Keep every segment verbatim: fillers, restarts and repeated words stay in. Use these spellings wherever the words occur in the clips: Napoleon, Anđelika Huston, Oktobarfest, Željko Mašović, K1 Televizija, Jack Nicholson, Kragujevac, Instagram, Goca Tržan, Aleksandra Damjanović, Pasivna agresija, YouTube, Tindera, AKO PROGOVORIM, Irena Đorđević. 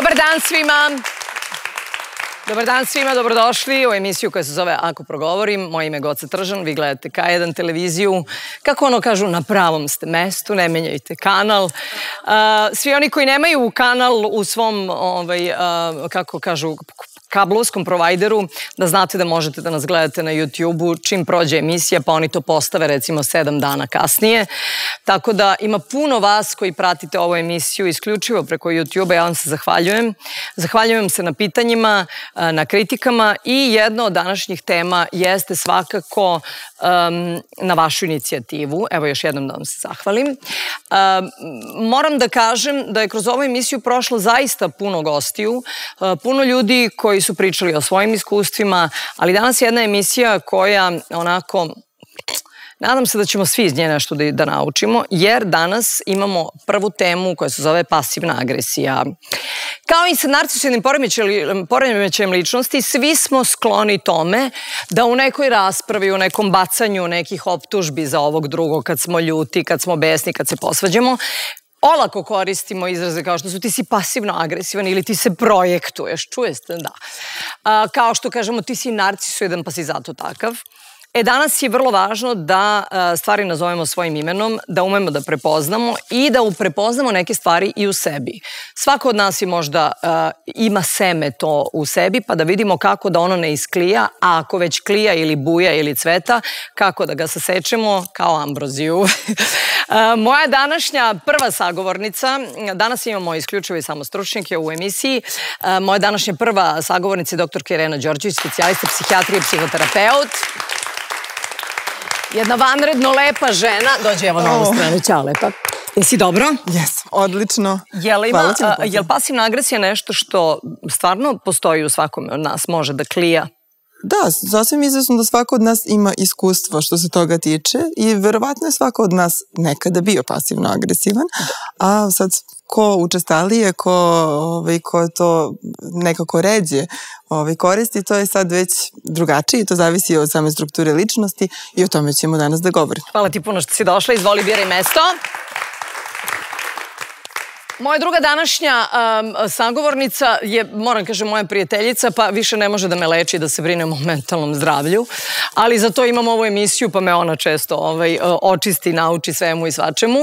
Dobar dan svima. Dobar dan svima, dobrodošli u emisiju koja se zove Ako progovorim. Moje ime je Goca Tržan, vi gledate K jedan televiziju. Kako ono kažu, na pravom ste mestu, ne menjajte kanal. Svi oni koji nemaju kanal u svom, kako kažu, kablovskom provajderu, da znate da možete da nas gledate na jutjubu čim prođe emisija, pa oni to postave recimo sedam dana kasnije. Tako da ima puno vas koji pratite ovu emisiju isključivo preko jutjuba. Ja vam se zahvaljujem. Zahvaljujem se na pitanjima, na kritikama i jedna od današnjih tema jeste svakako na vašu inicijativu. Evo još jednom da vam se zahvalim. Moram da kažem da je kroz ovu emisiju prošlo zaista puno gostiju, puno ljudi koji su pričali o svojim iskustvima, ali danas je jedna emisija koja onako, nadam se da ćemo svi iz nje nešto da naučimo, jer danas imamo prvu temu koja se zove pasivna agresija. Kao i sa narcisoidnim poremećajem ličnosti, svi smo skloni tome da u nekoj raspravi, u nekom bacanju nekih optužbi za ovog drugog, kad smo ljuti, kad smo besni, kad se posvađamo, olako koristimo izraze kao što su ti si pasivno agresivan ili ti se projektuješ, čujeste, da. Kao što kažemo ti si narcisoidan pa si zato takav. E, danas je vrlo važno da stvari nazovemo svojim imenom, da umemo da prepoznamo i da prepoznamo neke stvari i u sebi. Svako od nas je možda ima seme to u sebi, pa da vidimo kako da ono ne isklija, a ako već klija ili buja ili cveta, kako da ga sasečemo kao ambroziju. Moja današnja prva sagovornica, danas imamo isključivo i samo stručnjake u emisiji, moja današnja prva sagovornica je doktor Irena Đorđević, specijalista psihijatrije i psihoterapeut. Jedna vanredno lepa žena. Dođe evo na ovu stranu. Ćao, lepa. Jesi dobro? Jes, odlično. Je li pasivna agresija nešto što stvarno postoji u svakom od nas, može da klija? Da, sasvim izvesno da svako od nas ima iskustvo što se toga tiče i verovatno je svako od nas nekada bio pasivno agresivan, a sad ko učestalije, ko to nekako ređe koristi, to je sad već drugačije i to zavisi od same strukture ličnosti i o tome ćemo danas da govorimo. Hvala ti puno što si došla, izvoli, biraj mesto. Moja druga današnja sagovornica je, moram kažem, moja prijateljica, pa više ne može da me leči da se brinem o mentalnom zdravlju, ali zato imam ovu emisiju, pa me ona često očisti, nauči svemu i svačemu.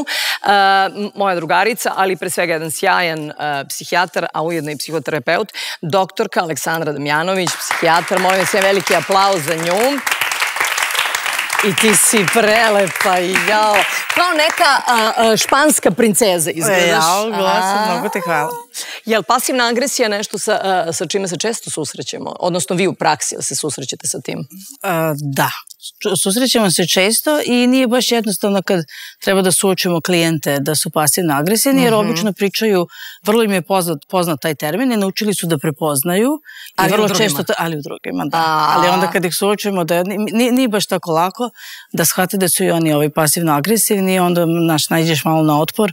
Moja drugarica, ali pre svega jedan sjajan psihijatar, a ujedno i psihoterapeut, doktorka Aleksandra Damjanović, psihijatar, molim sve veliki aplauz za nju. I ti si prelepa i jao. Kao neka španska princeza izgledaš. Jao, glasom, mnogo te hvala. Je li pasivna agresija nešto sa čime se često susrećemo? Odnosno vi u praksi se susrećete sa tim? Da, susrećemo se često i nije baš jednostavno kad treba da suočimo klijente da su pasivno agresivni, jer obično pričaju, vrlo im je poznat taj termin i naučili su da prepoznaju. Ali u drugima. Ali u drugima, da. Ali onda kad ih suočujemo, nije baš tako lako da shvate da su i oni pasivno agresivni i onda naš najđeš malo na otpor.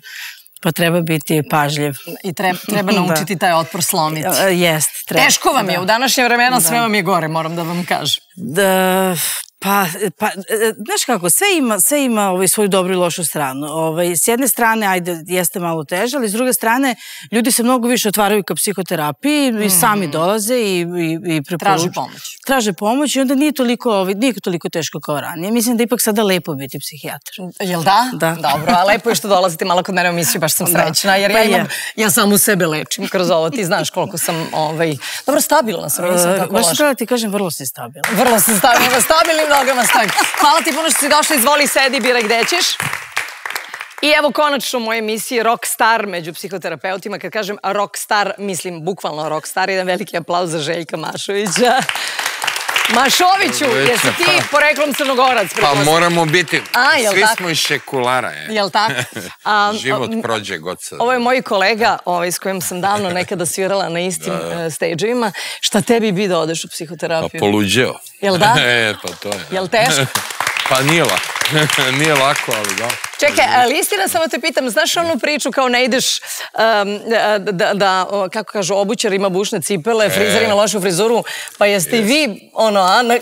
Pa treba biti pažljiv. I treba naučiti taj otpor slomiti. Jest, treba. Teško vam je, u današnje vremena sve vam je gore, moram da vam kažem. Pa, znaš kako, sve ima svoju dobru i lošu stranu. S jedne strane, ajde, jeste malo teže, ali s druge strane, ljudi se mnogo više otvaraju ka psihoterapiji i sami dolaze i preporučuju. Traže pomoć. Traže pomoć i onda nije toliko teško kao ranije. Mislim da ipak sada lepo biti psihijatar. Jel da? Da. Dobro, a lepo je što dolazite malo kod mene u emisiju, baš sam srećna, jer ja sam u sebe lečim kroz ovo, ti znaš koliko sam, dobro, stabilna sam, nisam tako loša. Baš treba ti kažem, vrlo si stabilna. Vrlo si stabilna, stabilna. Hvala ti puno što si došla, izvoli, sedi, biraj gde ćeš. I evo konačno u mojoj emisiji rockstar među psihoterapeutima. Kad kažem rockstar, mislim bukvalno rockstar. Jedan veliki aplauz za Željka Mašovića. Mašoviću, jesi ti poreklom Crnogorac? Pa moramo biti, svi smo iz Šekulara. Jel tako? Život prođe Goca. Ovo je moj kolega s kojim sam davno nekada svirala na istim stage-ovima. Šta tebi bi da odeš u psihoterapiju? Pa poluđeo. Jel da? E, pa to je. Jel teško? Pa nije lako. Nije lako, ali da. Čekaj, ali istina, samo te pitam, znaš onu priču kao ne ideš da, kako kažu, obućar ima bušne cipele, frizer ima lošu frizuru, pa jeste i vi, ono, a, na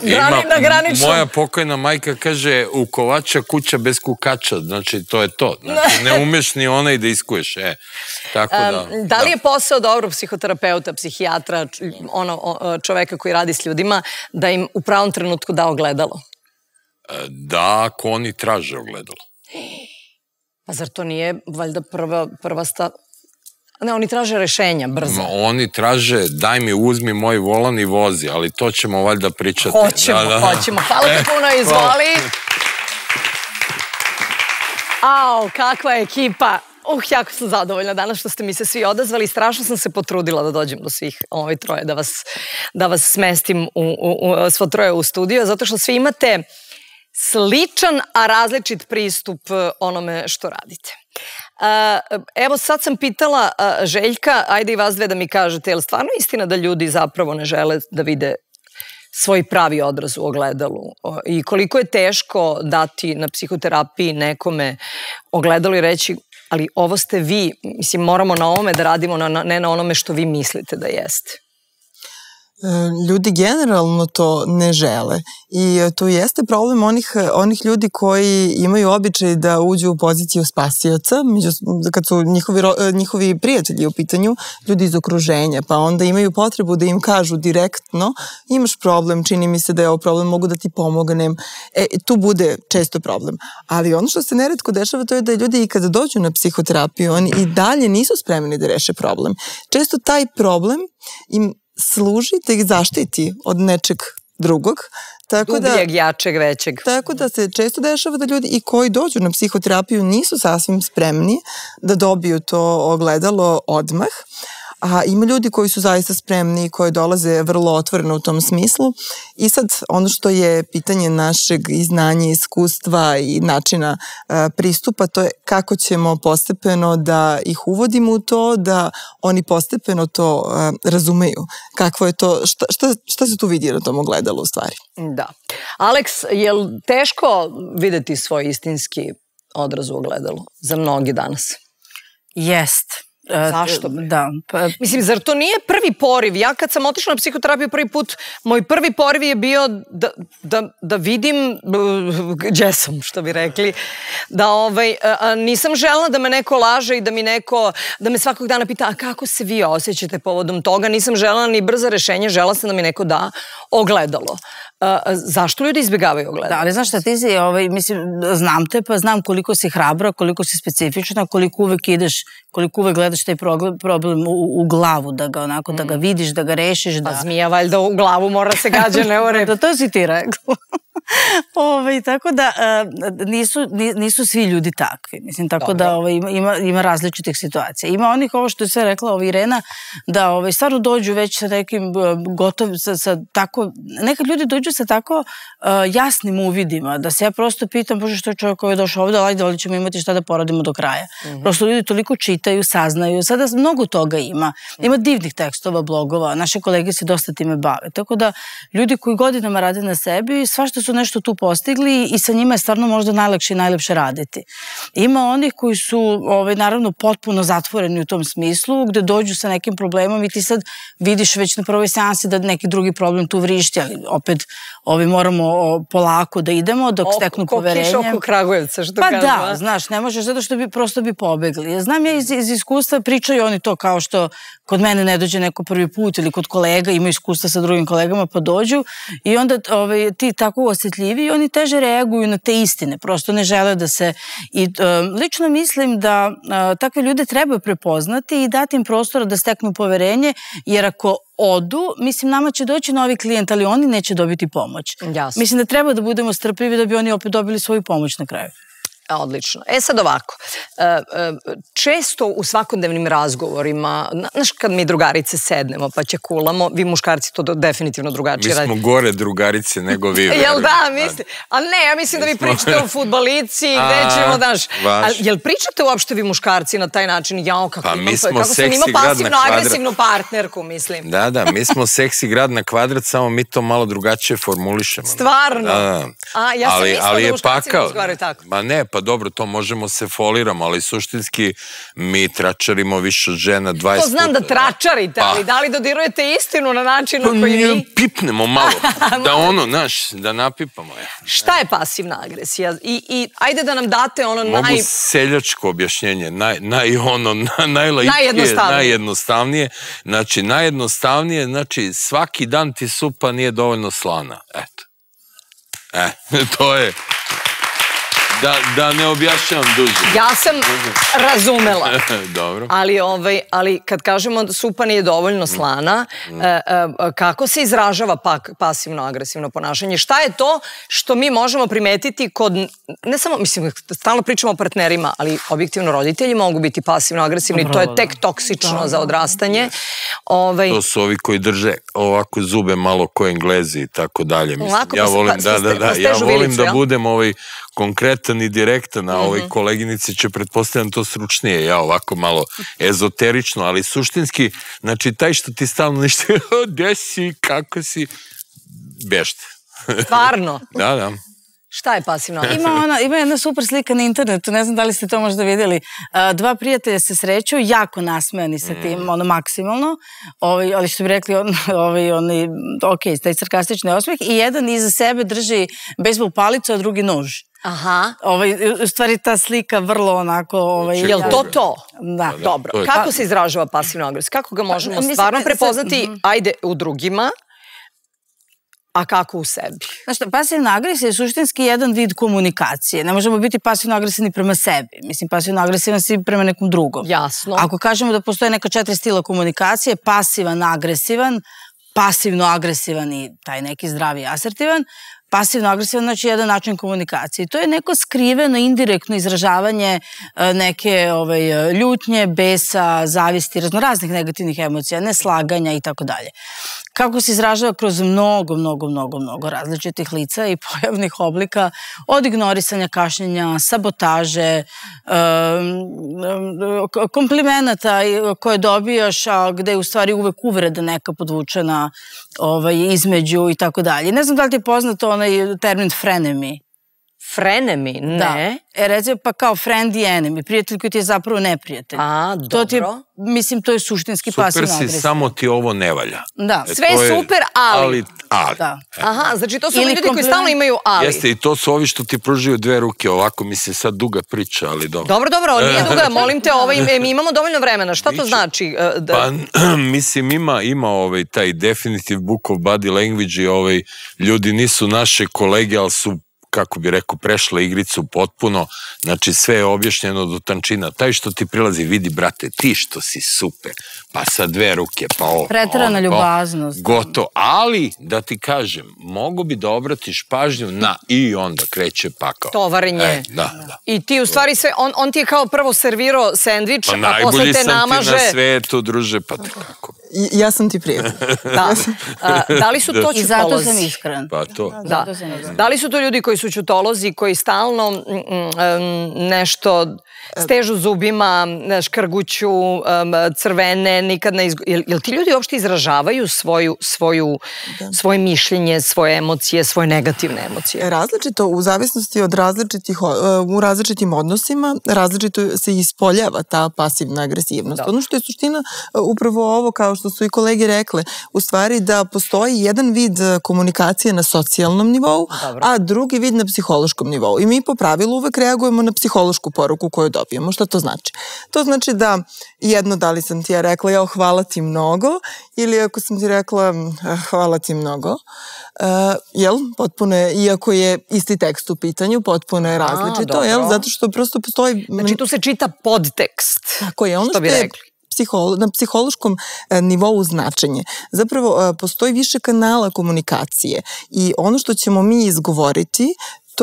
graničnom? Moja pokojna majka kaže, u kovača kuća bez kukača, znači to je to. Ne umeš ni onaj da iskuješ, e. Tako da. Da li je posao dobro psihoterapeuta, psihijatra, ono, čoveka koji radi s ljudima, da im u pravom trenutku da ogledalo? Da, ako oni traže ogledalo. Pa zar to nije valjda prva, prva sta... Ne, oni traže rešenja brzo. Oni traže, daj mi, uzmi moj volan i vozi, ali to ćemo valjda pričati. Hoćemo, da, da. hoćemo. Hvala ti puno, izvoli. Au, kakva je ekipa. Uh, jako sam zadovoljna danas što ste mi se svi odazvali. Strašno sam se potrudila da dođem do svih ovih troje, da vas, da vas smestim u, u, u, svo troje u studiju, zato što svi imate sličan, a različit pristup onome što radite. Evo, sad sam pitala Željka, ajde i vas dve da mi kažete, je li stvarno istina da ljudi zapravo ne žele da vide svoj pravi odraz u ogledalu? I koliko je teško dati na psihoterapiji nekome ogledalo i reći, ali ovo ste vi, mislim, moramo na ovome da radimo, ne na onome što vi mislite da jeste. Ljudi generalno to ne žele i to jeste problem onih, onih ljudi koji imaju običaj da uđu u poziciju spasioca, kad su njihovi, njihovi prijatelji u pitanju, ljudi iz okruženja, pa onda imaju potrebu da im kažu direktno, imaš problem, čini mi se da je ovo problem, mogu da ti pomognem. E, tu bude često problem. Ali ono što se neretko dešava to je da ljudi i kada dođu na psihoterapiju, oni i dalje nisu spremni da reše problem. Često taj problem im služi da ih zaštiti od nečeg drugog. Dubljeg, jačeg, većeg. Tako da se često dešava da ljudi i koji dođu na psihoterapiju nisu sasvim spremni da dobiju to ogledalo odmah. A ima ljudi koji su zaista spremni i koji dolaze vrlo otvoreno u tom smislu. I sad ono što je pitanje našeg znanja, iskustva i načina pristupa, to je kako ćemo postepeno da ih uvodimo u to, da oni postepeno to razumeju. Kakvo je to, šta se tu vidi na tom ogledalu u stvari? Da. Aleks, je li teško videti svoj istinski odraz u ogledalu za mnogi danas? Jeste. Zašto? Mislim, zar to nije prvi poriv? Ja kad sam otišla na psihoterapiju prvi put, moj prvi poriv je bio da vidim gdje sam, što bi rekli. Da nisam željela da me neko laže i da mi neko, da me svakog dana pita, a kako se vi osjećate povodom toga? Nisam željela ni brza rešenja, željela sam da mi neko da ogledalo. Zašto ljudi izbjegavaju ogledalo? Da, ali znaš šta, ti si, mislim, znam te, pa znam koliko si hrabra, koliko si specifična, koliko uvek ideš, koliko uvek gledaš taj problem u glavu, da ga onako, da ga vidiš, da ga rešiš. Pa zmija valjda u glavu mora se gađa, ne u repu. To si ti rekla. Tako da nisu svi ljudi takvi, mislim, tako da ima različitih situacija. Ima onih, ovo što je sve rekla Irena, da stvarno dođu već sa nekim gotovim, nekad ljudi dođu sa tako jasnim uvidima, da se ja prosto pitam, bože, što je čovjek koji je došao ovdje, ali da li ćemo imati šta da poradimo do kraja. Prosto ljudi toliko čitaju, saznaju, sada mnogo toga ima, ima divnih tekstova, blogova, naše kolege se dosta time bave, tako da ljudi koji godinama rade na sebi, svašta su nešto tu postigli i sa njima je stvarno možda najlakše i najlepše raditi. Ima onih koji su, naravno, potpuno zatvoreni u tom smislu, gde dođu sa nekim problemom i ti sad vidiš već na prvoj seansi da neki drugi problem tu vrišti, ali opet moramo polako da idemo dok steknu poverenje. Ko kiš oko Kragujevca, što kažem. Pa da, znaš, ne možeš, zato što bi prosto bi pobegli. Znam ja iz iskustva, pričaju oni to kao što kod mene ne dođe neko prvi put ili kod kolega, ima iskustva sa drugim kolegama pa dođu i onda ti tako osjetljiviji, oni teže reaguju na te istine, prosto ne žele da se... I lično mislim da takve ljude treba prepoznati i dati im prostora da steknu poverenje, jer ako odu, mislim, nama će doći novi klijent, ali oni neće dobiti pomoć. Mislim da treba da budemo strpljivi da bi oni opet dobili svoju pomoć na kraju. Odlično. E sad ovako, često u svakodnevnim razgovorima, znaš kad mi drugarice sednemo pa će kulamo, vi muškarci to definitivno drugačije radite. Mi smo gore drugarice nego vi. Jel da, mislim? A ne, ja mislim da vi pričate o futbalici, gde ćemo, znaš. Jel pričate uopšte vi muškarci na taj način, jao, kako sam imao pasivno-agresivnu partnerku, mislim. Da, da, mi smo seksi grad na kvadrat, samo mi to malo drugačije formulišemo. Stvarno? A, ja sam mislila da muškarci ne razgovaraju tako. Ma ne, pa dobro, to možemo se foliramo, ali suštinski mi tračarimo više od žena dvadeset puta. To znam da tračarite, ali da li dodirujete istinu na način na koji mi... Pipnemo malo, da ono, znaš, da napipamo. Šta je pasivna agresija? I ajde da nam date ono naj... Mogu seljačko objašnjenje, najjednostavnije. Znači, najjednostavnije, znači, svaki dan ti supa nije dovoljno slana. Eto. E, to je... Da ne objašnjam duže. Ja sam razumela. Dobro. Ali kad kažemo da supa nije dovoljno slana, kako se izražava pasivno-agresivno ponašanje? Šta je to što mi možemo primetiti kod, ne samo, mislim, stalno pričamo o partnerima, ali objektivno roditelji mogu biti pasivno-agresivni, to je tek toksično za odrastanje. To su ovi koji drže ovako zube malo ko Englezi i tako dalje. Ja volim da budem ovaj konkretan i direktan, a ovoj koleginici će pretpostavljam to stručnije, ja ovako malo ezoterično, ali suštinski, znači taj što ti stalno ništa, gde si, kako si, bešte. Stvarno? Da, da. Šta je pasivno? Ima jedna super slika na internetu, ne znam da li ste to možda vidjeli. Dva prijatelja se sreću, jako nasmejani sa tim, ono maksimalno, ali što bi rekli, ok, taj sarkastični osmeh, i jedan iza sebe drži bejsbol palicu, a drugi nož. Aha. U stvari ta slika vrlo onako... Je li to to? Da. Dobro. Kako se izražava pasivno agresija? Kako ga možemo stvarno prepoznati? Ajde u drugima. A kako u sebi? Znaš, pasivna agresija je suštinski jedan vid komunikacije. Ne možemo biti pasivno agresivni prema sebi. Mislim, pasivno agresivni si prema nekom drugom. Jasno. Ako kažemo da postoje neka četiri stila komunikacije, pasivan, agresivan, pasivno agresivan i taj neki zdravi asertivan, pasivno agresivan, znači jedan način komunikacije. To je neko skriveno, indirektno izražavanje neke ljutnje, besa, zavisti, raznoraznih negativnih emocija, neslaganja i tako dalje. Kako se izražava kroz mnogo, mnogo, mnogo, mnogo različitih lica i pojavnih oblika, od ignorisanja, kašnjenja, sabotaže, komplimenata koje dobijaš, a gde je u stvari uvek uvreda neka podvučena između i tako dalje. Ne znam da li ti je poznato onaj termin frenemy. Frenemy? Ne. Recimo pa kao friend i enemy, prijatelj koji ti je zapravo neprijatelj. A, dobro. Mislim, to je suštinski pasivno agresivno. Super si, samo ti ovo ne valja. Da. Sve je super, ali. Ali. Aha, znači to su ljudi koji stalno imaju ali. Jeste, i to su ovi što ti pružaju dve ruke, ovako mi se sad duga priča, ali dobro. Dobro, dobro, nije duga, molim te, mi imamo dovoljno vremena, šta to znači? Pa, mislim, ima ovaj taj definitive book of body language i ovaj, ljudi nisu naše kolege, ali su kako bi rekao, prešla igricu potpuno, znači sve je objašnjeno do tančina. Taj što ti prilazi, vidi, brate, ti što si super, pa sa dve ruke, pa ovo. Preterana ljubaznost. Gotovo, ali, da ti kažem, mogu bi da obratiš pažnju na i onda kreće pakao. Tovarenje. Da, da. I ti u stvari sve, on ti je kao prvo servirao sendvič, a posle te namaže. Pa najbolji sam ti na svetu, druže, pa tako. Ja sam ti prijatelj. Da li su to čutolozi? I zato sam iskren. Pa to. Da li su to ljudi koji su čutolozi, koji stalno nešto stežu zubima, škrguću, crvene, nikad ne izgledaju. Jel ti ljudi uopšte izražavaju svoje mišljenje, svoje emocije, svoje negativne emocije? Različito, u zavisnosti od različitih, u različitim odnosima, različito se ispoljava ta pasivna agresivnost. Ono što je suština upravo ovo, kao što su i kolege rekle, u stvari da postoji jedan vid komunikacije na socijalnom nivou, a drugi vid na psihološkom nivou. I mi po pravilu uvek reagujemo na psihološku poruku koju dobijemo. Šta to znači? To znači da jedno, da li sam ti ja rekla ja hvala ti mnogo, ili ako sam ti rekla hvala ti mnogo, jel, potpuno je, iako je isti tekst u pitanju, potpuno je različito, jel, zato što prosto postoji... Znači tu se čita podtekst. Tako je, ono što je na psihološkom nivou značenje. Zapravo, postoji više kanala komunikacije i ono što ćemo mi izgovoriti,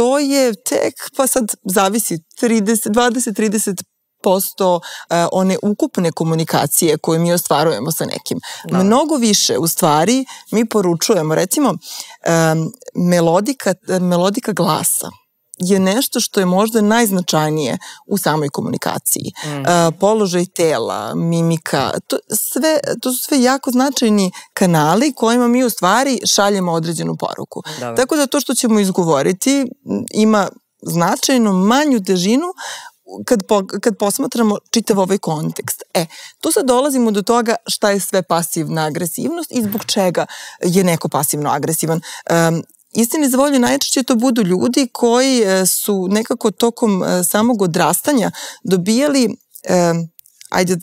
to je tek, pa sad zavisi, dvadeset do trideset posto one ukupne komunikacije koje mi ostvarujemo sa nekim. Mnogo više, u stvari, mi poručujemo. Recimo, melodika glasa je nešto što je možda najznačajnije u samoj komunikaciji. Položaj tela, mimika, to su sve jako značajni kanali kojima mi u stvari šaljemo određenu poruku. Tako da to što ćemo izgovoriti ima značajno manju težinu kad posmatramo čitav ovaj kontekst. E, tu sad dolazimo do toga šta je sve pasivna agresivnost i zbog čega je neko pasivno agresivan. Istini za volju, najčešće to budu ljudi koji su nekako tokom samog odrastanja dobijali, ajde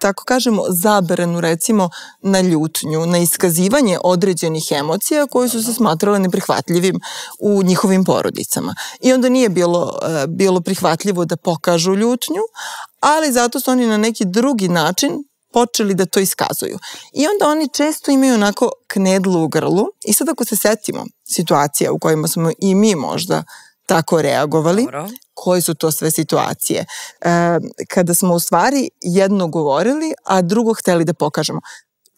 tako kažemo, zabranu recimo na ljutnju, na iskazivanje određenih emocija koje su se smatrale neprihvatljivim u njihovim porodicama. I onda nije bilo prihvatljivo da pokažu ljutnju, ali zato su oni na neki drugi način počeli da to iskazuju. I onda oni često imaju onako knedlu u grlu i sad ako se setimo situacija u kojima smo i mi možda tako reagovali, koje su to sve situacije? Kada smo u stvari jedno govorili, a drugo hteli da pokažemo.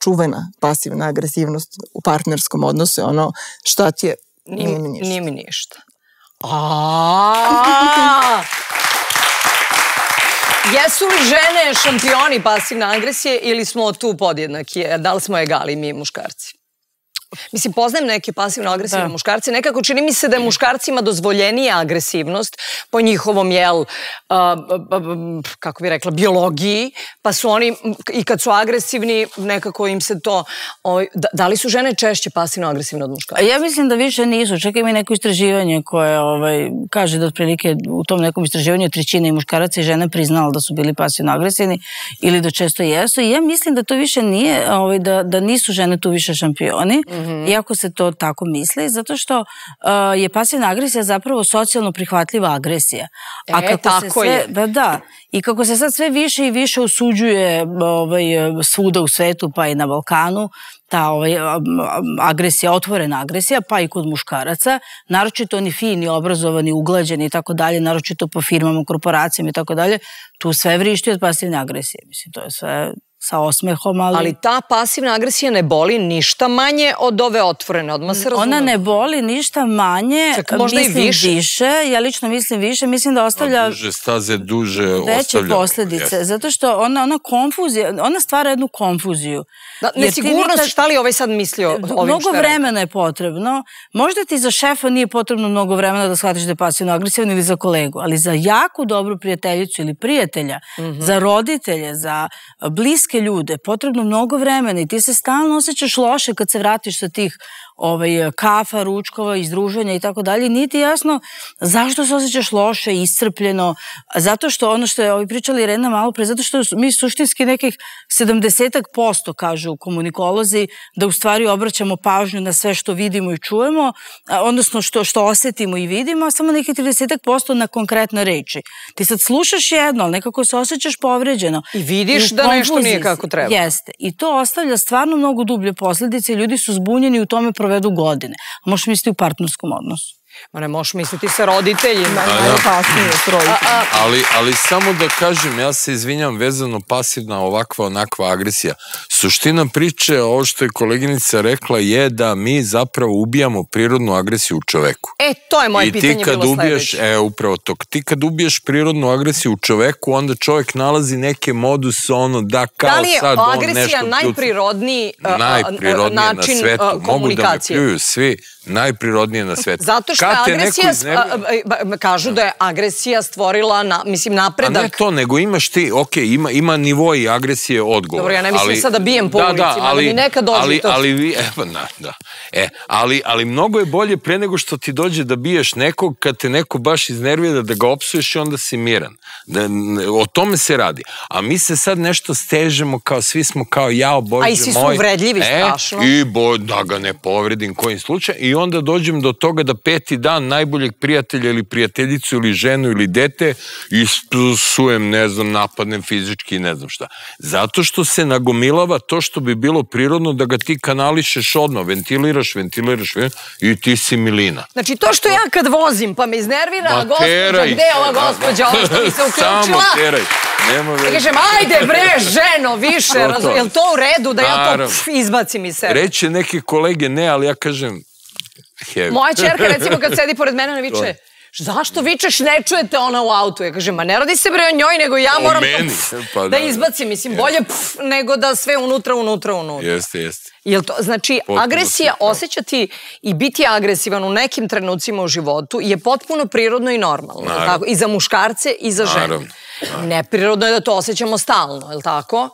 Čuvena pasivna agresivnost u partnerskom odnosu je ono šta ti je, nije mi ništa. Nije mi ništa. Aaaaaa! Jesu li žene šampioni pasivne agresije ili smo tu podjednaki? Da li smo egali mi muškarci? Mislim, poznajem neke pasivno agresivne muškarce. Nekako čini mi se da je muškarcima dozvoljenija agresivnost po njihovom, jel, kako bi rekla, biologiji, pa su oni, i kad su agresivni, nekako im se to... Da li su žene češće pasivno agresivne od muškarca? Ja mislim da više nisu. Čekaj mi neko istraživanje koje kaže da otprilike u tom nekom istraživanju trećina i muškaraca i žena priznala da su bili pasivno agresivni ili da često jesu. I ja mislim da to više nije, da nisu žene tu više šampioni, iako se to tako misli, zato što je pasivna agresija zapravo socijalno prihvatljiva agresija. E, tako je. Da, i kako se sad sve više i više osuđuje svuda u svetu, pa i na Balkanu, ta agresija, otvorena agresija, pa i kod muškaraca, naročito oni fini, obrazovani, uglađeni i tako dalje, naročito po firmama, korporacijama i tako dalje, tu sve vrišti od pasivne agresije. Mislim, to je sve... sa osmehom, ali... Ali ta pasivna agresija ne boli ništa manje od ove otvorene, odmah se razumemo. Ona ne boli ništa manje, mislim više, ja lično mislim više, mislim da ostavlja... Duže staze, duže ostavlja... Veće posljedice, zato što ona konfuzija, ona stvara jednu konfuziju. Nesigurnost, šta li ovaj sad mislio ovim šterom? Mnogo vremena je potrebno, možda ti za šefa nije potrebno mnogo vremena da shvatiš da je pasivno agresivan ili za kolegu, ali za jako dobru prijateljicu ili prijatelja, za roditelje, za bliske ljude, potrebno mnogo vremena i ti se stalno osjećaš loše kad se vratiš sa tih kafa, ručkova, izdruženja i tako dalje. Nije ti jasno zašto se osjećaš loše, iscrpljeno, zato što ono što je pričala Irena malo pre, zato što mi suštinski nekih sedamdeset posto kažu komunikolozi da u stvari obraćamo pažnju na sve što vidimo i čujemo, odnosno što osetimo i vidimo, a samo nekih trideset posto na konkretne reči. Ti sad slušaš jedno, ali nekako se osjećaš povređeno. I vidiš da nešto nije kako treba. Jeste. I to ostavlja stvarno mnogo dublje posljedice i ljudi su zbunjeni u tome provedu godine. A možeš misliti u partnerskom odnosu. Ma ne možeš misliti sa roditeljima. Ali samo da kažem, ja se izvinjam, vezano pasivna ovakva onakva agresija. Suština priče, ovo što je koleginica rekla, je da mi zapravo ubijamo prirodnu agresiju u čoveku. E, to je moje pitanje bilo sledeće. E, upravo to. Ti kad ubiješ prirodnu agresiju u čoveku, onda čovek nalazi neke moduse, ono, da kao sad on nešto... Da li je agresija najprirodniji način komunikacije? Mogu da me pljuju svi, najprirodnije na svetu. Zato što agresija, kažu da je agresija stvorila, mislim, napredak. A ne to, nego imaš ti, ok, ima nivo i agresije odgovor. Dobro, ja ne mislim sad da bijem po ulicima, ali mi neka dođe to. Ali mnogo je bolje pre nego što ti dođe da biješ nekog, kad te neko baš iznervira da ga opsuješ i onda si miran. O tome se radi. A mi se sad nešto stežemo, kao svi smo kao jao, bože moj. A i svi smo uvredljivi, strašno. I da ga ne povredim kojim slučajem. I onda dođem do toga da peti svaki dan najboljeg prijatelja ili prijateljicu ili ženu ili dete ispljusujem, ne znam, napadnem fizički i ne znam šta. Zato što se nagomilava to što bi bilo prirodno da ga ti kanališeš odno, ventiliraš, ventiliraš i ti si milina. Znači to što ja kad vozim pa me iznervira, gospođa, gde je ova gospođa, ovo što mi se uključila? Samo teraj. Ja kažem, ajde bre, ženo, više, je li to u redu da ja to izbacim iz sebe? Reće neke kolege, ne, ali ja kažem, heavy. Moja čerka, recimo, kad sedi pored mene, ona viče, zašto vičeš, ne čujete ona u autu? Ja kažem, ma ne radi se bre o njoj, nego ja moram da izbacim, mislim, bolje nego da sve unutra, unutra, unutra. Jeste, jeste. Znači, agresija, osjećati i biti agresivan u nekim trenucima u životu je potpuno prirodno i normalno. I za muškarce i za žene. Neprirodno je da to osjećamo stalno, je li tako?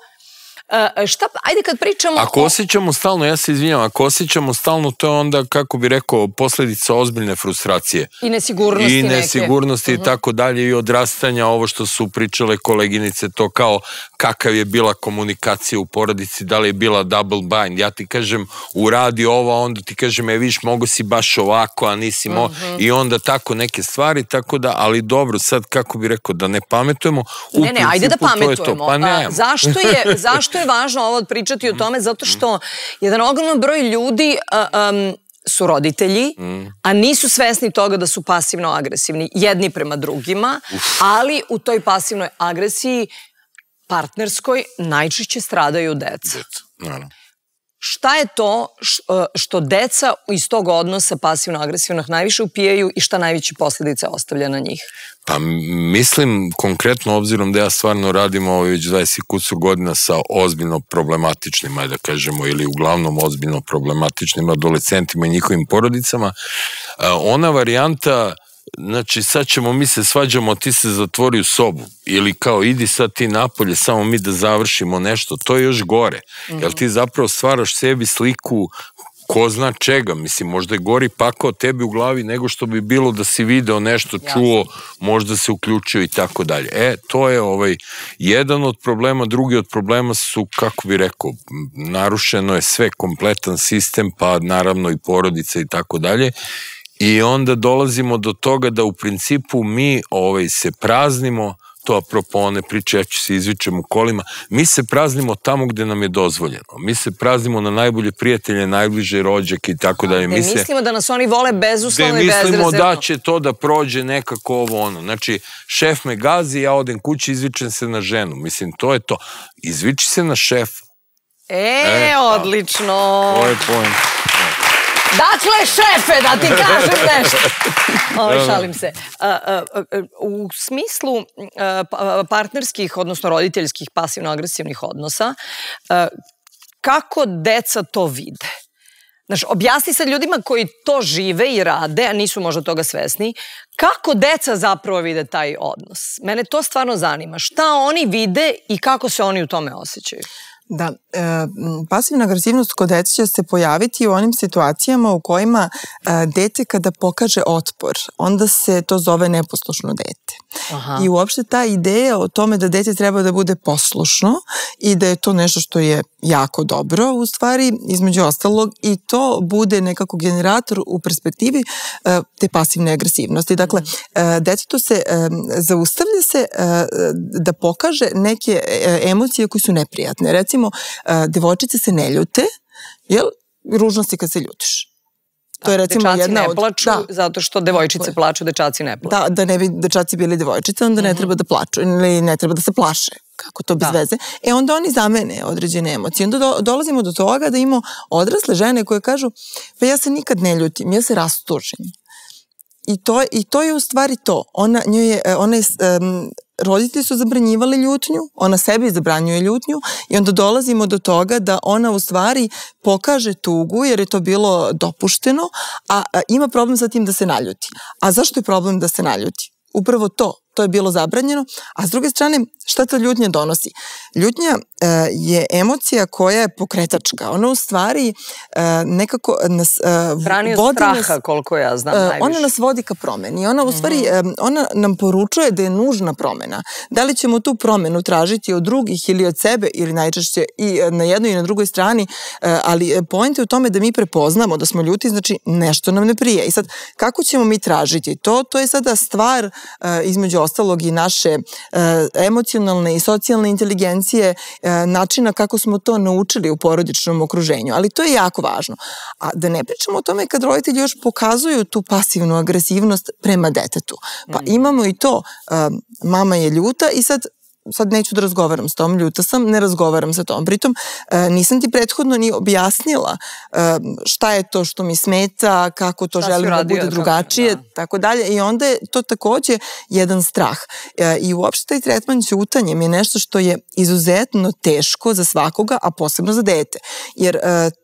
Šta, ajde kad pričamo... Ako osjećamo stalno, ja se izvinjam, ako osjećamo stalno, to je onda, kako bi rekao, posljedica ozbiljne frustracije. I nesigurnosti neke. I nesigurnosti i tako dalje, i odrastanja, ovo što su pričale koleginice, to kao kakav je bila komunikacija u porodici, da li je bila double bind. Ja ti kažem, uradi ovo, onda ti kažem, e viš, mogo si baš ovako, a nisi mo... I onda tako neke stvari, tako da, ali dobro, sad, kako bi rekao, da ne pametujemo. Ne, ne, ajde da pametujemo. Zašto je, zašto je važno ovo pričati o tome, zato što jedan ogroman broj ljudi su roditelji, a nisu svesni toga da su pasivno agresivni jedni prema drugima, ali u toj pasivnoj agresiji partnerskoj najčešće stradaju deca. Šta je to što deca iz tog odnosa pasivno-agresivnog najviše upijaju i šta najveće posljedice ostavlja na njih? Pa mislim, konkretno, obzirom da ja stvarno radim ovo već dvadeset i kusur godina sa ozbiljno problematičnima, da kažemo, ili uglavnom ozbiljno problematičnim adolescentima i njihovim porodicama, ona varijanta, znači sad ćemo, mi se svađamo, ti se zatvori u sobu, ili kao idi sad ti napolje, samo mi da završimo nešto, to je još gore, jer ti zapravo stvaraš sebi sliku ko zna čega, mislim, možda je gori pakao tebi u glavi nego što bi bilo da si video nešto, čuo, možda se uključio i tako dalje. E, to je ovaj, jedan od problema, drugi od problema su, kako bi rekao, narušeno je sve, kompletan sistem, pa naravno i porodica i tako dalje. I onda dolazimo do toga da u principu mi se praznimo, to apropo one priče, ja ću se izvičem u kolima, mi se praznimo tamo gde nam je dozvoljeno. Mi se praznimo na najbolje prijatelje, najbliže rođake i tako dalje. Gde mislimo da nas oni vole bezuslovno i bezrezervno. Gde mislimo da će to da prođe nekako ovo ono. Znači, šef me gazi, ja odem kući, izvičem se na ženu. Mislim, to je to. Izviči se na šefa. E, odlično. To je pojem. Dakle, šefe, da ti kažem nešto. Šalim se. U smislu partnerskih, odnosno roditeljskih, pasivno-agresivnih odnosa, kako deca to vide? Znaš, objasni sad ljudima koji to žive i rade, a nisu možda toga svesni, kako deca zapravo vide taj odnos? Mene to stvarno zanima. Šta oni vide i kako se oni u tome osjećaju? Da, pasivna agresivnost kod dece će se pojaviti u onim situacijama u kojima dete kada pokaže otpor, onda se to zove neposlušno dete. I uopšte ta ideja o tome da dete treba da bude poslušno i da je to nešto što je jako dobro, u stvari, između ostalog, i to bude nekako generator u perspektivi te pasivne agresivnosti. Dakle, detetu se zaustavlja se da pokaže neke emocije koje su neprijatne. Recimo, devojčice se ne ljute, jer ružno si kad se ljutiš. Dečaci ne plaču zato što devojčice plaču, dečaci ne plaču. Da, da ne bi dečaci bili devojčice, onda ne treba da plaču ili ne treba da se plaše. Kako to bez veze. E onda oni zamene određene emocije. Onda dolazimo do toga da imamo odrasle žene koje kažu pa ja se nikad ne ljutim, ja se rastužim. I to je u stvari to. Ona je... Roditelji su zabranjivali ljutnju, ona sebi zabranjuje ljutnju i onda dolazimo do toga da ona u stvari pokaže tugu jer je to bilo dopušteno, a ima problem sa tim da se naljuti. A zašto je problem da se naljuti? Upravo to, to je bilo zabranjeno, a s druge strane, šta ta ljutnja donosi? Ljutnja je emocija koja je pokretačka, ona u stvari nekako nas vodi, straha, koliko ja znam najviše. Ona nas vodi ka promeni, ona u stvari, ona nam poručuje da je nužna promena. Da li ćemo tu promenu tražiti od drugih ili od sebe, ili najčešće i na jednoj i na drugoj strani, ali point je u tome da mi prepoznamo da smo ljuti, znači nešto nam ne prije. I sad, kako ćemo mi tražiti to? To je sada stvar, između ostalog, i naše emocionalne i socijalne inteligencije, načina kako smo to naučili u porodičnom okruženju, ali to je jako važno. A da ne pričamo o tome kad roditelji još pokazuju tu pasivnu agresivnost prema detetu. Pa imamo i to, mama je ljuta i sad sad neću da razgovaram s tom, ljuta sam, ne razgovaram sa tom. Pritom, nisam ti prethodno ni objasnila šta je to što mi smeta, kako to želim da bude drugačije, tako dalje. I onda je to takođe jedan strah. I uopšte taj tretman ćutanjem je nešto što je izuzetno teško za svakoga, a posebno za dete. Jer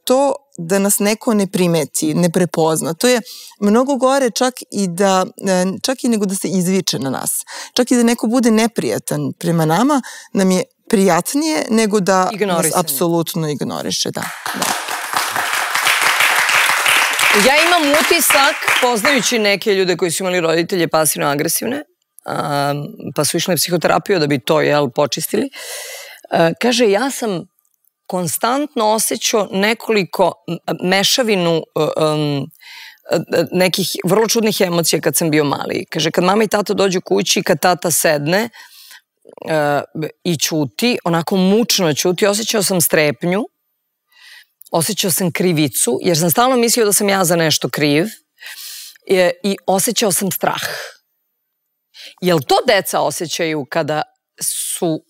to da nas neko ne primeti, ne prepozna. To je mnogo gore čak i da, čak i nego da se izviče na nas. Čak i da neko bude neprijatan prema nama, nam je prijatnije nego da nas apsolutno ignoriše. Da, da. Ja imam utisak, poznajući neke ljude koji su imali roditelje pasivno-agresivne, pa su išli na psihoterapiju da bi to, jel, počistili. Kaže, ja sam konstantno osjećao nekoliko mešavinu nekih vrlo čudnih emocija kad sam bio mali. Kaže, kad mama i tata dođu kući, kad tata sedne i ćuti, onako mučno ćuti, osjećao sam strepnju, osjećao sam krivicu, jer sam stalno mislio da sam ja za nešto kriv, i osjećao sam strah. Jel to deca osjećaju kada su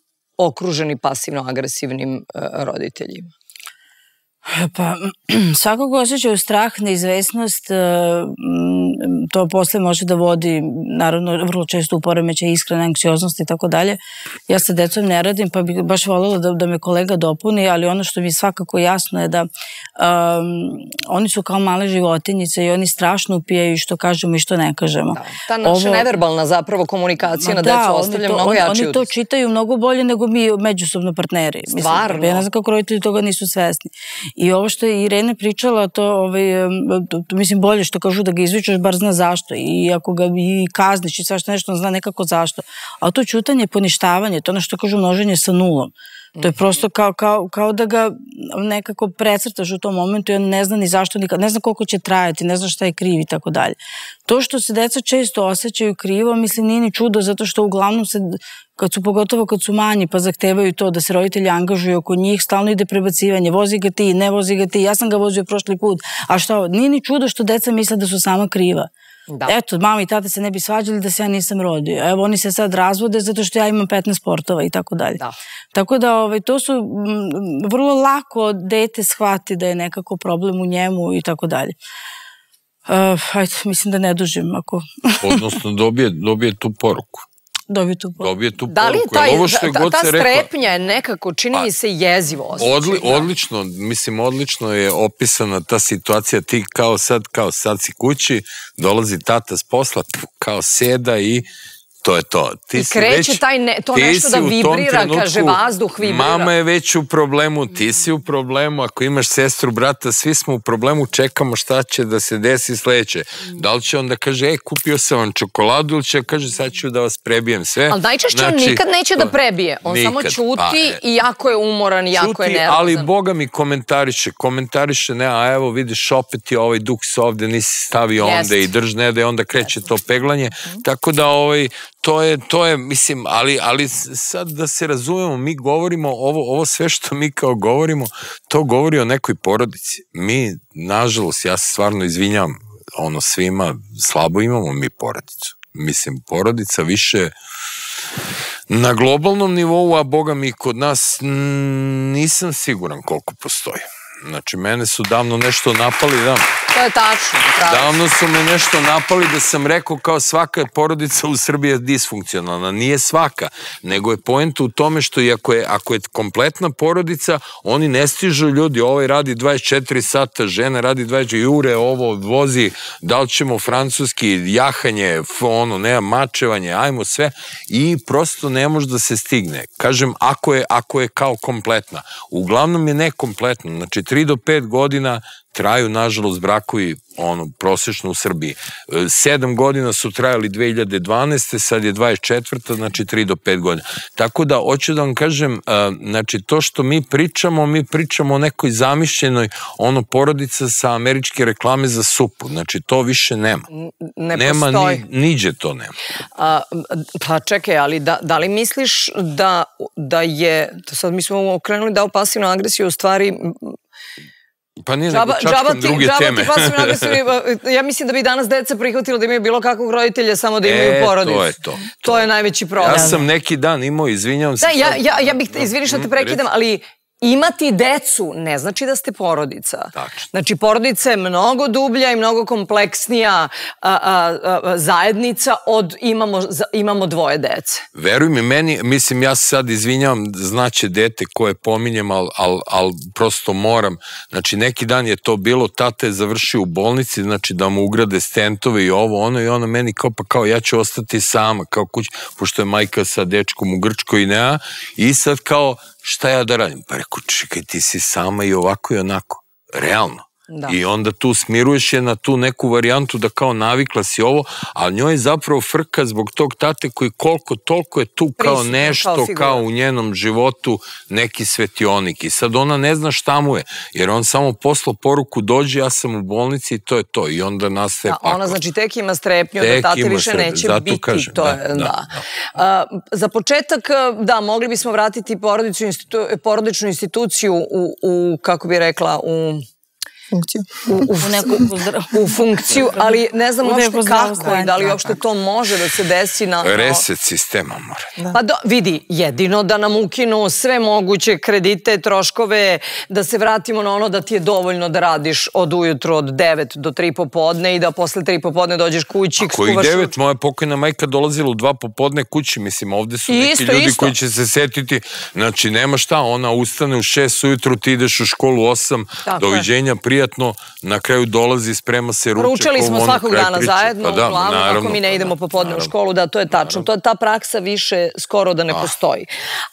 okruženi pasivno-agresivnim roditeljima? Pa, svakog osjećaju strah, neizvesnost, to posle može da vodi, naravno, vrlo često u poremećaj iskrene anksioznosti i tako dalje. Ja sa decom ne radim, pa bih baš voljela da me kolega dopuni, ali ono što mi je svakako jasno je da oni su kao male životinjice i oni strašno upijaju što kažemo i što ne kažemo. Ta naša neverbalna zapravo komunikacija na decu ostavlja mnogo jači utisak. Oni to čitaju mnogo bolje nego mi međusobno partneri. Stvarno? Ja ne znam kako roditelji toga nisu svesni. I ovo što je Irena pričala, to mislim bolje što kažu da ga izvičeš, bar zna zašto, i ako ga i kazniš i svašta nešto, on zna nekako zašto. A to ćutanje je poništavanje, to je ono što kažu množenje sa nulom. To je prosto kao da ga nekako precrtaš u tom momentu i on ne zna ni zašto, ne zna koliko će trajati, ne zna šta je kriv i tako dalje. To što se deca često osjećaju krivo, mislim, nije ni čudo, zato što uglavnom se, kad su, pogotovo kad su manji, pa zahtevaju to da se roditelji angažuju oko njih, stalno ide prebacivanje, vozi ga ti, ne vozi ga ti, ja sam ga vozio prošli put, a šta, nije ni čudo što deca misle da su sama kriva. Eto, mama i tata se ne bi svađali da se ja nisam rodio. Evo, oni se sad razvode zato što ja imam petnaest sportova i tako dalje. Tako da, to su vrlo lako dete shvati da je nekako problem u njemu i tako dalje. Hajde, mislim da ne dužim ako... Odnosno, dobije tu poruku. Dobije tu poruku. Da li ta strepnja je nekako, čini mi se, jezivo osjećaj? Odlično, mislim, odlično je opisana ta situacija. Ti kao sad, kao sad si kući, dolazi tata s posla, kao seda i to je to. I kreće to nešto da vibrira, kaže, vazduh vibrira. Mama je već u problemu, ti si u problemu, ako imaš sestru, brata, svi smo u problemu, čekamo šta će da se desi sledeće. Da li će onda kaže, e, kupio sam vam čokoladu, ili će kaže, sad ću da vas prebijem sve. Ali najčešće on nikad neće da prebije, on samo ćuti i jako je umoran, jako je nervozan. Ali Boga mi komentariše, komentariše, ne, a evo vidiš, opet je ovaj duks ovde, nisi stavio onda i drž, ne da je onda kreće to peglanje, tako da ovaj to je, to je, mislim, ali, ali sad da se razumemo, mi govorimo ovo, ovo sve što mi kao govorimo, to govori o nekoj porodici. Mi, nažalost, ja se stvarno izvinjam, ono svima, slabo imamo mi porodicu. Mislim, porodica više na globalnom nivou, a Boga mi kod nas nisam siguran koliko postoji. Znači, mene su davno nešto napali, da... To je tačno. Davno su me nešto napali da sam rekao kao svaka porodica u Srbiji je disfunkcionalna. Nije svaka, nego je poenta u tome što ako je kompletna porodica, oni ne stižu ljudi. Ovaj radi dvadeset četiri sata, žena radi dvadeset četiri sata, jure, ovo vozi, da li ćemo francuski, jahanje, ono, nema mačevanje, ajmo sve. I prosto ne može da se stigne. Kažem, ako je kao kompletna. Uglavnom je nekompletna. Znači, tri do pet godina traju, nažalost, brakovi prosečno u Srbiji. sedam godina su trajali dve hiljade dvanaeste. Sad je dvadeset četvrta, znači tri do pet godina. Tako da, hoću da vam kažem, znači, to što mi pričamo, mi pričamo o nekoj zamišljenoj ono porodica sa američke reklame za supu. Znači, to više nema. Ne postoji. Niđe to nema. Pa čekaj, ali da li misliš da je, sad mi smo okrenuli da u pasivnu agresiju u stvari... Pa nije nego čačkom druge teme. Ja mislim da bi danas deca prihvatilo da imaju bilo kakvog roditelja, samo da imaju porodicu. E, to je to. To je najveći problem. Ja sam neki dan imao, izvinjavam se. Da, ja bih, izviniš da te prekidam, ali imati decu ne znači da ste porodica. Znači, porodica je mnogo dublja i mnogo kompleksnija zajednica od imamo dvoje dece. Veruj mi, meni, mislim, ja se sad izvinjavam, znaće dete koje pominjem, ali prosto moram. Znači, neki dan je to bilo, tata je završio u bolnici, znači da mu ugrade stentove i ovo, ono, i ona meni kao, pa kao, ja ću ostati sama, kao kući, pošto je majka sa dečkom u Grčkoj i nema, i sad kao, šta ja da radim? Pa rekao, čekaj, ti si sama i ovako i onako. Realno. I onda tu smiruješ je na tu neku varijantu da kao navikla si ovo, ali njoj je zapravo frka zbog tog tate koji koliko toliko je tu kao nešto, kao u njenom životu neki svetionik. I sad ona ne zna šta mu je, jer on samo poslao poruku, dođe, ja sam u bolnici i to je to. I onda nastaje pakla. Ona znači tek ima strepnju da tate više neće biti. Za početak, da, mogli bismo vratiti porodičnu instituciju u, kako bi rekla, u... funkciju. U funkciju, ali ne znam uopšte kako i da li uopšte to može da se desi na... Reset sistema mora. Pa vidi, jedino da nam ukinu sve moguće kredite, troškove, da se vratimo na ono da ti je dovoljno da radiš od ujutru od devet do tri popodne i da posle tri popodne dođeš kući, skuvaš... Ako i devet, moja pokojna majka dolazila u dva popodne kući, mislim, ovde su neki ljudi koji će se setiti, znači nema šta, ona ustane u šest ujutru, ti ideš u školu osam, doviđenja, prije na kraju dolazi, sprema se ručak. Ručali smo svakog dana zajedno, uglavnom, ako mi ne idemo popodne u školu, da, to je tačno. Ta praksa više skoro da ne postoji.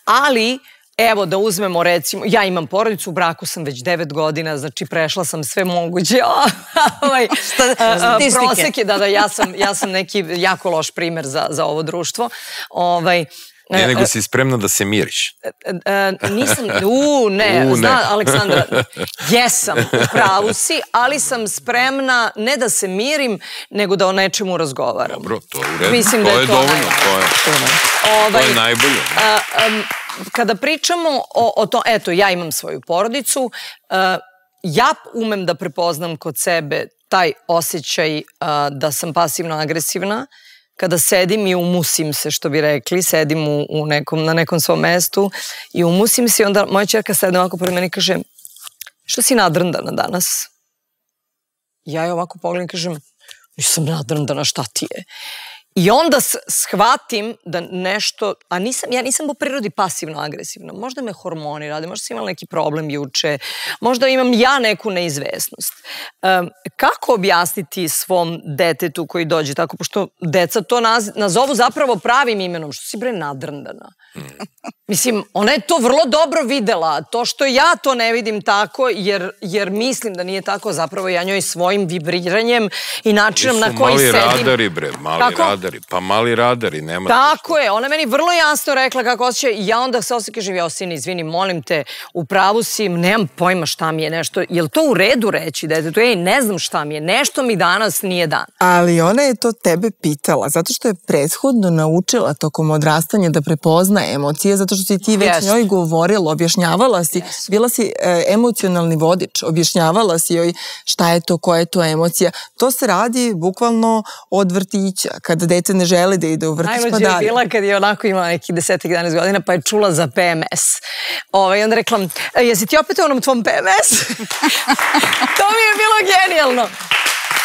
Ali, evo da uzmemo, recimo, ja imam porodicu, u braku sam već devet godina, znači prešla sam sve moguće. Prosek je, da, da, ja sam neki jako loš primer za ovo društvo. Ovaj... Ne, nego si spremna da se miriš. Nisam, u, ne, zna, Aleksandra, jesam, u pravu si, ali sam spremna ne da se mirim, nego da o nečemu razgovaram. Dobro, to je u redu, to je dovoljno, to je najbolje. Kada pričamo o tom, eto, ja imam svoju porodicu, ja umem da prepoznam kod sebe taj osjećaj da sam pasivno agresivna, kada sedim i umusim se, što bi rekli, sedim u nekom, na nekom svom mestu i umusim se i onda moja čerka sedne ovako pored mene i kaže, što si nadrndana danas? Ja je ovako pogledam i kažem, nisam nadrndana, šta ti je? I onda shvatim da nešto, a nisam, ja nisam po prirodi pasivno agresivna, možda me hormoni rade, možda sam imala neki problem juče, možda imam ja neku neizvesnost. Kako objasniti svom detetu koji dođe tako, pošto deca to nazovu zapravo pravim imenom, što si bre nadrndana. Mislim, ona je to vrlo dobro videla, to što ja to ne vidim tako, jer, jer mislim da nije tako, zapravo ja njoj svojim vibriranjem i načinom na koji sedim. Mali radari bre, mali radari. Pa mali radari, nema... Tako je, ona meni vrlo jasno rekla kako osjeća i ja onda se osjeća, živio, sine, izvini, molim te, u pravu si, nemam pojma šta mi je nešto, je li to u redu reći, detetu, ej, ne znam šta mi je, nešto mi danas nije dan. Ali ona je to tebe pitala, zato što je prethodno naučila tokom odrastanja da prepozna emocije, zato što si ti već njoj govorila, objašnjavala si, bila si emocionalni vodič, objašnjavala si joj šta je to, koja je to emocija. To se radi bukvalno od vrtića, kada dete ne želi da ide u vrtić, pa dalje. Najluđa je bila kad je onako imala neki desetak, jedanaest godina, pa je čula za P M S. I onda rekla, jesi ti opet u onom tvom P M S? To mi je bilo genijalno.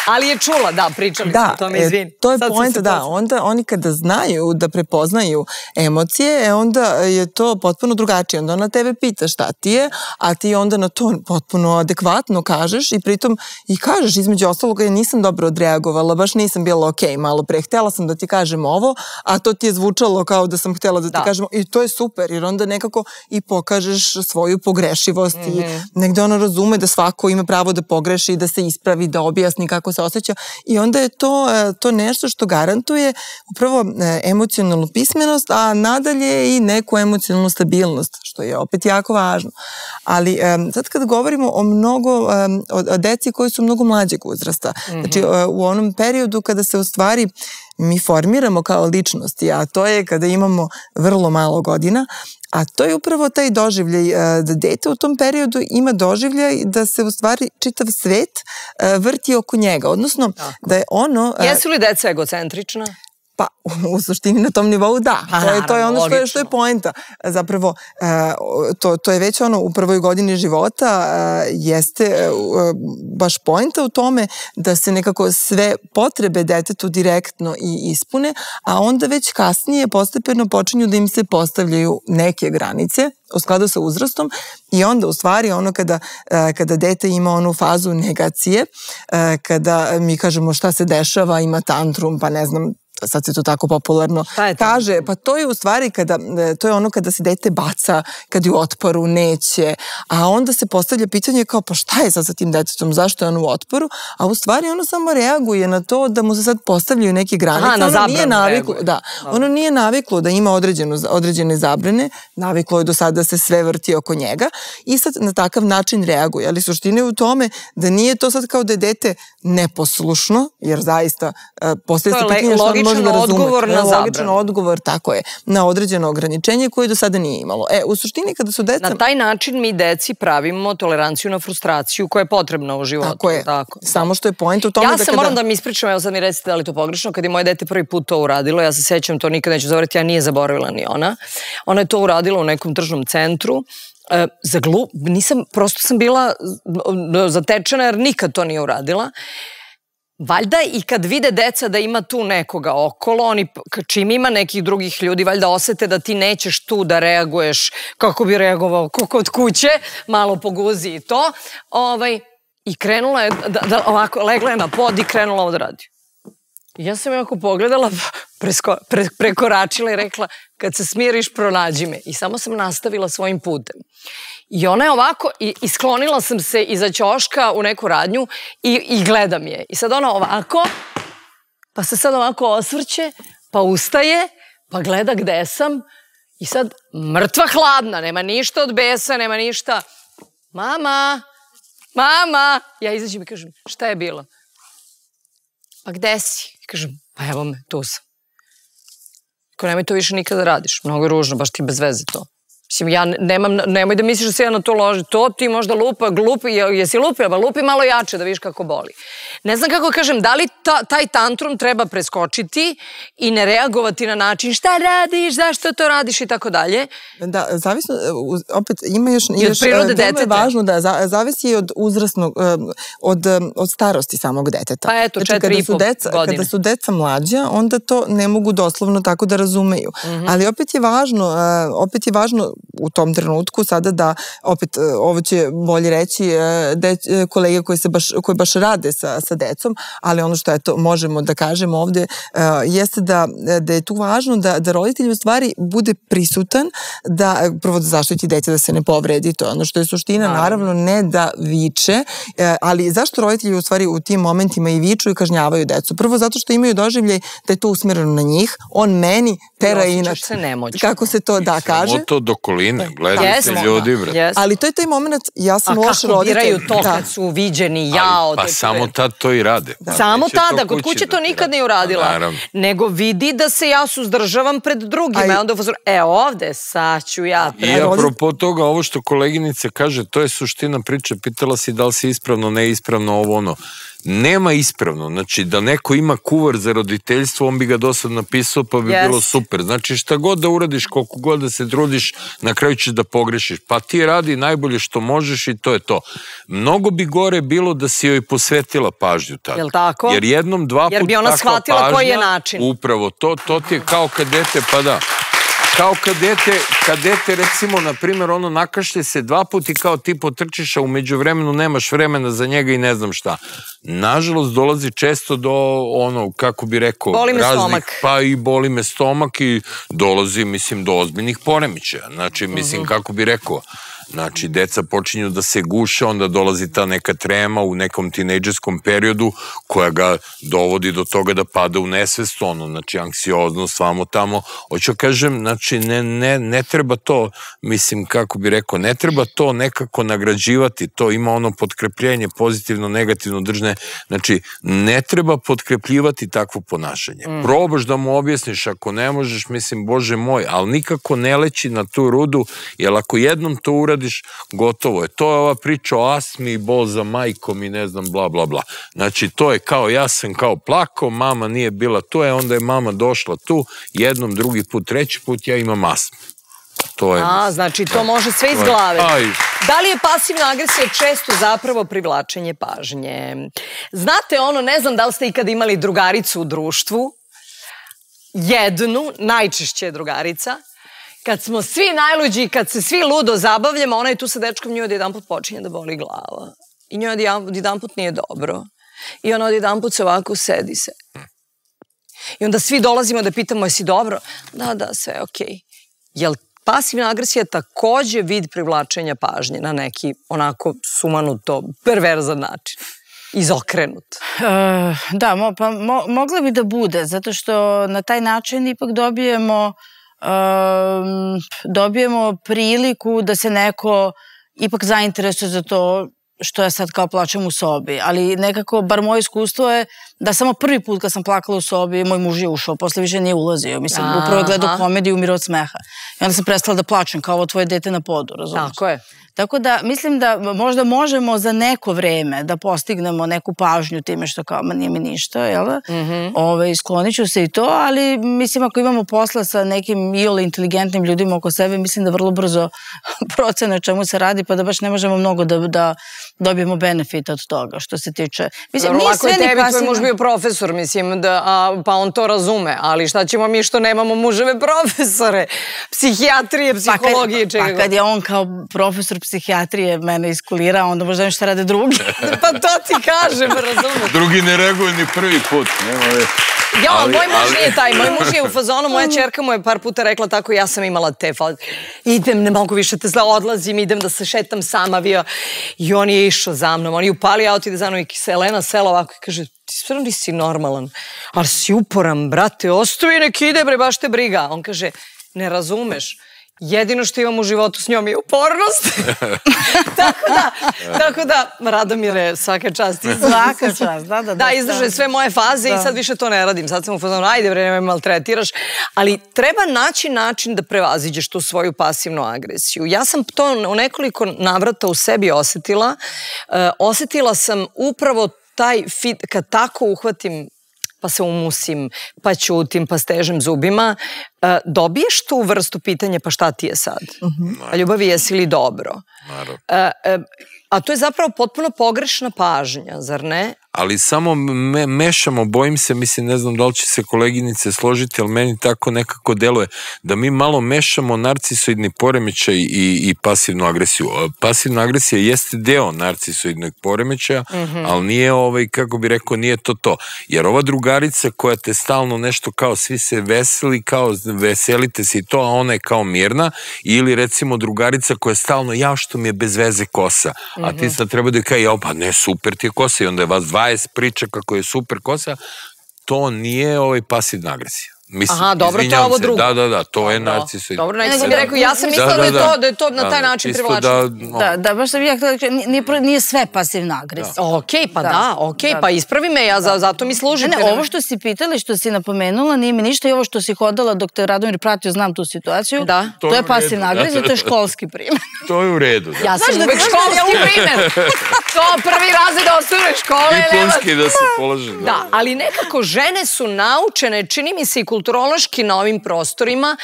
Ali je čula, da, pričali smo o tome, izvini. To je poenta, da. Onda oni kada znaju da prepoznaju emocije, onda je to potpuno drugačije. Onda ona tebe pita šta ti je, a ti onda na to potpuno adekvatno kažeš i pritom i kažeš, između ostaloga, nisam dobro odreagovala, baš nisam bila okej, malo pre, htela sam da ti kažem ovo, a to ti je zvučalo kao da sam htela da ti kažem ovo. I to je super, jer onda nekako i pokažeš svoju pogrešivost i negde ona razume da svako ima pravo da pogreši, da se ispravi, da objasni kako se osjeća i onda je to, to nešto što garantuje upravo emocionalnu pismenost, a nadalje i neku emocionalnu stabilnost, što je opet jako važno. Ali sad kada govorimo o mnogo, o deci koji su mnogo mlađeg uzrasta, znači u onom periodu kada se u stvari mi formiramo kao ličnosti, a to je kada imamo vrlo malo godina, a to je upravo taj doživljaj, da dete u tom periodu ima doživljaj da se u stvari čitav svet vrti oko njega, odnosno da je ono... Jesu li deca egocentrična? Pa, u suštini na tom nivou da. To je ono što je poenta. Zapravo, to je već ono u prvoj godini života jeste baš poenta u tome da se nekako sve potrebe detetu direktno i ispune, a onda već kasnije postepeno počinju da im se postavljaju neke granice u skladu sa uzrastom i onda u stvari ono kada, kada dete ima onu fazu negacije, kada mi kažemo šta se dešava, ima tantrum, pa ne znam, sad se to tako popularno kaže, pa to je u stvari kada, to je ono kada se dete baca, kad je u otporu, neće, a onda se postavlja pitanje kao pa šta je sad sa tim detetom, zašto je ono u otporu, a u stvari ono samo reaguje na to da mu se sad postavljaju neke granice, ono nije naviklo da ima određene zabrane, naviklo je do sada da se sve vrti oko njega i sad na takav način reaguje, ali suština je u tome da nije to sad kao da je dete neposlušno, jer zaista postavlja se pitanje što ono odgovor na zabranu. Logičan odgovor, tako je, na određeno ograničenje koje do sada nije imalo. E, u suštini kada su deca... Na taj način mi deci pravimo toleranciju na frustraciju koja je potrebna u životu. Tako je, samo što je point u tome da kada... Ja sam moram da mi ispričam, evo sad mi recite da li to pogrešno, kada je moje dete prvi put to uradilo, ja se sjećam, to nikad neću zaboraviti, ja nije zaboravila ni ona. Ona je to uradila u nekom tržnom centru, za glup, nisam, prosto sam bila zatečena jer nikad to nije uradila. Valjda i kad vide deca da ima tu nekoga okolo, oni čim ima nekih drugih ljudi, valjda osete da ti nećeš tu da reaguješ kako bi reagovao kod kuće, malo poguzi i to. I krenula je, ovako, legla je na pod i krenula ovo da radi. Ja sam jako pogledala, prekoračila i rekla, kad se smiriš, pronađi me. I samo sam nastavila svojim putem. I ona je ovako, i sklonila sam se iza ćoška u neku radnju i gledam je. I sad ona ovako, pa se sad ovako osvrće, pa ustaje, pa gleda gde sam. I sad mrtva hladna, nema ništa od besa, nema ništa. Mama, mama. Ja izađem i kažem, šta je bilo? Pa gde si? Kažem, pa evo me, tu sam. Ako nemoj to više nikada radiš, mnogo je ružno, baš ti bez veze to. Mislim, ja nemam, nemoj da misliš da se ja na to loži, to ti možda lupa, glupi, jesi lupi, pa lupi malo jače da vidiš kako boli. Ne znam kako kažem, da li taj tantrum treba preskočiti i ne reagovati na način šta radiš, zašto to radiš i tako dalje. Da, zavisno, opet ima još... I od prirode deteta. Važno da, zavisi i od uzrasnog, od starosti samog deteta. Pa eto, četiri i pol godine. Kada su deca mlađa, onda to ne mogu doslovno tako da razumeju. Ali opet je važno, opet je važno u tom trenutku sada da, opet ovo će bolje reći kolege koji baš rade sa decom, ali ono što možemo da kažemo ovde jeste da je tu važno da roditelj u stvari bude prisutan, da prvo da zaštiti dete da se ne povredi, to je ono što je suština, naravno ne da viče, ali zašto roditelji u stvari u tim momentima i viču i kažnjavaju decu? Prvo zato što imaju doživljaj da je to usmjereno na njih, on meni tera inat. Kako se to da kaže? Koline, gledajte ljudi, vrat. Ali to je taj moment, ja sam loš roditelj. A kako biraju to kad su uviđeni, jao. Pa samo tad to i rade. Samo tada, kod kuće to nikad ne uradila. Nego vidi da se ja suzdržavam pred drugima. E ovde, sad ću ja. I apropo toga, ovo što koleginica kaže, to je suština priče, pitala si da li si ispravno, neispravno, ovo ono. Nema ispravno, znači da neko ima kuvar za roditeljstvo, on bi ga do sad napisao pa bi yes. bilo super. Znači šta god da uradiš, koliko god da se trudiš, na kraju ćeš da pogrešiš. Pa ti radi najbolje što možeš i to je to. Mnogo bi gore bilo da si joj posvetila pažnju tada. Jel tako? Jer jednom, dva puta takva pažnja. Jer bi ona shvatila koji je način. Upravo to, to ti je kao kad dete, pa da. Kao kad dete, kad dete recimo, na primjer, ono nakašlje se dva put i kao ti potrčiš, a umeđu vremenu nemaš vremena za njega i ne znam šta. Nažalost, dolazi često do, ono, kako bi rekao, raznih, pa i boli me stomak i dolazi, mislim, do ozbiljnih poremećaja. Znači, mislim, kako bi rekao, znači, deca počinju da se guše, onda dolazi ta neka trema u nekom tinejdžerskom periodu koja ga dovodi do toga da pada u nesvest, ono, znači, anksioznost, vamo tamo. Hoću kažem, znači, ne, ne, ne treba to, mislim, kako bi rekao, ne treba to nekako nagrađivati, to ima ono potkrepljenje, pozitivno, negativno, držne, znači, ne treba potkrepljivati takvo ponašanje. Probaš da mu objasniš, ako ne možeš, mislim, Bože moj, ali nikako ne leći na tu rudu, jer ako jednom to uradi, gotovo je. To je ova priča o astmi i bol za majkom i ne znam, bla, bla, bla. Znači, to je kao ja sam kao plako, mama nije bila tu, je, onda je mama došla tu, jednom, drugi put, treći put, ja imam astmu. To je... A, znači, to može sve iz glave. Da li je pasivna agresija često zapravo privlačenje pažnje? Znate, ono, ne znam da li ste ikada imali drugaricu u društvu, jednu, najčešće je drugarica, kad smo svi najluđi i kad se svi ludo zabavljamo, ona je tu sa dečkom, njoj od jedan put počinje da boli glava. I njoj od jedan put nije dobro. I ona od jedan put se ovako sedi se. I onda svi dolazimo da pitamo, jesi dobro? Da, da, sve je okej. Jel pasivna agresija takođe vid privlačenja pažnje na neki onako sumanuto, perverzan način? Izokrenut. Da, pa mogla bi da bude, zato što na taj način ipak dobijemo dobijemo priliku da se neko ipak zainteresuje za to što ja sad kao plačem u sobi, ali nekako, bar moje iskustvo je da samo prvi put kad sam plakala u sobi, moj muž je ušao, posle više nije ulazio, mislim, upravo je gledao komediju i umirao od smeha. I onda sam prestala da plačem, kao ovo tvoje dete na podu, razumiješ? Tako je. Tako da, mislim da možda možemo za neko vreme da postignemo neku pažnju time što kao, ma nije mi ništa, jel da? Sklonit ću se i to, ali mislim, ako imamo posla sa nekim iole inteligentnim ljudima oko sebe, mislim da vrlo brzo procene čemu se radi, pa da baš ne možemo mnogo da dobijemo benefit od toga, što se tiče... Lako je tebi, tvoj muž bio profesor, mislim, pa on to razume, ali šta ćemo mi što nemamo muževe profesore? Psihijatrije, psihologije, čega? Pa kad je on kao profesor psihijatrije mene iskulira, onda možda mi šta rade drugi. Pa to ti kažem, razumiješ. Drugi ne reaguje ni prvi put. Ja, ali moj muž nije taj. Moj muž je u fazonu, moja čerka mu je par puta rekla tako, ja sam imala te faze. Idem, ne mogu više te zla, odlazim, idem da se šetam sama. I on je išao za mnom. On je upali auto, ide za mnom i Elena sela ovako i kaže, ti stvarno nisi normalan, ali si uporan, brate, ostavi, nek ide, bre, baš te briga. On kaže, ne razumeš. Jedino što imam u životu s njom je upornost. Tako da, Radomire, svaka čast. Svaka čast, da, da. Da, izdržaj sve moje faze i sad više to ne radim. Sad sam u fazonu, ajde bre, nemoj maltretiraš. Ali treba naći način da prevaziđeš tu svoju pasivnu agresiju. Ja sam to u nekoliko navrata u sebi osetila. Osetila sam upravo taj, kad tako uhvatim, pa se umusim, pa ćutim, pa stežem zubima, dobiješ tu vrstu pitanja, pa šta ti je sad? A ljubavi, jesi li dobro? A to je zapravo potpuno pogrešna pažnja, zar ne? Ali samo mešamo, bojim se, mislim, ne znam da li će se koleginice složiti, ali meni tako nekako deluje, da mi malo mešamo narcisoidni poremećaj i pasivnu agresiju. Pasivna agresija jeste deo narcisoidnog poremećaja, ali nije, kako bi rekao, nije to to. Jer ova drugarica koja te stalno nešto kao svi se veseli, kao veselite se i to, a ona je kao mirna, ili recimo drugarica koja je stalno, ja što mi je bez veze kosa, a ti sad treba da je kao, ja, pa ne, super ti je kosa i onda je vas dva dvadeset priča kako je super kosa, to nije pasivna agresija. Aha, dobro, to je ovo drugo. Da, da, da, to je narcisoid. Dobro, nego sam mi rekao, ja sam mislila da je to na taj način privlačno. Da, da, baš da bih ja htjela da nije sve pasivna agresija. Okej, pa da, okej, pa ispravi me, ja zato mi služite. Ne, ovo što si pitala i što si napomenula nije mi ništa i ovo što si hodala dok te Radomir pratio, znam tu situaciju, to je pasivna agresija, to je školski primer. To je u redu, da. Ja sam uvek školski primer. To prvi razred osnovne škole. Diplomski da se polaže. Da, ali nekako žene su naučene, čini mi se i kulturološki na ovim prostorima,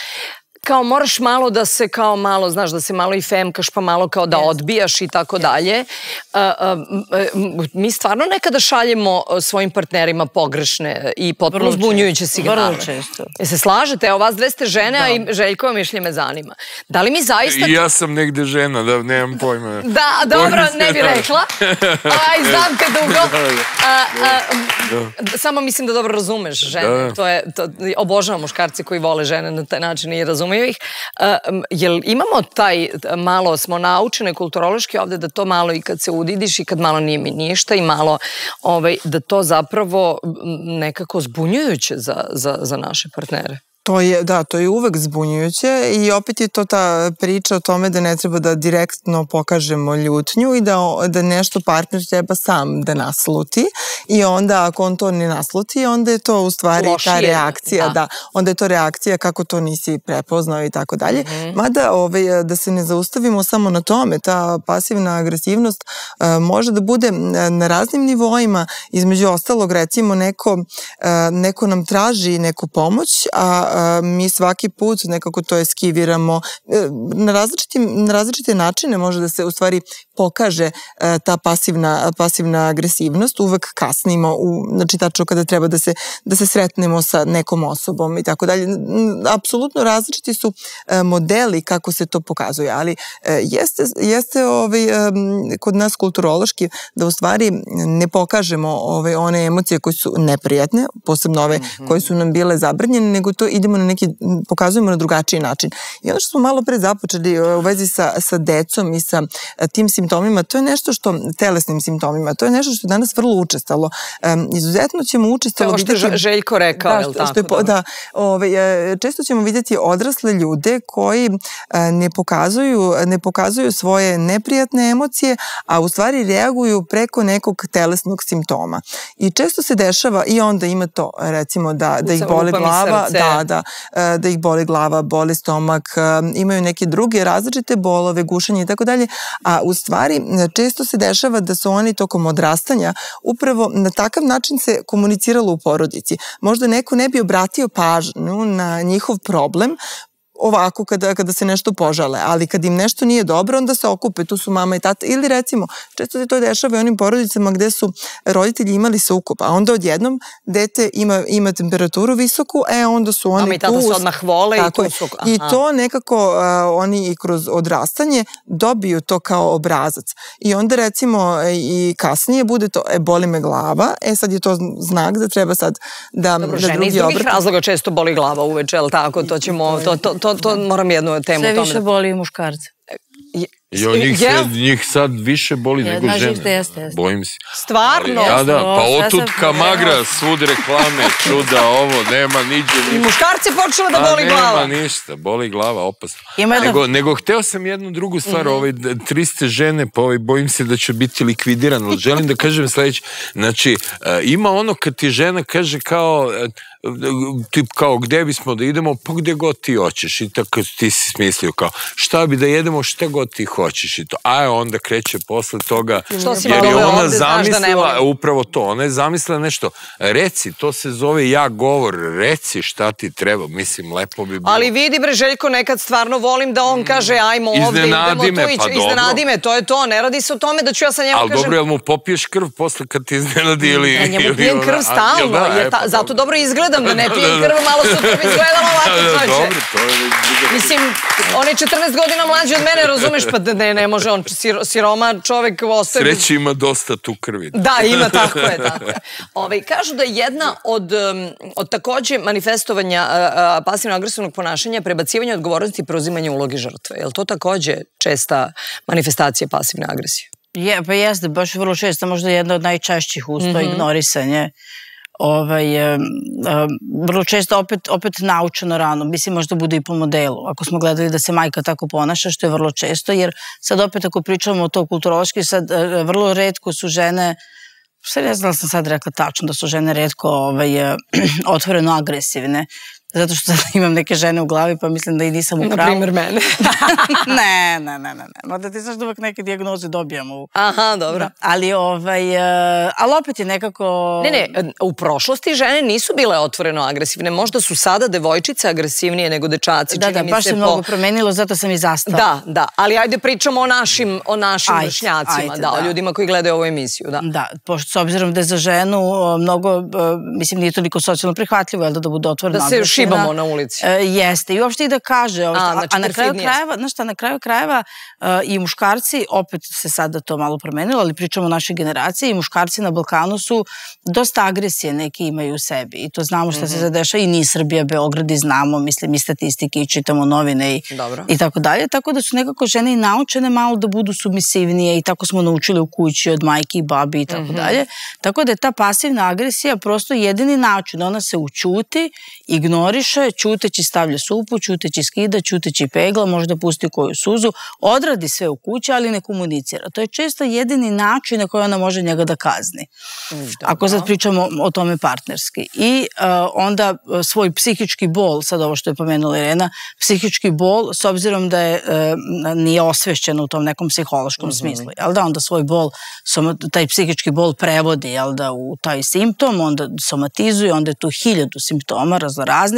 kao moraš malo da se kao malo, znaš, da se malo i femkaš, pa malo kao da odbijaš i tako dalje. Mi stvarno nekada šaljemo svojim partnerima pogrešne i potpuno zbunjujuće signale. Vrlo često. Se slažete? Evo, vas dve ste žene, a i Željkova mišljenje me zanima. Da li mi zaista... Ja sam negde žena, da nemam pojma. Da, dobro, ne bi rekla. Aj, znam te dugo. Samo mislim da dobro razumeš žene. Obožavam muškarci koji vole žene na taj način i razumeju ih. Jel imamo taj malo, smo naučene kulturološki ovde da to malo i kad se udidiš i kad malo nije mi ništa i malo da to zapravo nekako zbunjujuće za naše partnere? Da, to je uvek zbunjujuće i opet je to ta priča o tome da ne treba da direktno pokažemo ljutnju i da nešto partner treba sam da nasluti i onda ako on to ne nasluti, onda je to u stvari ta reakcija, da, onda je to reakcija kako to nisi prepoznao i tako dalje. Mada da se ne zaustavimo samo na tome, ta pasivna agresivnost može da bude na raznim nivoima, između ostalog recimo neko nam traži neku pomoć, a mi svaki put nekako to eskiviramo. Na različite načine može da se u stvari pokaže ta pasivna agresivnost. Uvek kasnimo, znači tačno kada treba da se sretnemo sa nekom osobom i tako dalje. Apsolutno različiti su modeli kako se to pokazuje, ali jeste kod nas kulturološki da u stvari ne pokažemo one emocije koje su neprijatne, posebno ove koje su nam bile zabranjene, nego to idemo na neki, pokazujemo na drugačiji način. I ono što smo malo pre započeli u vezi sa decom i sa tim simptomima, to je nešto što, telesnim simptomima, to je nešto što je danas vrlo učestalo. Izuzetno ćemo učestalo... Ovo što je Željko rekao, je li tako? Da, često ćemo vidjeti odrasle ljude koji ne pokazuju svoje neprijatne emocije, a u stvari reaguju preko nekog telesnog simptoma. I često se dešava, i onda ima to, recimo, da ih boli glava, da, da, da ih boli glava, boli stomak, imaju neke druge različite bolove, gušenje i tako dalje, a u stvari često se dešava da su oni tokom odrastanja upravo na takav način se komuniciralo u porodici. Možda neko ne bi obratio pažnju na njihov problem, ovako kada se nešto požale, ali kad im nešto nije dobro, onda se okupe, tu su mama i tata, ili recimo, često se to dešava i onim porodicama gde su roditelji imali sukob, a onda odjednom dete ima temperaturu visoku, e onda su oni tu... Mama i tata se odmah vole i tu su... I to nekako oni i kroz odrastanje dobiju to kao obrazac. I onda recimo i kasnije bude to, e boli me glava, e sad je to znak da treba sad da... Dobro, žene iz drugih razloga često boli glava uveče, ali tako, to ćemo... To moram jednu temu. Sve više boli muškarce. Njih sad više boli nego žene. Bojim se. Stvarno? Da, da. Pa otutka magra, svud reklame, čuda, ovo, nema niđe. I muškarce počelo da boli glava. Nema ništa, boli glava, opasno. Nego hteo sam jednu drugu stvar, triste žene, pa bojim se da će biti likvidirano. Želim da kažem sledeće. Znači, ima ono kad ti žena kaže kao... tip kao gde bismo da idemo, pa gde god ti hoćeš i tako ti si smislio kao šta bi da jedemo, šta god ti hoćeš i to, a onda kreće posle toga jer je ona zamislila upravo to, ona je zamislila nešto, reci, to se zove ja govor, reci šta ti treba, mislim lepo bi bilo. Ali vidi bre Željko, nekad stvarno volim da on kaže ajmo ovde, idemo tu ići, iznenadi me, to je to, ne radi se o tome da ću ja sa njemu kažem. Ali dobro, jel mu popiješ krv posle kad ti iznenadi ili... Ja njemu pijem krv stalno, zato dobro izgleda da ne pijem krv, malo sutra mi izgledalo ovako mlađe. Mislim, on je četrnaest godina mlađi od mene, razumeš, pa ne, ne može, on siroma čovek ostaje... Sreći ima dosta tu krvi. Da, ima, tako je, tako je. Kažu da je jedna od takođe manifestovanja pasivno-agresivnog ponašanja prebacivanja odgovornosti i preuzimanja uloge žrtve. Je li to takođe česta manifestacija pasivne agresije? Pa jeste, baš vrlo česta, možda jedna od najčešćih, uz to ignorisanje vrlo često opet naučeno rano, mislim možda bude i po modelu, ako smo gledali da se majka tako ponaša, što je vrlo često, jer sad opet ako pričamo o to kulturološki, sad vrlo retko su žene, sve ne znam da sam sad rekla tačno, da su žene retko otvoreno agresivne, zato što sad imam neke žene u glavi pa mislim da i nisam u pravu. Na primjer mene. Ne, ne, ne, ne. Mada ti znaš da uvek neke dijagnoze dobijamo. Aha, dobro. Ali opet je nekako... Ne, ne, u prošlosti žene nisu bile otvoreno agresivne. Možda su sada devojčice agresivnije nego dečaci. Da, da, baš se mnogo promenilo, zato sam i zastala. Da, da, ali ajde pričamo o našim vršnjacima, da, o ljudima koji gledaju ovu emisiju. Da, pošto s obzirom da je za ženu mnogo, mislim, nije toliko socijalno prihvatljivo da bude otvoreno agresivno. Šibamo na ulici. Jeste. I uopšte i da kaže. A na kraju krajeva i muškarci, opet se sada to malo promenilo, ali pričamo o našoj generaciji, i muškarci na Balkanu su dosta agresije neki imaju u sebi. I to znamo što se zadeša i ni Srbija, Beograd, i znamo, mislim, i statistike, i čitamo novine i tako dalje. Tako da su nekako žene i naučene malo da budu submisivnije i tako smo naučili u kući od majke i babi i tako dalje. Tako da je ta pasivna agresija prosto jedini način. Ona se učuti, ignorira, ignoriše, ćuteći stavlja supu, ćuteći skida, ćuteći pegla, možda pusti koju suzu, odradi sve u kući, ali ne komunicira. To je često jedini način na koji ona može njega da kazni. Ako sad pričamo o tome partnerski. I onda svoj psihički bol, sad ovo što je pomenula Irena, psihički bol, s obzirom da je nije osvešćena u tom nekom psihološkom smislu, jel da onda svoj bol, taj psihički bol prevodi, jel da, u taj simptom, onda somatizuje, onda je tu hiljadu simptoma raznoraznih.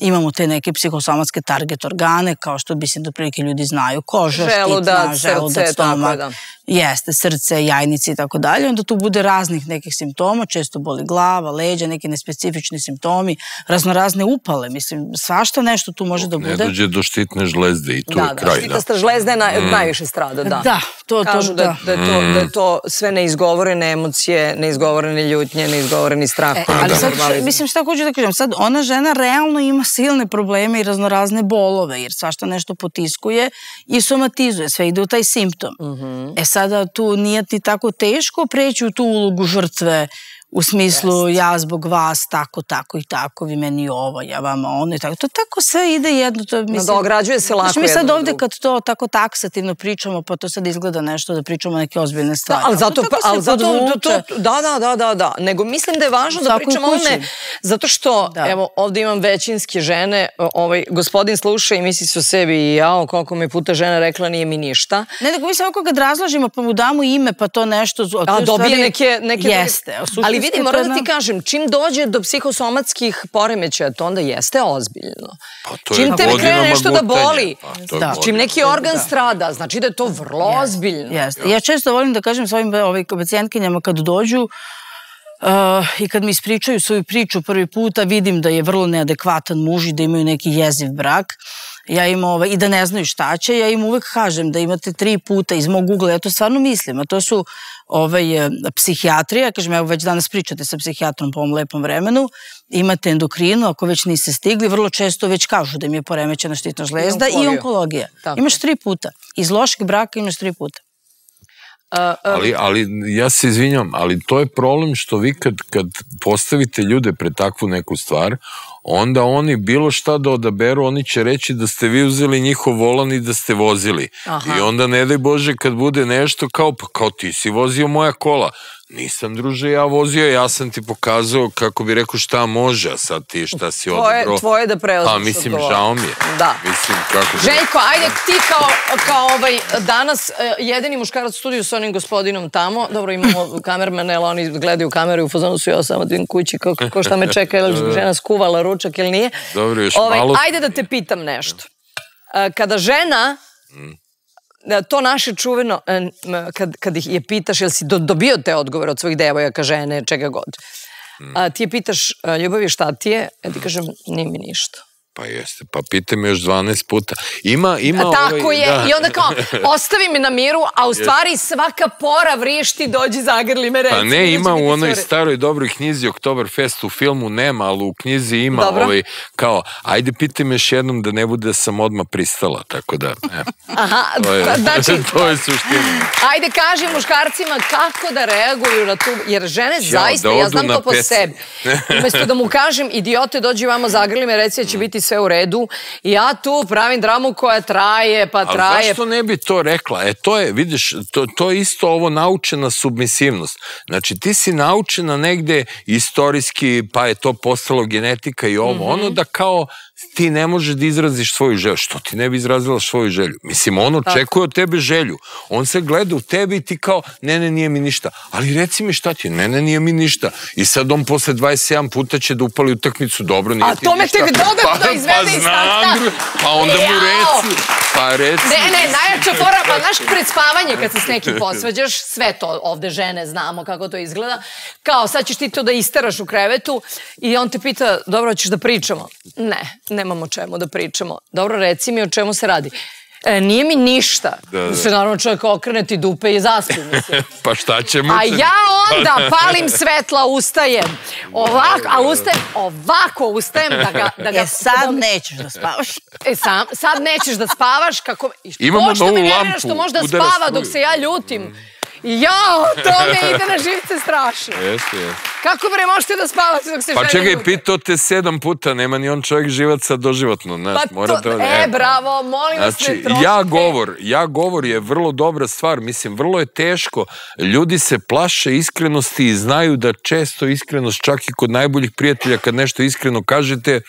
Imamo te neke psihosomatske target organe, kao što bi se do prilike ljudi znaju, koža, štitna, želudac, stomak, jeste, srce, jajnici i tako dalje. Onda tu bude raznih nekih simptoma, često boli glava, leđa, neki nespecifični simptomi, raznorazne upale, mislim, svašta nešto tu može da bude. Ne dođe do štitne žlezde i tu je kraj. Štitasta žlezda je najviše strada, da. Da, to, to, da. Kažu da je to sve neizgovorene emocije, neizgovorene ljutnje, neizgovoreni strah. Ali sad, mislim, šta hoću da kažem, sad ona žena realno ima silne probleme i raznorazne bolove, jer svašta nešto potiskuje i somatizuje, sve ide u taj simptom. E sada tu nije ti tako teško preći u tu ulogu žrtve, u smislu ja zbog vas tako, tako i tako, vi meni ovo, ja vama ono i tako. To tako sve ide jedno. Nadograđuje se lako jedno drugo. Mi sad ovde kad to tako taksativno pričamo, pa to sad izgleda nešto da pričamo neke ozbiljne stvari. Ali zato, da, da, da, da. Nego mislim da je važno da pričamo ovome, zato što, evo, ovde imam većinske žene, gospodin sluša i misli se o sebi, jao, koliko mi puta žena rekla nije mi ništa. Ne, tako mi se ovako kad razložimo, pa mu damo ime, pa to nešto... A dobije neke... Jeste, ali vidim, moram da ti kažem, čim dođe do psihosomatskih poremećaja, to onda jeste ozbiljno. Čim tebe krene nešto da boli, čim neki organ strada, znači da je to vrlo ozbiljno. Ja često volim da kažem svojim pacijentkinjama kad dođu i kad mi ispričaju svoju priču prvi puta, vidim da je vrlo neadekvatan muž i da imaju neki jeziv brak i da ne znaju šta će, ja im uvek kažem da imate tri puta iz mog ugla, ja to stvarno mislim, a to su psihijatrija, kažem, evo već danas pričate sa psihijatrom po ovom lepom vremenu, imate endokrinu, ako već niste stigli, vrlo često već kažu da im je poremećena štitna žlezda i onkologija. Imaš tri puta. Iz lošeg braka imaš tri puta. Ali, ali, ja se izvinjam, ali to je problem što vi kad, kad postavite ljude pred takvu neku stvar, onda oni bilo šta da odaberu, oni će reći da ste vi uzeli njihov volan i da ste vozili. Aha. I onda ne daj Bože kad bude nešto kao, pa kao ti si vozio moja kola. Nisam, druže, ja vozio, ja sam ti pokazao, kako bi rekao, šta može, a sad ti šta si odbro. Tvoje da preozim. Pa mislim, žao mi je. Da. Željko, ajde ti kao danas jedini muškarac u studiju sa onim gospodinom tamo, dobro, imamo kamermane, oni gledaju kameru i u fazonu su, ja sam odvijem kući, ko šta me čeka, ili žena skuvala ručak ili nije. Dobro, još malo. Ajde da te pitam nešto. Kada žena... To naše čuveno, kad ih je pitaš, jel si dobio te odgovore od svojih devojaka, žene, čega god, ti je pitaš, ljubavi, šta ti je? Ja ti kažem, nije mi ništa. Pa jeste, pa pite me još dvanaest puta. Ima, ima... Tako je, i onda kao, ostavi me na miru, a u stvari svaka pora vrišti, dođi zagrli me, reci. Pa ne, ima u onoj staroj dobroj knjizi Oktobarfest, u filmu nema, ali u knjizi ima ovaj, kao, ajde pite me još jednom da ne bude da sam odmah pristala, tako da... Aha, znači... To je suština. Ajde, kaži muškarcima kako da reaguju na tu, jer žene zaista, ja znam to po sebi. Umesto da mu kažem, idiote, dođi vamo, zagrli me, reci, ja ću biti sve u redu. Ja tu pravim dramu koja traje, pa traje. Ali zašto ne bi to rekla? E, to je, vidiš, to je isto ovo naučena submisivnost. Znači, ti si naučena negde istorijski, pa je to postalo genetika i ovo. Ono da kao ti ne možeš da izraziš svoju želju. Što ti ne bi izrazila svoju želju? Mislim, on očekuje od tebe želju. On se gleda u tebe i ti kao, ne, ne, nije mi ništa. Ali reci mi šta ti je, ne, ne, nije mi ništa. I sad on posle dvadeset sedam puta će da upali utakmicu, dobro, nije ti ništa. A to me tek dodatno izvede iz takta. Pa onda mu reci, pa reci. Ne, ne, najjača fora, pa znaš, pred spavanje kad se s nekim posvađaš, sve to ovde žene znamo kako to izgleda. Kao, sad ćeš ti to da isteraš u krevetu i on te pita, dobro, hoćeš da pričamo? Ne, nemamo o čemu da pričamo. Dobro, reci mi o čemu se radi. Nije mi ništa. Se naravno čovjek okrene ti dupe i zaspi. Pa šta ćemo? A ja onda palim svetla, ustajem. Ovako, a ustajem, ovako ustajem da ga... E sad nećeš da spavaš. E sad nećeš da spavaš kako... Pošto me nervira što možda spava dok se ja ljutim. Jao, to me ide na živce strašno. Jeste, jeste. Kako bre možete da spavate dok se žene ljute? Pa čekaj, pitao te sedam puta, nema ni on čovjek živaca doživotno. E, bravo, molim vas ne trošite. Ja govor, ja govor je vrlo dobra stvar, mislim, vrlo je teško. Ljudi se plaše iskrenosti i znaju da često iskrenost, čak i kod najboljih prijatelja, kad nešto iskreno kažete,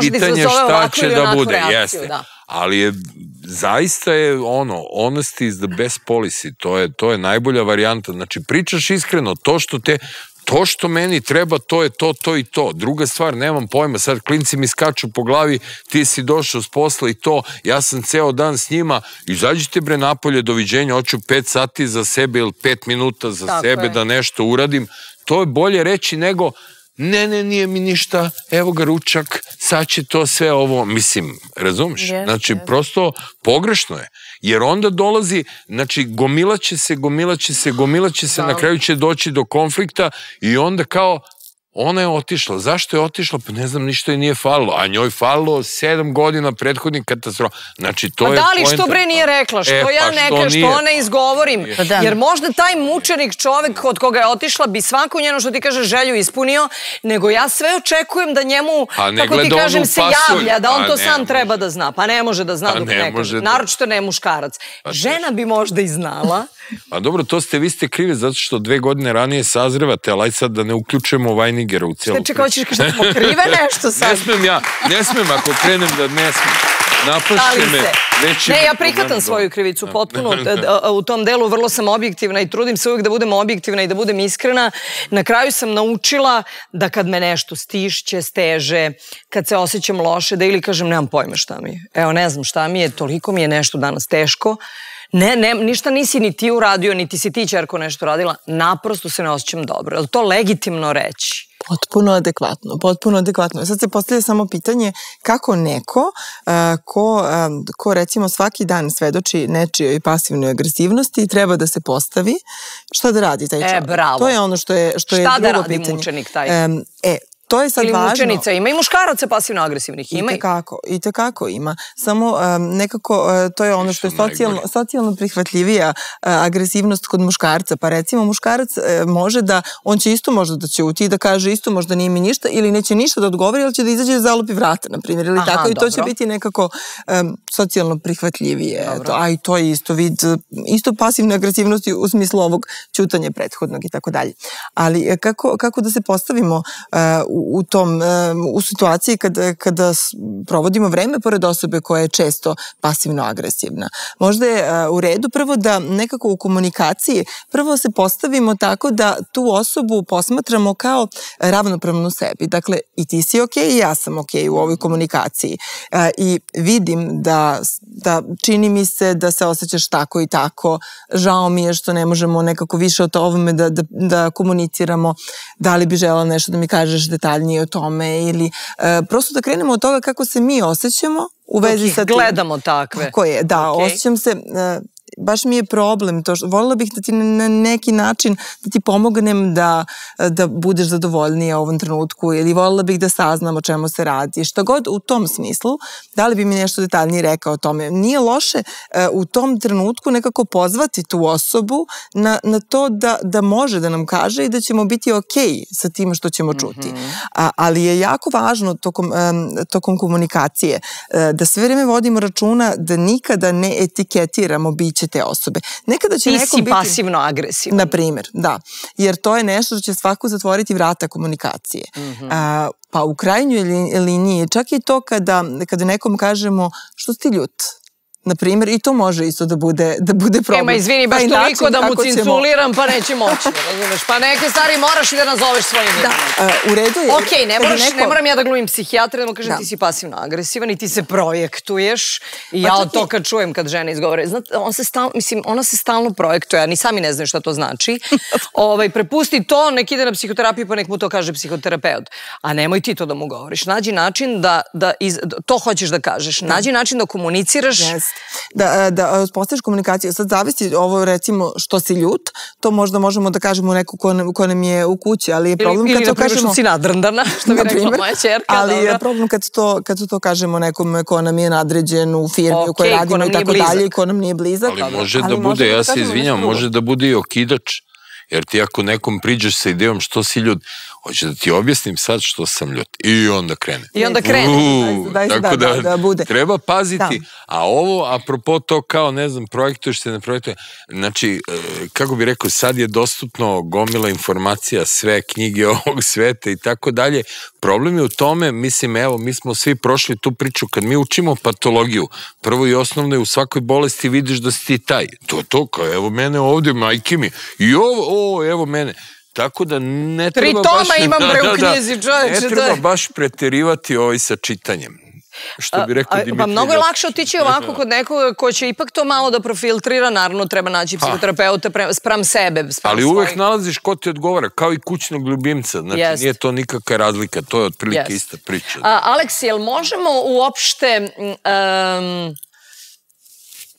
pitanje šta će da bude. Jeste, ali je... Zaista je ono, honesty is the best policy, to je najbolja varijanta. Znači, pričaš iskreno, to što te, to što meni treba, to je to, to i to. Druga stvar, nemam pojma, sad klinci mi skaču po glavi, ti si došao s posla i to, ja sam ceo dan s njima, izađite bre napolje, doviđenja, hoću pet sati za sebe ili pet minuta za sebe da nešto uradim. To je bolje reći nego... Ne, ne, nije mi ništa, evo ga ručak, sad će to sve ovo, mislim, razumiš? Znači, prosto pogrešno je, jer onda dolazi, znači, gomilat će se, gomilat će se, gomilat će se, na kraju će doći do konflikta i onda kao, ona je otišla, zašto je otišla? Pa ne znam, ništa je nije falilo, a njoj falilo sedam godina prethodnih katastrofa. Znači, to je poenta. Pa da li što bre nije rekla, što ja ne kažem, što ona izgovorim? Jer možda taj mučenik čovek od koga je otišla bi svako njeno što ti kaže želju ispunio, nego ja sve očekujem da njemu, kako ti kažem, se javlja, da on to sam treba da zna. Pa ne može da zna dok ne kaže. Naročito ne muškarac. Žena bi možda i znala. Pa dobro, to ste, vi ste krivi, zato što dve godine ranije sazrevate, ali aj sad da ne uključujemo ovaj Nigera u cijelu... Znači, kao ćeš kao što smo krive nešto sad. Ne smem ja, ne smem ako krenem da ne smem. Napašće me. Ne, ja prihvatam svoju krivicu potpuno. U tom delu vrlo sam objektivna i trudim se uvijek da budem objektivna i da budem iskrena. Na kraju sam naučila da kad me nešto stišće, steže, kad se osjećam loše, da ili kažem nemam pojma šta mi je. Evo, ne znam šta mi je, toliko mi je nešto danas teško. Ne, ne, ništa nisi ni ti uradio, niti si ti ćerko nešto radila, naprosto se ne osjećam dobro. Je li to legitimno reći? Potpuno adekvatno, potpuno adekvatno. Sad se postavlja samo pitanje kako neko ko, ko recimo svaki dan svedoči nečijoj pasivnoj agresivnosti i treba da se postavi, šta da radi taj čovjek? E, bravo. To je ono što je, što je drugo pitanje. Šta da radi mučenik taj? E, to je sad važno. Ili mučenica ima i muškaraca pasivno agresivnih, ima i... Itekako, itekako ima. Samo nekako to je ono što je socijalno prihvatljivija agresivnost kod muškarca. Pa recimo muškarac može da, on će isto možda da će uti i da kaže isto možda nije mi ništa ili neće ništa da odgovori, ali će da izađe za lupi vrata, na primjer, ili tako i to će biti nekako socijalno prihvatljivije. A i to je isto vid, isto pasivne agresivnosti u smislu ovog ćutanja prethodnog i tako dalje. Ali kako da se postavimo u u tom, u situaciji kada, kada provodimo vreme pored osobe koja je često pasivno agresivna. Možda je u redu prvo da nekako u komunikaciji prvo se postavimo tako da tu osobu posmatramo kao ravnopravnu sebi. Dakle, i ti si okej i ja sam okej u ovoj komunikaciji. I vidim da, da čini mi se da se osjećaš tako i tako. Žao mi je što ne možemo nekako više o tome da, da, da komuniciramo. Da li bi želao nešto da mi kažeš detalje detaljnije o tome ili prosto da krenemo od toga kako se mi osjećamo u vezi sa tim. Dok ih gledamo takve. Tako je, da, osjećam se... Baš mi je problem to što voljela bih da ti na neki način da ti pomognem da, da budeš zadovoljnija u ovom trenutku ili voljela bih da saznam o čemu se radi. Šta god u tom smislu, da li bi mi nešto detaljnije rekao o tome. Nije loše u tom trenutku nekako pozvati tu osobu na, na to da, da može da nam kaže i da ćemo biti okej sa tim što ćemo čuti. Mm-hmm. A, ali je jako važno tokom, tokom komunikacije da sve vreme vodimo računa da nikada ne etiketiramo biće te osobe. Nekada će neko biti... Ti si pasivno agresivan. Naprimjer, da. Jer to je nešto što će svaku zatvoriti vrata komunikacije. Pa u krajnjoj liniji, čak i to kada nekom kažemo što si ti ljut? Naprimjer, i to može isto da bude problem. Ema, izvini, baš toliko da mu cinculiram, pa neće moći. Pa neke stvari moraš i da nazoveš svojim imenom. Ok, ne moram ja da glumim psihijatra, da mu kažem ti si pasivno agresivan i ti se projektuješ. I ja to kad čujem kad žene izgovore. Ona se stalno projektuje, a ni sami ne znaju šta to znači. Prepusti to, nek ide na psihoterapiju, pa nek mu to kaže psihoterapeut. A nemoj ti to da mu govoriš. Nađi način da, to hoćeš da kažeš, nađi način da komuniciraš. Da, da postaviš komunikaciju. Sad zavisi ovo recimo što si ljut, to možda možemo da kažemo neko ko nam je u kući, ali je problem ili, kad ili to kažemo... Ili što si nadrndana, što bi rekla moja čerka. Ali dobra. Je problem kad to, kad to kažemo nekom ko nam je nadređen u firmi okay, u kojoj radimo i tako dalje i ko nam nije blizak. Ali može ali, da ali bude, ja se izvinjam, može da bude i okidač, jer ti ako nekom priđeš sa idejom što si ljut, hoće da ti objasnim sad što sam ljut. I onda krene. I onda krene. Tako da treba paziti. A ovo, apropo to kao, ne znam, projektuješ se, ne projektuje. Znači, kako bih rekao, sad je dostupno gomila informacija, sve knjige ovog sveta i tako dalje. Problem je u tome, mislim, evo, mi smo svi prošli tu priču, kad mi učimo patologiju, prvo i osnovno je u svakoj bolesti vidiš da si ti taj. To je to, kao evo mene ovdje, majke mi, i ovo, o, evo mene. Tako da ne treba baš... Tri toma imam bre u knjizi, čoveče. Ne treba baš preterivati ovaj sa čitanjem. Što bi rekao Dimitrija. Pa mnogo je lakše otići ovako kod nekoga ko će ipak to malo da profiltrira, naravno treba naći psihoterapeuta spram sebe. Ali uvek nalaziš ko ti odgovara, kao i kućnog ljubimca. Znači nije to nikakva razlika, to je otprilike ista priča. Aleks, jel možemo uopšte...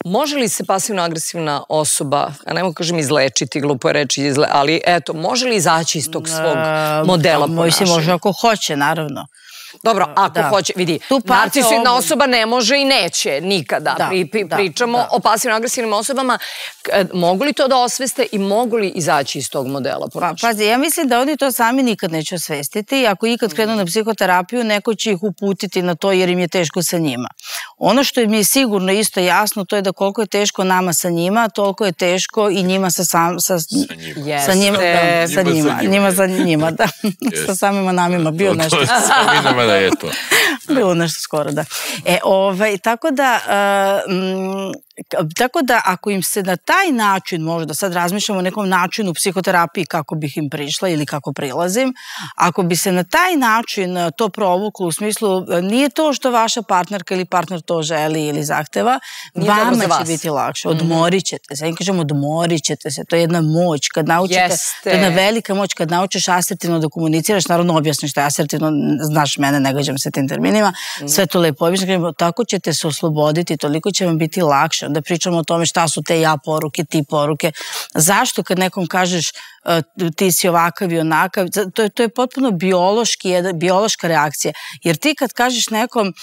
Može li se pasivno-agresivna osoba, a ne mogu kažem izlečiti, glupo je reći, ali eto, može li izaći iz tog svog modela ponašanja? Može se može ako hoće, naravno. Dobro, ako hoće, vidi, narcisoidna osoba ne može i neće nikada. Pričamo o pasivno-agresivnim osobama. Mogu li to da osveste i mogu li izaći iz tog modela ponašanja? Pazi, ja mislim da oni to sami nikad neće osvestiti. Ako ikad krenu na psihoterapiju, neko će ih uputiti na to jer im je teško sa njima. Ono što im je sigurno isto jasno, to je da koliko je teško nama sa njima, toliko je teško i njima sa njima. Sa samima namima, bio nešto. Da je to. Bilo nešto skoro, da. E, ovaj, tako da... Uh, Tako da ako im se na taj način, možda sad razmišljamo o nekom načinu psihoterapiji kako bih im prišla ili kako prilazim, ako bi se na taj način to provuklo u smislu nije to što vaša partnerka ili partner to želi ili zahteva, vama će biti lakše, odmorit ćete se, kažemo odmorit ćete se, to je jedna moć, kad naučite, to je jedna velika moć, kad naučiš asertivno da komuniciraš, naravno objasniš što je asertivno, znaš mene, ne gađam se tim terminima, sve to lepo objasniš, tako ćete se osloboditi, toliko će vam biti lakše. Da pričamo o tome šta su te ja poruke, ti poruke. Zašto kad nekom kažeš ti si ovakav i onakav, to je potpuno biološka reakcija. Jer ti kad kažeš nekom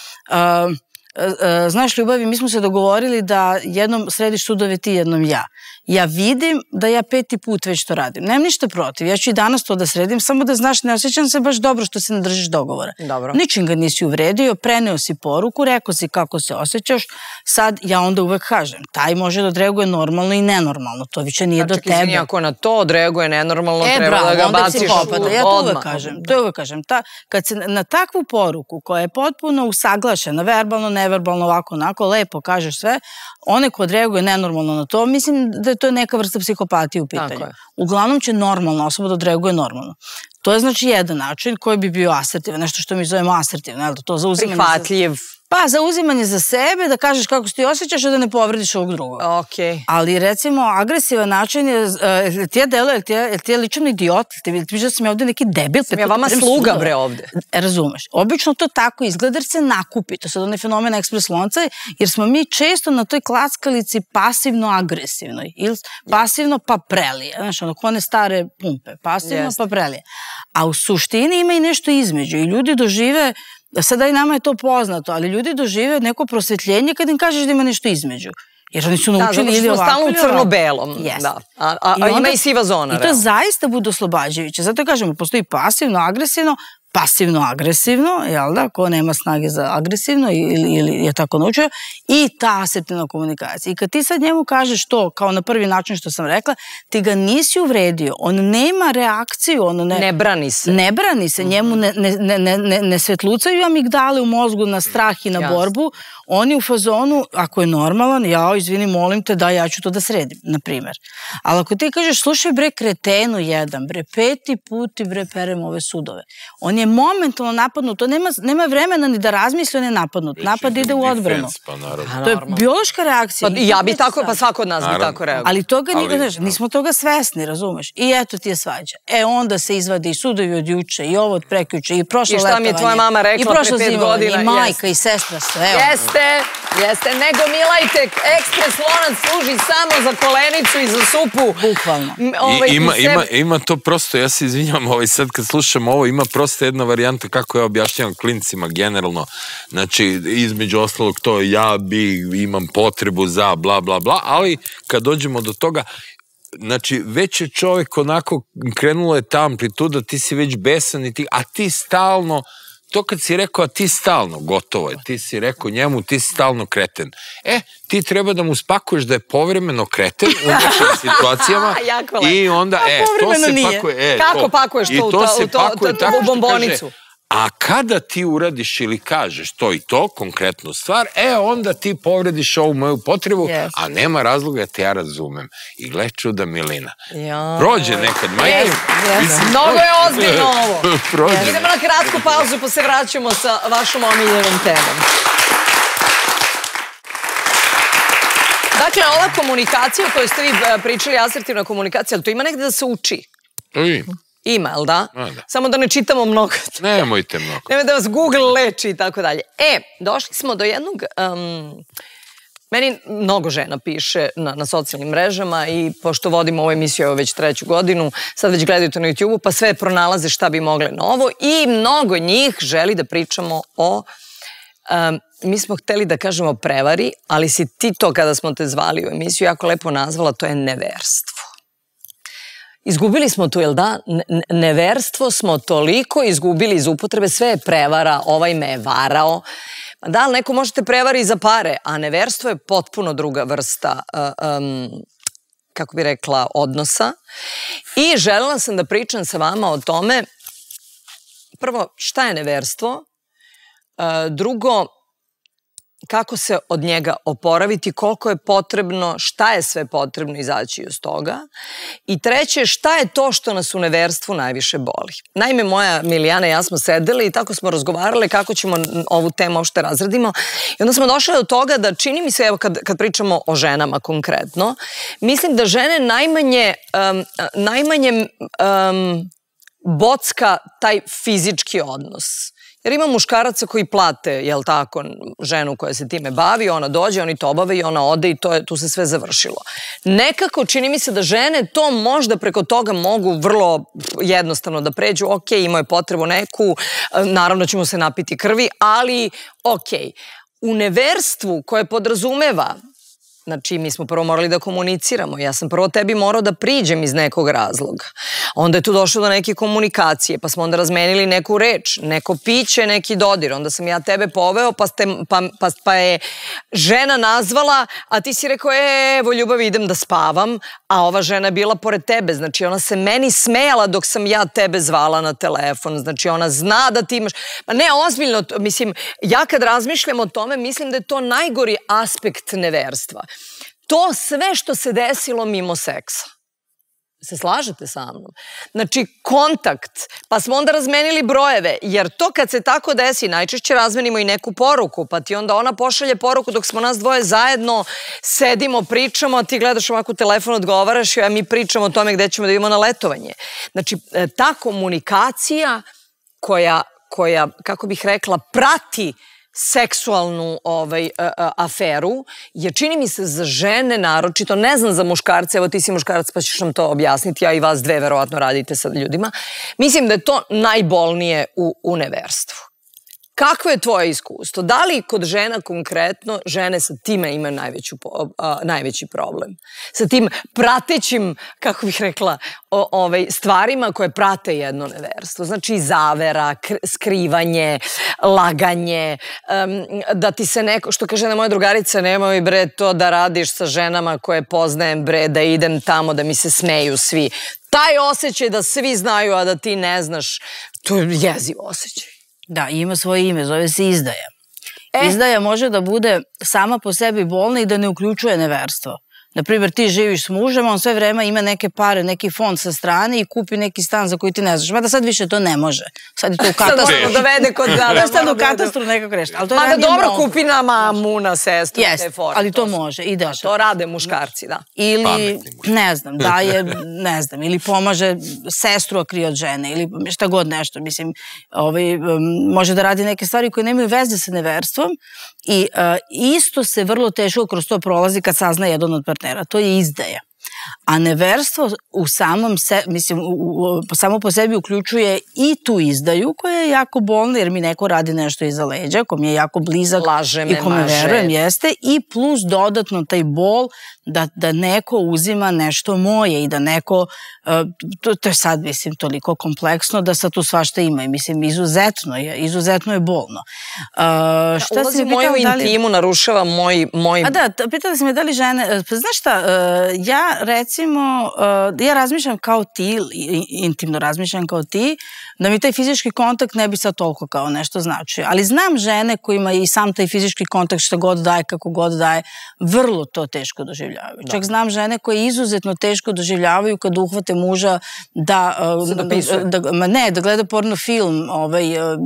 znaš ljubavi, mi smo se dogovorili da jednom središ sudove ti, jednom ja. Ja vidim da ja peti put već to radim. Nemam ništa protiv. Ja ću i danas to da sredim, samo da znaš, ne osjećam se baš dobro što se ne držiš dogovora. Ničim ga nisi uvredio, preneo si poruku, rekao si kako se osjećaš, sad ja onda uvek kažem, taj može da odreaguje normalno i nenormalno, to više nije do tebe. Znači, ako na to odreaguje nenormalno, treba da ga baciš odmah. Ja to uvek kažem, to uvek kažem. Kad se na takvu poruku koja je potpuno usaglašena, verbalno, neverbalno, ovako, onako, lepo kažeš sve, one ko odreaguje nenormalno na to, mislim da je to neka vrsta psihopatije u pitanju. Uglavnom će normalna osoba da odreaguje normalno. To je znači jedan način koji bi bio asertivan, nešto što mi zovemo asertivno, to zauzimanje... Prihvatljiv. Pa, zauzimanje za sebe, da kažeš kako se ti osjećaš, a da ne povrediš ovog drugog. Okej. Ali, recimo, agresivan način je, ti je delo, jer ti je ličan idiot, jer ti viš da sam ja ovde neki debil. Sam ja vama sluga, bre, ovde. Razumeš. Obično to tako izgleda, jer se nakupi. To sad onaj fenomen ekspres lonca, jer smo mi često na toj klackalici pasivno-agresivnoj. Ili pasivno pa prelije. Znaš, ono, one stare pumpe. Pasivno pa prelije. A u suštini ima i nešto između. I ljudi dožive... Sada i nama je to poznato, ali ljudi dožive neko prosvetljenje kad im kažeš da ima nešto između. Jer oni su naučili ili ovako. Da, zato što smo stalno crno-belom. A ima i siva zona. I to zaista bude oslobađajuće. Zato kažemo, postoji pasivno, agresivno, pasivno, agresivno, jel da, ko nema snage za agresivno ili je tako naučio, i ta asertivna komunikacija. I kad ti sad njemu kažeš to, kao na prvi način što sam rekla, ti ga nisi uvredio, on nema reakciju, on ne... Ne brani se. Ne brani se, njemu ne svetlucaju amigdale u mozgu na strah i na borbu, on je u fazonu, ako je normalan, jao, izvini, molim te, da, ja ću to da sredim, na primer. Ali ako ti kažeš, slušaj bre kretenu jedan, bre peti puti bre perem ove sudove, on je momentalno napadnut, nema vremena ni da razmisli, on je napadnut. Napad ide u odbranu. To je biološka reakcija. Ja bi tako, pa svako od nas bi tako reagovao. Ali toga nismo toga svesni, razumeš? I eto ti je svađa. E onda se izvade i sudovi od juče, i ovo od prekjuče, i prošlo letovanje. I šta mi je tvoja mama rekla pre pet godina. I majka, i sestra, sve. Jeste, jeste. Ne gomilajte, ekspres lonac služi samo za kolenicu i za supu. Bukvalno. Ima to prosto, ja se izvinjam, sad kad slušam ovo, ima prosto jedna varijanta kako ja objašnjam klincima generalno, znači između ostalog to ja bi imam potrebu za bla bla bla, ali kad dođemo do toga, znači već je čovjek onako, krenula je ta amplituda, ti si već besan i ti, a ti stalno, to kad si rekao, a ti stalno, gotovo je, ti si rekao njemu, ti si stalno kreten. E, ti treba da mu spakuješ da je povremeno kreten u nekim situacijama i onda, e, to se pakuje. Kako pakuješ to u bombonicu? A kada ti uradiš ili kažeš to i to, konkretnu stvar, e, onda ti povrediš ovu moju potrebu, a nema razloga da te ja razumem. I gle čuda milina. Prođe nekad, majke. Mnogo je ozbiljno ovo. Prođe. Idemo na kratku pauzu pa se vraćamo sa vašom omiljenom temom. Dakle, ova komunikacija o kojoj ste vi pričali, asertivna komunikacija, ali to ima negde da se uči? To ima. Ima, jel da? Samo da ne čitamo mnogo. Nemojte mnogo. Nemojte da vas Google leči i tako dalje. E, došli smo do jednog... Meni mnogo žena piše na socijalnim mrežama i pošto vodim ovu emisiju, evo već treću godinu, sad već gledaju to na YouTube-u, pa sve pronalaze šta bi mogle novo i mnogo njih želi da pričamo o... Mi smo hteli da kažemo prevari, ali si ti to kada smo te zvali u emisiju jako lepo nazvala, to je neverstvo. Izgubili smo tu, jel da? Neverstvo smo toliko izgubili iz upotrebe, sve je prevara, ovaj me je varao. Da, ali neko možete prevari za pare, a neverstvo je potpuno druga vrsta, kako bi rekla, odnosa. I želela sam da pričam sa vama o tome, prvo, šta je neverstvo? Drugo, kako se od njega oporaviti, koliko je potrebno, šta je sve potrebno izaći iz toga. I treće, šta je to što nas u neverstvu najviše boli. Naime, moja Milijana i ja smo sedeli i tako smo razgovarale kako ćemo ovu temu uopšte razradimo. I onda smo došli do toga da čini mi se, evo kad, kad pričamo o ženama konkretno, mislim da žene najmanje, um, najmanje um, bocka taj fizički odnos. Jer ima muškaraca koji plate, jel tako, ženu koja se time bavi, ona dođe, oni to obave i ona ode i tu se sve završilo. Nekako čini mi se da žene to možda preko toga mogu vrlo jednostavno da pređu, ok, imao je potrebu neku, naravno ćemo se napiti krvi, ali ok. U neverstvu koje podrazumeva, znači, mi smo prvo morali da komuniciramo. Ja sam prvo tebi morao da priđem iz nekog razloga. Onda je tu došlo do neke komunikacije, pa smo onda razmenili neku reč, neko piće, neki dodir. Onda sam ja tebe poveo, pa, ste, pa, pa, pa je žena nazvala, a ti si rekao, evo ljubavi, idem da spavam, a ova žena je bila pored tebe. Znači, ona se meni smejala dok sam ja tebe zvala na telefon. Znači, ona zna da ti imaš... Pa ne, ozbiljno, mislim, ja kad razmišljam o tome, mislim da je to najgori aspekt neverstva. To sve što se desilo mimo seksa. se slažete sa mnom? Znači, kontakt, pa smo onda razmenili brojeve, jer to kad se tako desi, najčešće razmenimo i neku poruku, pa ti onda ona pošalje poruku dok smo nas dvoje zajedno sedimo, pričamo, a ti gledaš ovako telefon, odgovaraš, ja mi pričamo o tome gde ćemo da idemo na letovanje. Znači, ta komunikacija koja, koja, kako bih rekla, prati seksualnu aferu, jer čini mi se za žene naročito, ne znam za muškarce, evo ti si muškarac pa ćeš nam to objasniti, ja i vas dve verovatno radite sa ljudima, mislim da je to najbolnije u universtvu. Kako je tvoje iskustvo? Da li kod žena konkretno, žene sa time imaju najveći problem? Sa tim pratećim, kako bih rekla, stvarima koje prate jedno neverstvo. Znači zavera, skrivanje, laganje, da ti se neko, što kaže jedna moja drugarica, nemoj bre to da radiš sa ženama koje poznajem bre, da idem tamo, da mi se smeju svi. Taj osjećaj da svi znaju, a da ti ne znaš, to je jeziv osjećaj. Da, ima svoje ime, zove se izdaja. Izdaja može da bude sama po sebi bolna i da ne uključuje neverstvo. Naprimjer, ti živiš s mužem, on sve vreme ima neke pare, neki fond sa strane i kupi neki stan za koji ti ne znaš. Mada sad više to ne može. Sad je to u katastru. Sad dovede kod zada. Sad u katastru nekako rešta. Mada dobro kupi na mamu, na sestru. Jeste, ali to može. To rade muškarci, da. Ili, ne znam, daje, ne znam, ili pomaže sestru a kri od žene, ili šta god nešto. Mislim, može da radi neke stvari koje nemaju veze sa neverstvom i isto se vrlo teško kroz to prolazi kad sazna jedan od partnera. To je izdaja. A neverstvo u samom se, mislim, samo po sebi uključuje i tu izdaju koja je jako bolna jer mi neko radi nešto iza leđa, ko mi je jako blizak i ko me verujem jeste i plus dodatno taj bol da, da neko uzima nešto moje i da neko, to, to je sad mislim toliko kompleksno da sad tu svašta ima i mislim izuzetno je, izuzetno je bolno. Uh, šta ulazi moju intimu, narušava moj... moj... A da, pitala si me da li žene, pa znaš šta, uh, ja recimo, ja razmišljam kao ti, intimno razmišljam kao ti, da mi taj fizički kontakt ne bi sad toliko kao nešto značio. Ali znam žene kojima i sam taj fizički kontakt što god daje, kako god daje, vrlo to teško doživljavaju. Čak znam žene koje izuzetno teško doživljavaju kad uhvate muža da... Ne, da gleda porno film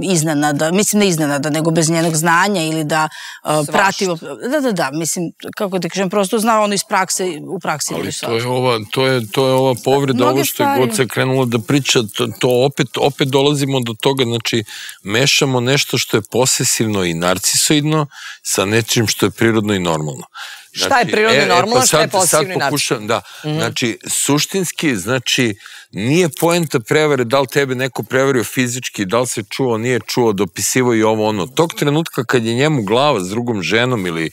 iznenada, mislim ne iznenada, nego bez njenog znanja ili da prati... Da, da, da, mislim, kako da kažem, prosto znam ono iz prakse, u praksi ili što. To je ova povreda, ovo što je Goca krenula da priča, to opet dolazimo do toga, znači, mešamo nešto što je posesivno i narcisoidno sa nečim što je prirodno i normalno. Šta je prirodno i normalno, šta je posesivno i narcisoidno? Da, znači, suštinski, znači, nije poenta prevare da li tebe neko prevario fizički, da li se čuo, nije čuo, dopisivo i ovo ono. Tog trenutka kad je njemu glava s drugom ženom ili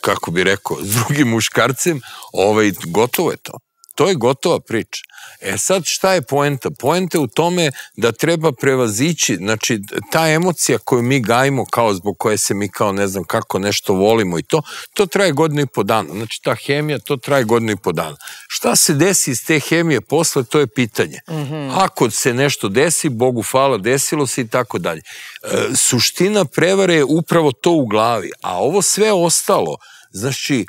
kako bi rekao, s drugim muškarcem, ovaj, gotovo je to. To je gotova priča. E sad šta je poenta? Poenta je u tome da treba prevazići, znači ta emocija koju mi gajimo kao zbog koje se mi kao ne znam kako nešto volimo i to, to traje godinu i po dana. Znači ta hemija, to traje godinu i po dana. Šta se desi iz te hemije posle, to je pitanje. Ako se nešto desi, Bogu hvala, desilo se i tako dalje. Suština prevare je upravo to u glavi, a ovo sve ostalo, znači,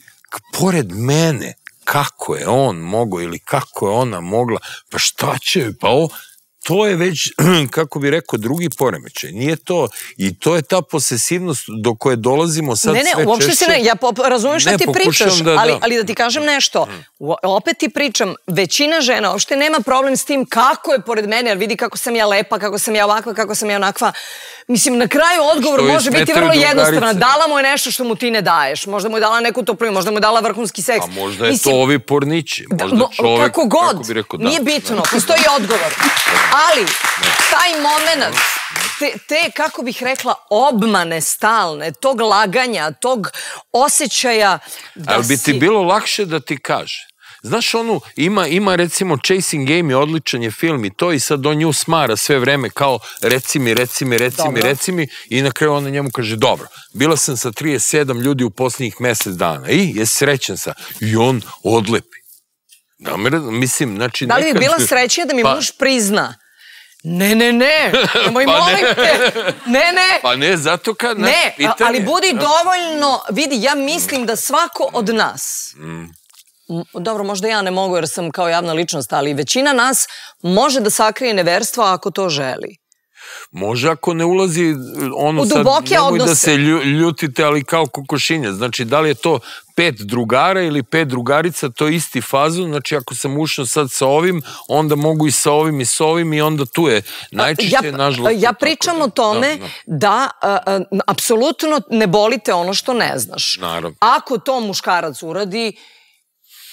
pored mene, kako je on mogao ili kako je ona mogla, pa šta će, pa ovo, to je već, kako bi rekao, drugi poremećaj. Nije to, i to je ta posesivnost do koje dolazimo sad sve češće. Ne, ne, uopšte se ne, ja razumijem šta ti pričaš, ali da ti kažem nešto, opet ti pričam, većina žena uopšte nema problem s tim kako je pored mene, jer vidi kako sam ja lepa, kako sam ja ovakva, kako sam ja onakva. Mislim, na kraju odgovor može biti vrlo jednostavan. Dala mu je nešto što mu ti ne daješ. Možda mu je dala neku toplinu, možda mu je dala vrhunski seks. A možda je to ovi pornići. Kako god, nije bitno, postoji odgovor. Ali, taj moment, te, kako bih rekla, obmane stalne, tog laganja, tog osjećaja da si... Ali bi ti bilo lakše da ti kaže? Znaš onu, ima recimo Chasing Game je odličan je film i to i sad on nju smara sve vreme kao reci mi, reci mi, reci mi, reci mi i na kraju ona njemu kaže dobro, bila sam sa trideset sedam ljudi u posljednjih mjesec dana i je srećen sam i on odlepi. Da li bi bila srećnija da mi muž prizna? Ne, ne, ne, nemoj molim te, ne, ne. Pa ne, zato kad... Ne, ali budi dovoljno, vidi, ja mislim da svako od nas... dobro, možda ja ne mogu jer sam kao javna ličnost, ali većina nas može da sakrije neverstvo ako to želi. Može ako ne ulazi ono sad, nemoj da se ljutite, ali kao kokošinja. Znači, da li je to pet drugara ili pet drugarica, to je isti fazon. Znači, ako sam ušao sad sa ovim, onda mogu i sa ovim i sa ovim i onda tu je. Najčešće, nažalost. Ja pričam o tome da apsolutno ne bolite ono što ne znaš. Naravno. Ako to muškarac uradi,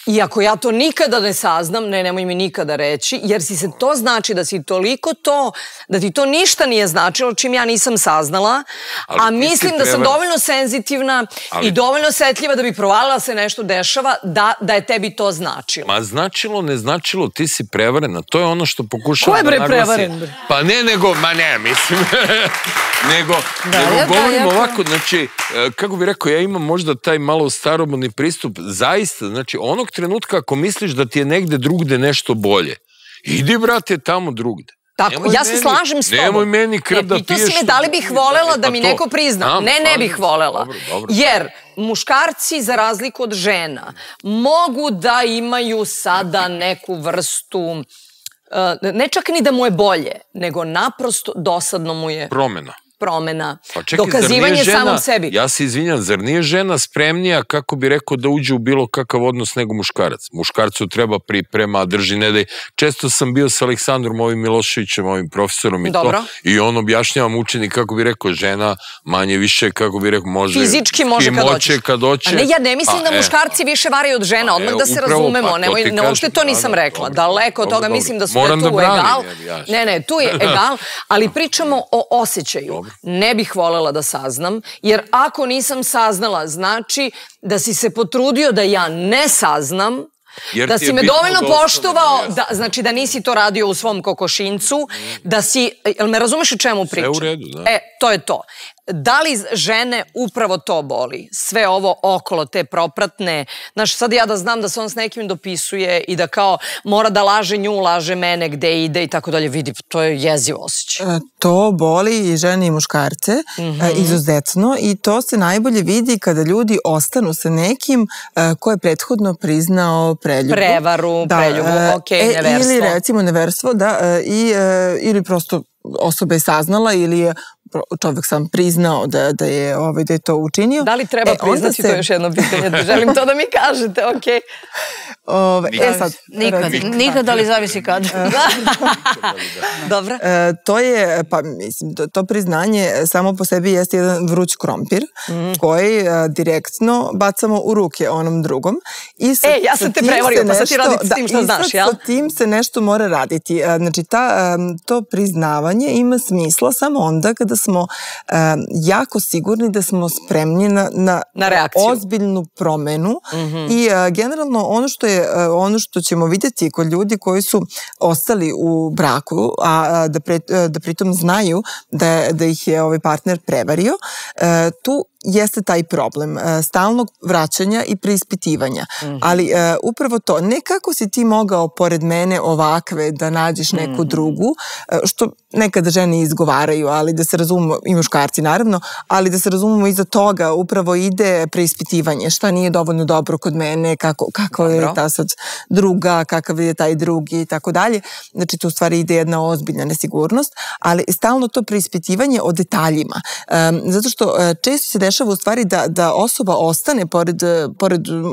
i ako ja to nikada ne saznam, ne, nemoj mi nikada reći, jer si se to znači da si toliko to, da ti to ništa nije značilo čim ja nisam saznala, a mislim da sam dovoljno senzitivna i dovoljno osetljiva da bi provalila se nešto dešava, da je tebi to značilo. Ma značilo, ne značilo, ti si prevarena, to je ono što pokušava da naglasim. Ko je bre prevaren? Pa ne, nego, ma ne, mislim, nego govorim ovako, znači, kako bi rekao, ja imam možda taj malo staromodni pristup, zaista, znači, onog trenutka ako misliš da ti je negde drugde nešto bolje, idi brate tamo drugde. Tako, ja se slažem s tobom. Nemoj meni krv da piješ. Pitao si me da li bih volela da mi neko prizna. Ne, ne bih volela. Jer muškarci, za razliku od žena, mogu da imaju sada neku vrstu, ne čak ni da mu je bolje, nego naprosto dosadno mu je. Promena. promena, dokazivanje samom sebi. Ja se izvinjam, zar nije žena spremnija, kako bi rekao, da uđe u bilo kakav odnos nego muškarac? Muškarcu treba priprema, drži, ne daj. Često sam bio sa Aleksandrom, ovim Miloševićem, ovim profesorom i to, i on objašnjava mučenik, kako bi rekao, žena manje više, kako bi rekao, može... Fizički može kad hoće. A ne, ja ne mislim da muškarci više varaju od žena, odmah da se razumemo, neošte to nisam rekla. Daleko od toga mislim da su tu egal. Ne, ne, tu je egal, ali pričamo o osjećaju. Ne bih voljela da saznam, jer ako nisam saznala, znači da si se potrudio da ja ne saznam, da si me dovoljno poštovao, znači da nisi to radio u svom kokošincu, da si, jel me razumeš o čemu pričam? Sve u redu, da. E, to je to. Da li žene upravo to boli? Sve ovo okolo, te propratne. Znaš, sad ja da znam da se on s nekim dopisuje i da kao mora da laže nju, laže mene, gde ide i tako dalje. Vidi, to je jeziv osjećaj. To boli i žene i muškarce, izuzetno, i to se najbolje vidi kada ljudi ostanu sa nekim ko je prethodno priznao preljubu. Prevaru, preljubu, okej, neverstvo. Ili recimo neverstvo, da, ili prosto osoba je saznala ili je čovjek sam priznao da je to učinio. Da li treba priznati, to je još jedno pitanje, želim to da mi kažete, okej. Nikad, nikad, ali zavisi kad. Dobro. To je, pa mislim, to priznanje samo po sebi jeste jedan vruć krompir koji direktno bacamo u ruke onom drugom. E, ja sam te prevario, pa sad ti raditi s tim što znaš, jel? I sad sa tim se nešto mora raditi. Znači, to priznavanje ima smisla samo onda kada smo jako sigurni da smo spremni na ozbiljnu promenu, i generalno ono što je, ono što ćemo vidjeti kod ljudi koji su ostali u braku, a da pritom znaju da ih je ovaj partner prevario, tu jeste taj problem stalnog vraćanja i preispitivanja. Ali upravo to, ne kako si ti mogao pored mene ovakve da nađeš neku drugu, što nekada žene izgovaraju, ali da se razumemo, i muškarci naravno, ali da se razumemo, iza toga upravo ide preispitivanje, šta nije dovoljno dobro kod mene, kakva je ta sad druga, kakav je taj drugi i tako dalje. Znači, tu u stvari ide jedna ozbiljna nesigurnost, ali stalno to preispitivanje o detaljima. Zato što često se dešava u stvari da osoba ostane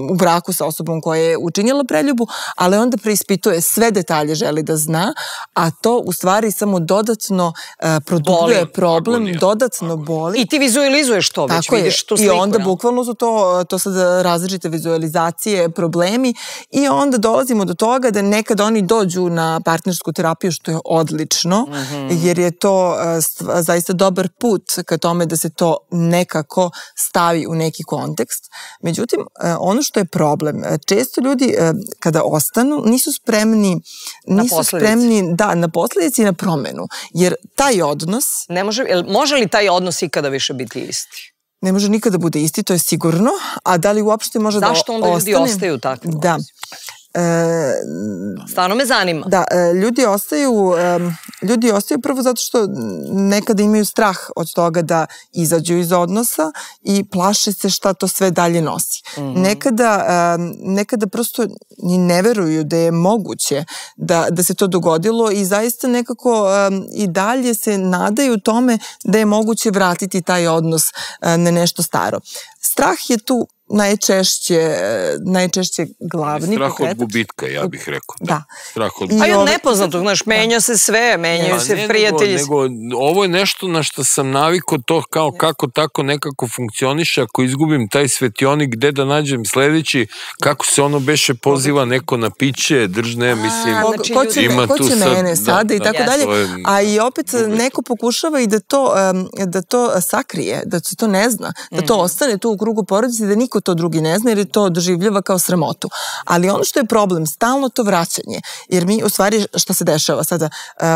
u braku sa osobom koja je učinjela preljubu, ali onda preispituje sve detalje, želi da zna, a to u stvari samo dodatno produbljuje problem, dodatno boli. I ti vizualizuješ to već, vidiš tu sliku. I onda bukvalno su to sad različite vizualizacije, problemi, i onda dolazimo do toga da nekad oni dođu na partnersku terapiju, što je odlično, jer je to zaista dobar put ka tome da se to nekako stavi u neki kontekst. Međutim, ono što je problem, često ljudi kada ostanu nisu spremni na posljedice i na promenu, jer taj odnos... Može li taj odnos ikada više biti isti? Ne može nikada bude isti, to je sigurno, a da li uopšte može da ostane... Zašto onda ljudi ostaju takvi odnosi? Da. Stvarno me zanima. Da, ljudi ostaju, ljudi ostaju prvo zato što nekada imaju strah od toga da izađu iz odnosa i plaše se šta to sve dalje nosi. Nekada, nekada prosto ni ne veruju da je moguće da, da se to dogodilo i zaista nekako i dalje se nadaju tome da je moguće vratiti taj odnos na nešto staro. Strah je tu najčešće, najčešće glavni. Strah od gubitka, ja bih rekao. Da. A i od nepoznatog, znaš, menja se sve, menjaju se prijatelji. Ovo je nešto na što sam navikao, to kao kako tako nekako funkcioniše, ako izgubim taj svetionik, gde da nađem sledeći, kako se ono beše poziva neko na piće, držne, mislim, ima tu sad. Ko će mene sada i tako dalje, a i opet neko pokušava i da to sakrije, da se to ne zna, da to ostane tu u krugu porodice, da niko to drugi ne zna jer je to doživljava kao sramotu. Ali ono što je problem, stalno to vraćanje, jer mi u stvari šta se dešava sada,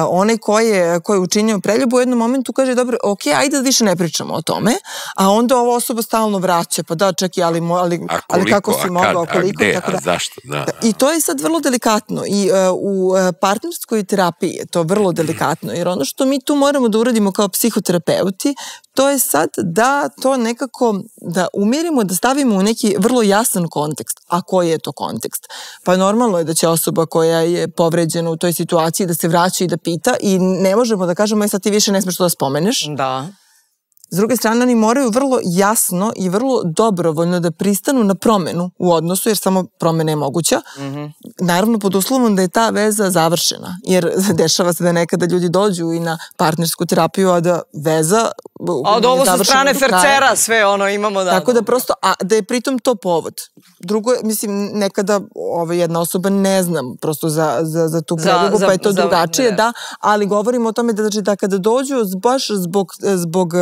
onaj ko je učinio preljubu u jednom momentu kaže dobro, ok, ajde da više ne pričamo o tome, a onda ova osoba stalno vraća, pa da, čekaj, ali kako si mogao, koliko, tako da. A zašto? I to je sad vrlo delikatno i u partnerskoj terapiji je to vrlo delikatno, jer ono što mi tu moramo da uradimo kao psihoterapeuti, to je sad da to nekako da umirimo, da stavimo u neki vrlo jasan kontekst. A koji je to kontekst? Pa normalno je da će osoba koja je povređena u toj situaciji da se vraća i da pita i ne možemo da kažemo, e sad ti više ne smeš to da spomeneš. Da. S druge strane, oni moraju vrlo jasno i vrlo dobrovoljno da pristanu na promenu u odnosu, jer samo promena je moguća. Naravno, pod uslovom da je ta veza završena, jer dešava se da nekada ljudi dođu i na partnersku terapiju, a da veza... A od ovo sa strane fercera sve ono imamo da... Tako da prosto, a da je pritom to povod. Drugo, mislim, nekada jedna osoba ne znam prosto za tu predlogu, pa je to drugačije, da, ali govorimo o tome da kada dođu baš zbog...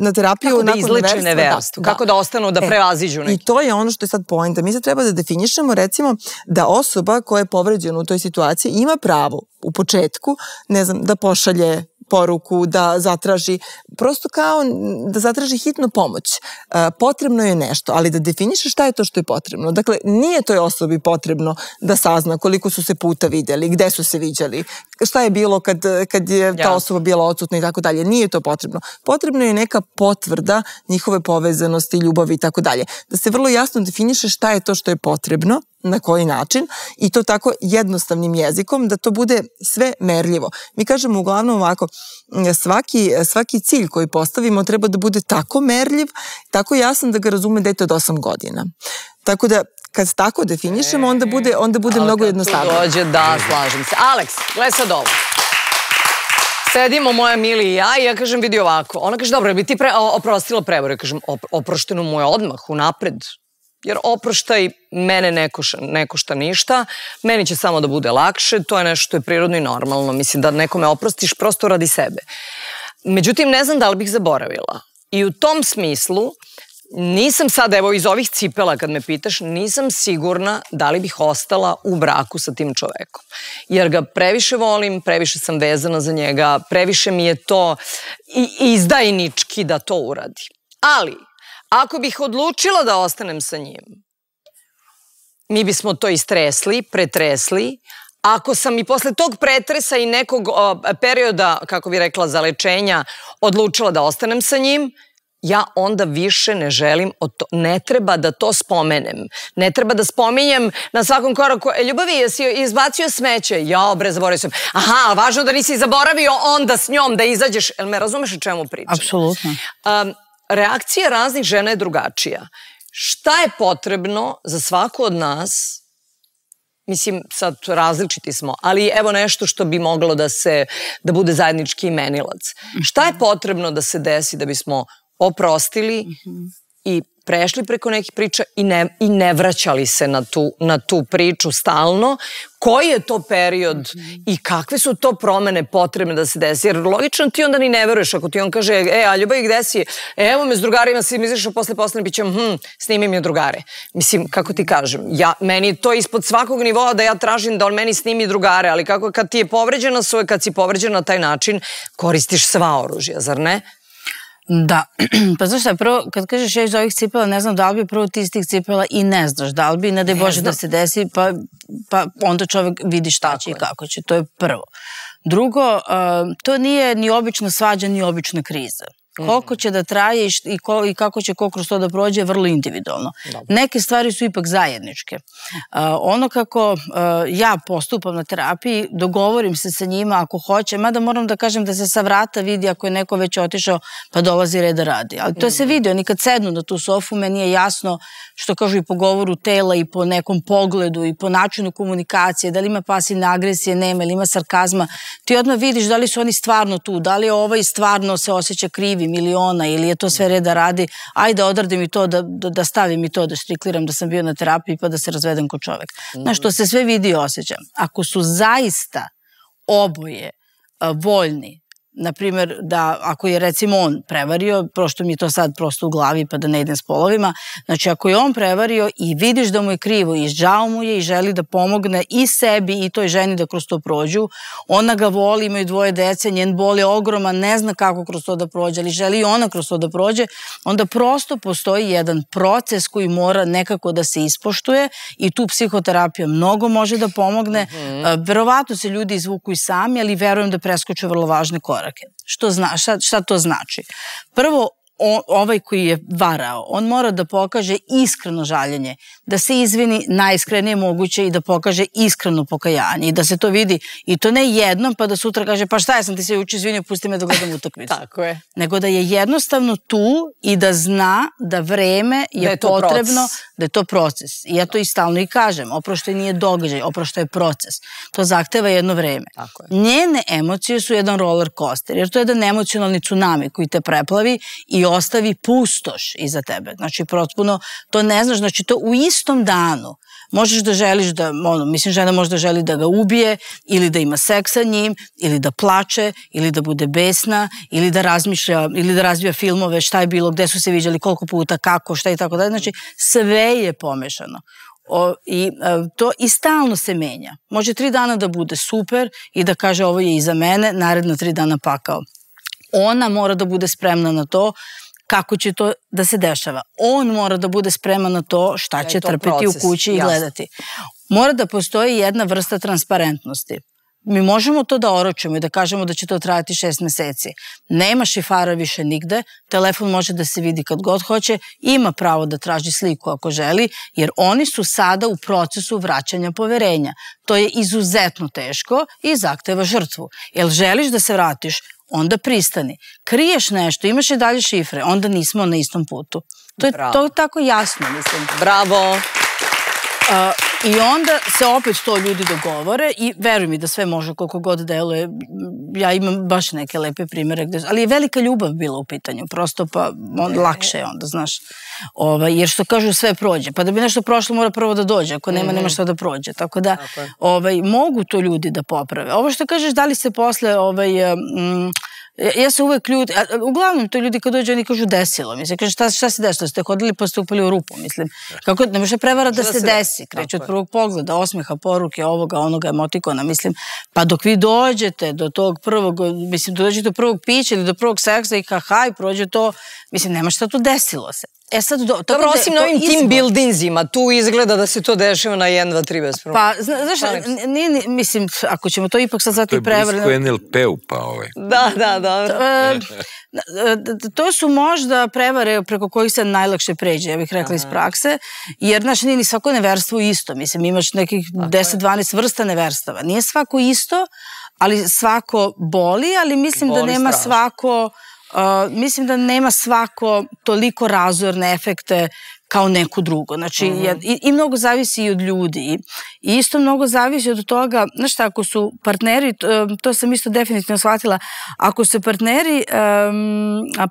na terapiju, nakon neverstva. Kako da ostanu, da prevaziđu neki. I to je ono što je sad poenta. Mi sad treba da definišemo, recimo, da osoba koja je povređena u toj situaciji ima pravo u početku, ne znam, da pošalje poruku, da zatraži, prosto kao da zatraži hitnu pomoć. Potrebno je nešto, ali da definiše šta je to što je potrebno. Dakle, nije toj osobi potrebno da sazna koliko su se puta vidjeli, gde su se viđali, šta je bilo kad je ta osoba bila odsutna i tako dalje. Nije to potrebno. Potrebno je neka potvrda njihove povezanosti, ljubavi i tako dalje. Da se vrlo jasno definiše šta je to što je potrebno, na koji način, i to tako jednostavnim jezikom, da to bude sve merljivo. Mi kažemo uglavnom ovako, svaki cilj koji postavimo treba da bude tako merljiv, tako jasan da ga razume dete od osam godina. Tako da, kad tako definišemo, onda bude mnogo jednostavno. Ali kad tu dođe, da, slažem se. Aleks, gledaj sad ovo. Sedimo, moja Mili i ja, i ja kažem, vidi ovako. Ona kaže, dobro, bi ti oprostila prevaru? Ja kažem, oprošteno mu je odmah, unapred. Jer oproštaj mene ne košta ništa, meni će samo da bude lakše, to je nešto što je prirodno i normalno. Mislim da nekome oprostiš prosto radi sebe. Međutim, ne znam da li bih zaboravila. I u tom smislu, nisam sad, evo iz ovih cipela kad me pitaš, nisam sigurna da li bih ostala u braku sa tim čovekom. Jer ga previše volim, previše sam vezana za njega, previše mi je to izdajnički da to uradi. Ali... ako bih odlučila da ostanem sa njim, mi bismo to istresli, pretresli. Ako sam i posle tog pretresa i nekog perioda, kako bi rekla, za lečenja, odlučila da ostanem sa njim, ja onda više ne želim, ne treba da to spomenem. Ne treba da spominjem na svakom koraku, ljubavi, jesi izbacio smeće? Jao bre, zaboravio sam. Aha, važno da nisi zaboravio onda s njom da izađeš. Jel me razumeš o čemu pričam? Apsolutno. Reakcija raznih žena je drugačija. Šta je potrebno za svaku od nas? Mislim, sad različiti smo, ali evo nešto što bi moglo da se, da bude zajednički imenilac. Šta je potrebno da se desi da bismo oprostili i prešli preko nekih priča i ne, i ne vraćali se na tu, na tu priču stalno? Koji je to period i kakve su to promene potrebne da se desi? Jer logično ti onda ni ne veruješ ako ti on kaže, e, a ljubav, gde si? Evo me s drugarima, si mi izašao posle posle, bit ćem, hm, snimim je drugare. Mislim, kako ti kažem, ja, meni je to ispod svakog nivoa da ja tražim da on meni snimi drugare, ali kako, kad ti je povređena svoje, kad si povređena na taj način, koristiš sva oružja, zar ne? Da, pa znaš šta, prvo, kad kažeš ja iz ovih cipela, ne znam da li bi prvo ti iz tih cipela i ne znaš da li bi, ne daj Bože da se desi, pa onda čovek vidi šta će i kako će, to je prvo. Drugo, to nije ni obična svađa, ni obična kriza. Koliko će da traje i kako će ko kroz to da prođe je vrlo individualno. Neke stvari su ipak zajedničke. Ono kako ja postupam na terapiji, dogovorim se sa njima ako hoće, mada moram da kažem da se sa vrata vidi ako je neko već otišao pa dolazi red da radi. Ali to se vidi, oni kad sednu na tu sofu, meni je jasno što kažu i po govoru tela i po nekom pogledu i po načinu komunikacije, da li ima pasivne agresije, nema, ili ima sarkazma. Ti odmah vidiš da li su oni stvarno tu, da li ovaj stvarno se osjeća krivi miliona ili je to sve reda radi, ajde odradim i to, da stavim i to, da štrikliram da sam bio na terapiji pa da se razvedem ko čovek. Znaš, to se sve vidi i osjećam. Ako su zaista oboje voljni, na primjer, da ako je recimo on prevario, prošto mi je to sad prosto u glavi pa da ne idem s polovima, znači ako je on prevario i vidiš da mu je krivo i žao mu je i želi da pomogne i sebi i toj ženi da kroz to prođu, ona ga voli, imaju dvoje dece, njen bol je ogroman, ne zna kako kroz to da prođe, ali želi i ona kroz to da prođe, onda prosto postoji jedan proces koji mora nekako da se ispoštuje i tu psihoterapija mnogo može da pomogne. Verovatno se ljudi izvuku i sami, ali verujem da preskoče vrlo važne korake. Šta to znači? Prvo, ovaj koji je varao, on mora da pokaže iskreno žaljenje, da se izvini najiskrenije moguće i da pokaže iskreno pokajanje i da se to vidi, i to ne jednom pa da sutra kaže pa šta ja sam ti se juče izvinio, pusti me da gledam utakmicu. Tako je. Nego da je jednostavno tu i da zna da vreme je potrebno, da je to proces. I ja to i stalno i kažem, oproštaj nije događaj, oproštaj je proces. To zahteva jedno vreme. Njene emocije su jedan roller coaster, jer to je jedan emocionalni tsunami koji te preplavi i ostavi pustoš iza tebe. Znači, potpuno, to ne znaš, znači, to u istom danu možeš da želiš da, ono, mislim, žena može da želi da ga ubije, ili da ima seks sa njim, ili da plače, ili da bude besna, ili da razmišlja, ili da razvija filmove, šta je bilo, gde su se viđali, koliko puta, kako, šta i tako dalje. Znači, sve je pomešano. I to i stalno se menja. Može tri dana da bude super i da kaže ovo je iza mene, naredno tri dana pakao. Ona mora da bude spremna na to kako će to da se dešava. On mora da bude spreman na to šta će trpiti u kući i gledati. Mora da postoji jedna vrsta transparentnosti. Mi možemo to da oročimo i da kažemo da će to trajati šest meseci. Nema šifara više nigde, telefon može da se vidi kad god hoće, ima pravo da traži sliku ako želi, jer oni su sada u procesu vraćanja poverenja. To je izuzetno teško i zahteva žrtvu. Jel želiš da se vratiš? Onda pristani. Kriješ nešto, imaš i dalje šifre, onda nismo na istom putu. To je tako jasno, mislim. Bravo! I onda se opet to ljudi dogovore i veruj mi da sve može koliko god deluje. Ja imam baš neke lepe primere, ali je velika ljubav bila u pitanju, prosto pa lakše je onda, znaš. Jer što kažu sve prođe, pa da bi nešto prošlo mora prvo da dođe, ako nema, nema što da prođe. Tako da mogu to ljudi da poprave. Ovo što kažeš, da li se posle... Ja se uvek ljudi, uglavnom to ljudi kad dođe oni kažu desilo, mislim, kažu šta se desilo, ste hodili pa ste upali u rupu, mislim, kako, ne može prevara da se desi, kreću od prvog pogleda, osmeha, poruke, ovoga, onoga, emotikona, mislim, pa dok vi dođete do tog prvog, mislim, dođete do prvog pića ili do prvog seksa i haha i prođe to, mislim, nema šta tu desilo se. E sad, dobro, osim na ovim team buildingzima, tu izgleda da se to dešava na jedan, dva, tri bez problema. Pa, znaš, mislim, ako ćemo to ipak sad zati prevrljeno... To je blisko en el pe-u, pa ovaj. Da, da, dobro. To su možda prevare preko kojih se najlakše pređe, ja bih rekla iz prakse, jer, znaš, nije ni svako neverstvo isto, mislim, imaš nekih deset, dvanaest vrsta neverstava. Nije svako isto, ali svako boli, ali mislim da nema svako... Mislim da nema svako toliko razorne efekte kao neko drugo. Znači, i mnogo zavisi i od ljudi. I isto mnogo zavisi od toga, znaš šta, ako su partneri, to sam isto definitivno shvatila, ako se partneri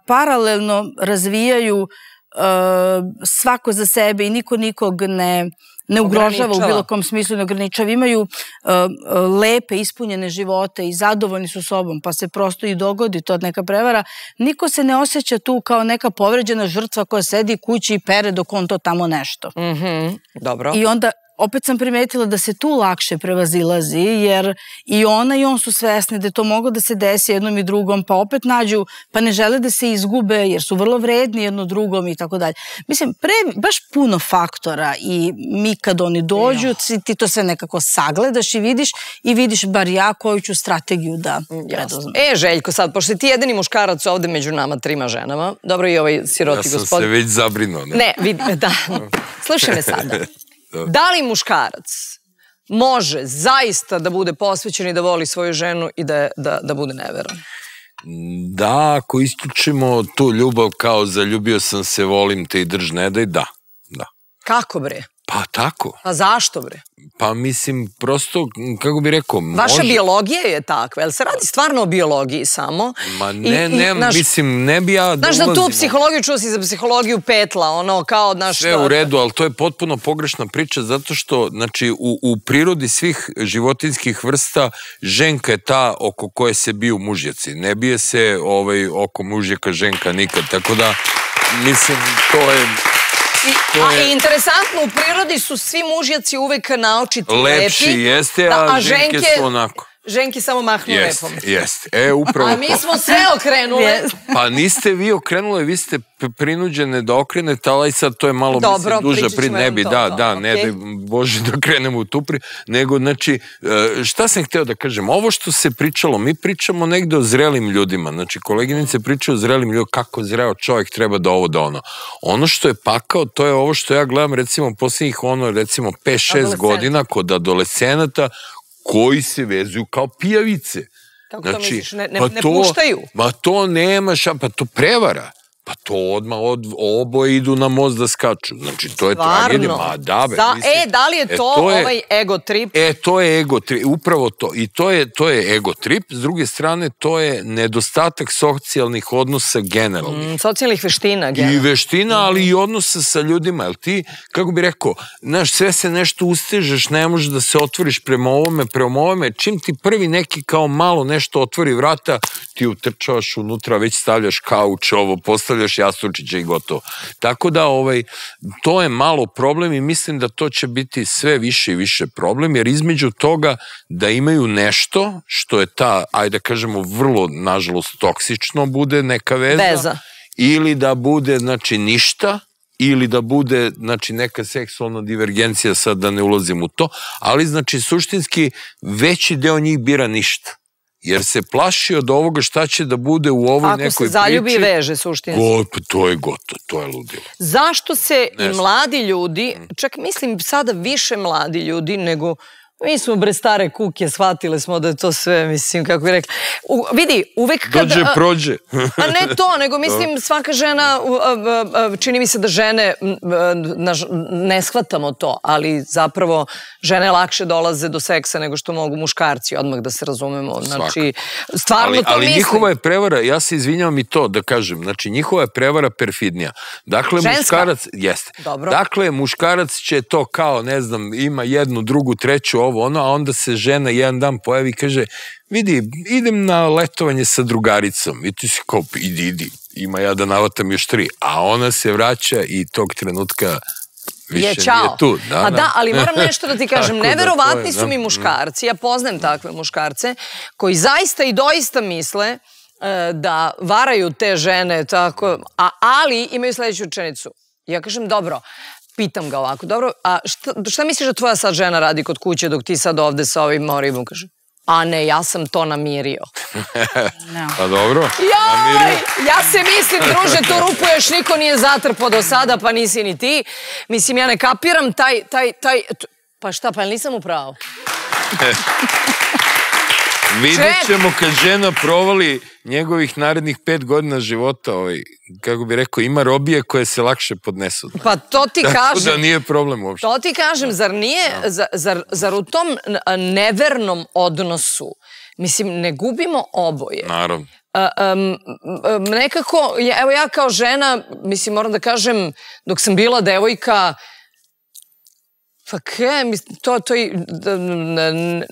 paralelno razvijaju svako za sebe i niko nikog ne... ne ugrožava u bilo kom smislu, ne ograničava. Imaju lepe, ispunjene živote i zadovoljni su sobom, pa se prosto i dogodi to od neka prevara. Niko se ne osjeća tu kao neka povređena žrtva koja sedi kući i pere dok on to tamo nešto. I onda opet sam primetila da se tu lakše prevazilazi, jer i ona i on su svesni da je to moglo da se desi jednom i drugom, pa opet nađu, pa ne žele da se izgube jer su vrlo vredni jedno drugom i tako dalje. Mislim, baš puno faktora i mi kad oni dođu, ti to sve nekako sagledaš i vidiš i vidiš bar ja koju ću strategiju da predoznam. E, Željko, sad, pošto si ti jedini muškarac ovde među nama, trima ženama, dobro i ovaj siroti gospodin. Ja sam se već zabrinuo. Ne, da. Slušaj me sada. Da li muškarac može zaista da bude posvećen i da voli svoju ženu i da bude neveran? Da, ako isključimo tu ljubav kao zaljubio sam se, volim te i drž ne daj, da. Kako bre? Pa tako. Pa zašto bre? Pa mislim, prosto, kako bi rekao, može... Vaša biologija je takva, jel se radi stvarno o biologiji samo? Ma ne, ne, mislim, ne bi ja... Znaš da tu psihologiju, čuo si za psihologiju petla, ono, kao od naš... Sve u redu, ali to je potpuno pogrešna priča, zato što, znači, u prirodi svih životinskih vrsta, ženka je ta oko koje se biju mužjaci. Ne bije se oko mužjaka ženka nikad, tako da, mislim, to je... A i interesantno, u prirodi su svi mužjaci uvek naočiti lepi. Lepši jeste, a ženke su onako. Ženke samo mahnu lepom. Jeste, jeste. E, upravo to. A mi smo sve okrenule. Pa niste vi okrenule, vi ste prinuđene da okrenete, ali sad to je malo, mislim, duža pri nebi. Da, da, ne daj Bože da krenemo u tu pri... Nego, znači, šta sam hteo da kažem? Ovo što se pričalo, mi pričamo negde o zrelim ljudima. Znači, koleginice pričaju o zrelim ljudima, kako zreo čovjek treba da ovo da ono. Ono što je pakao, to je ovo što ja gledam, recimo, posljednjih ono, recimo, pet šest godina kod adolescenata, koji se vezuju kao pijavice. Kako to misliš? Ne puštaju? Ma to nema šta, pa to prevara. Pa to odmah oboje idu na moz da skaču. Znači, to je tragedija. Ma da, be. E, da li je to ovaj ego trip? E, to je ego trip, upravo to. I to je ego trip. S druge strane, to je nedostatak socijalnih odnosa generalnih. Socijalnih veština generalnih. I veština, ali i odnosa sa ljudima. Jel ti, kako bi rekao, znaš, sve se nešto ustežeš, ne možeš da se otvoriš prema ovome, prema ovome. Čim ti prvi neki kao malo nešto otvori vrata, ti utrčavaš unutra, već stavljaš kauč, ovo postavljaš još jastučića i gotovo. Tako da to je malo problem i mislim da to će biti sve više i više problem, jer između toga da imaju nešto što je ta, ajde da kažemo, vrlo nažalost toksično bude neka veza, ili da bude, znači, ništa, ili da bude, znači, neka seksualna divergencija, sad da ne ulazim u to, ali, znači, suštinski veći deo njih bira ništa. Jer se plaši od ovoga šta će da bude u ovoj nekoj priči. Ako se zaljubi i veže, suštinski. To je gotovo, to je ludilo. Zašto se i mladi ljudi, čak mislim sada više mladi ljudi nego... Mi smo bre stare kuke, shvatile smo da je to sve, mislim, kako bi rekli. Vidi, uvek kada... Dođe, prođe. A ne to, nego mislim svaka žena, čini mi se da žene, ne shvatamo to, ali zapravo žene lakše dolaze do seksa nego što mogu muškarci, odmah da se razumemo. Znači, stvarno to mislim. Ali njihova je prevara, ja se izvinjam i to da kažem, znači njihova je prevara perfidnija. Dakle, muškarac... Jeste. Dakle, muškarac će to kao, ne znam, ima jednu, drugu, treću, ovo, ono, a onda se žena jedan dan pojavi i kaže, vidi, idem na letovanje sa drugaricom. I ti si kao, idi, idi, ima ja da navatam još tri. A ona se vraća i tog trenutka više nije tu. A da, ali moram nešto da ti kažem, neverovatni su mi muškarci, ja poznajem takve muškarce, koji zaista i doista misle da varaju te žene, tako, ali imaju sledeću rečenicu. Ja kažem, dobro, pitam ga ovako, dobro, a šta, šta misliš da tvoja sad žena radi kod kuće dok ti sad ovde sa ovim moribom, kaže? A ne, ja sam to namirio. Pa dobro. Joj, ja se mislim, druže, tu rupu još niko nije zatrpao do sada, pa nisi ni ti. Mislim, ja ne kapiram taj, taj, taj, pa šta, pa nisam upravo. Vidjet ćemo kad žena provali njegovih narednih pet godina života, kako bi rekao, ima robije koje se lakše podnesu. Pa to ti kažem. Tako da nije problem uopšte. To ti kažem, zar nije, zar u tom nevernom odnosu, mislim, ne gubimo oboje. Naravno. Nekako, evo ja kao žena, mislim, moram da kažem, dok sam bila devojka, Pa kaj, mislim, to, to je,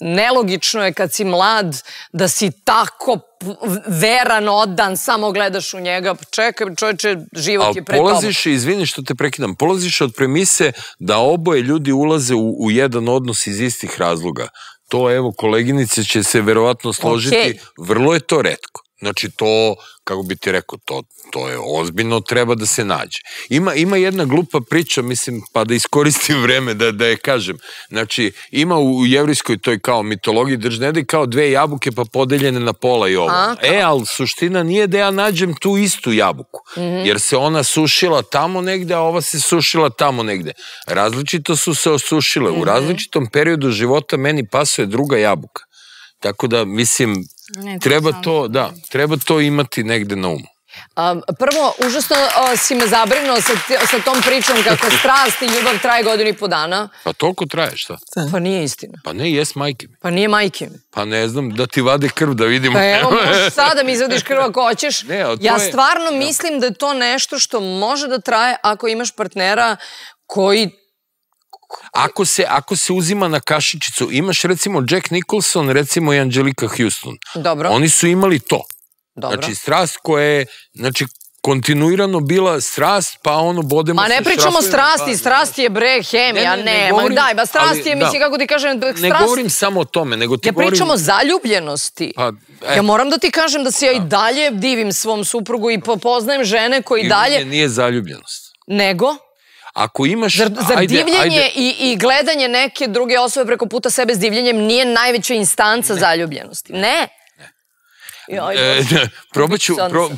nelogično je kad si mlad, da si tako veran, odan, samo gledaš u njega, čekaj, čovječe, život je pred tobom. Ali polaziš, izvini što te prekidam, polaziš od premise da oboje ljudi ulaze u, u jedan odnos iz istih razloga. To, evo, koleginice će se verovatno složiti, okay. Vrlo je to retko. Znači to, kako bi ti rekao, to, to je ozbiljno, treba da se nađe. Ima, ima jedna glupa priča, mislim, pa da iskoristim vreme da, da je kažem. Znači, ima u jevrijskoj toj kao mitologiji Držnedi kao dve jabuke pa podeljene na pola i ovo. A, e, ali suština nije da ja nađem tu istu jabuku, mm-hmm. jer se ona sušila tamo negde, a ova se sušila tamo negde. Različito su se osušile. Mm-hmm. U različitom periodu života meni pasuje druga jabuka. Tako da, mislim, treba to, da, treba to imati negde na umu. Prvo, užasno si me zabrinuo sa tom pričom kako strast i ljubav traje godinu i po dana. Pa toliko traje, šta? Pa nije istina. Pa ne, jes majke mi. Pa nije majke mi. Pa ne znam, da ti vade krv, da vidimo. Pa evo, možeš sad da mi izvadiš krv ako hoćeš. Ja stvarno mislim da je to nešto što može da traje ako imaš partnera koji... Ako se, ako se uzima na kašičicu, imaš recimo Jack Nicholson, recimo i Anđelika Huston. Dobro. Oni su imali to. Dobro. Znači strast koja je, znači kontinuirano bila strast, pa ono bodemo se... Ma ne pričamo strasti, strasti je bre hemija, ne, ma daj, ba strasti je, mislim, kako ti kažem, strasti... Ne govorim samo o tome, nego ti govorim... Ja pričam o zaljubljenosti. Ja moram da ti kažem da se ja i dalje divim svom suprugu i poznajem žene koji dalje... Nije zaljubljenost. Nego? Ako imaš... Zar divljenje i gledanje neke druge osobe preko puta sebe s divljenjem nije najveća instanca zaljubljenosti? Ne.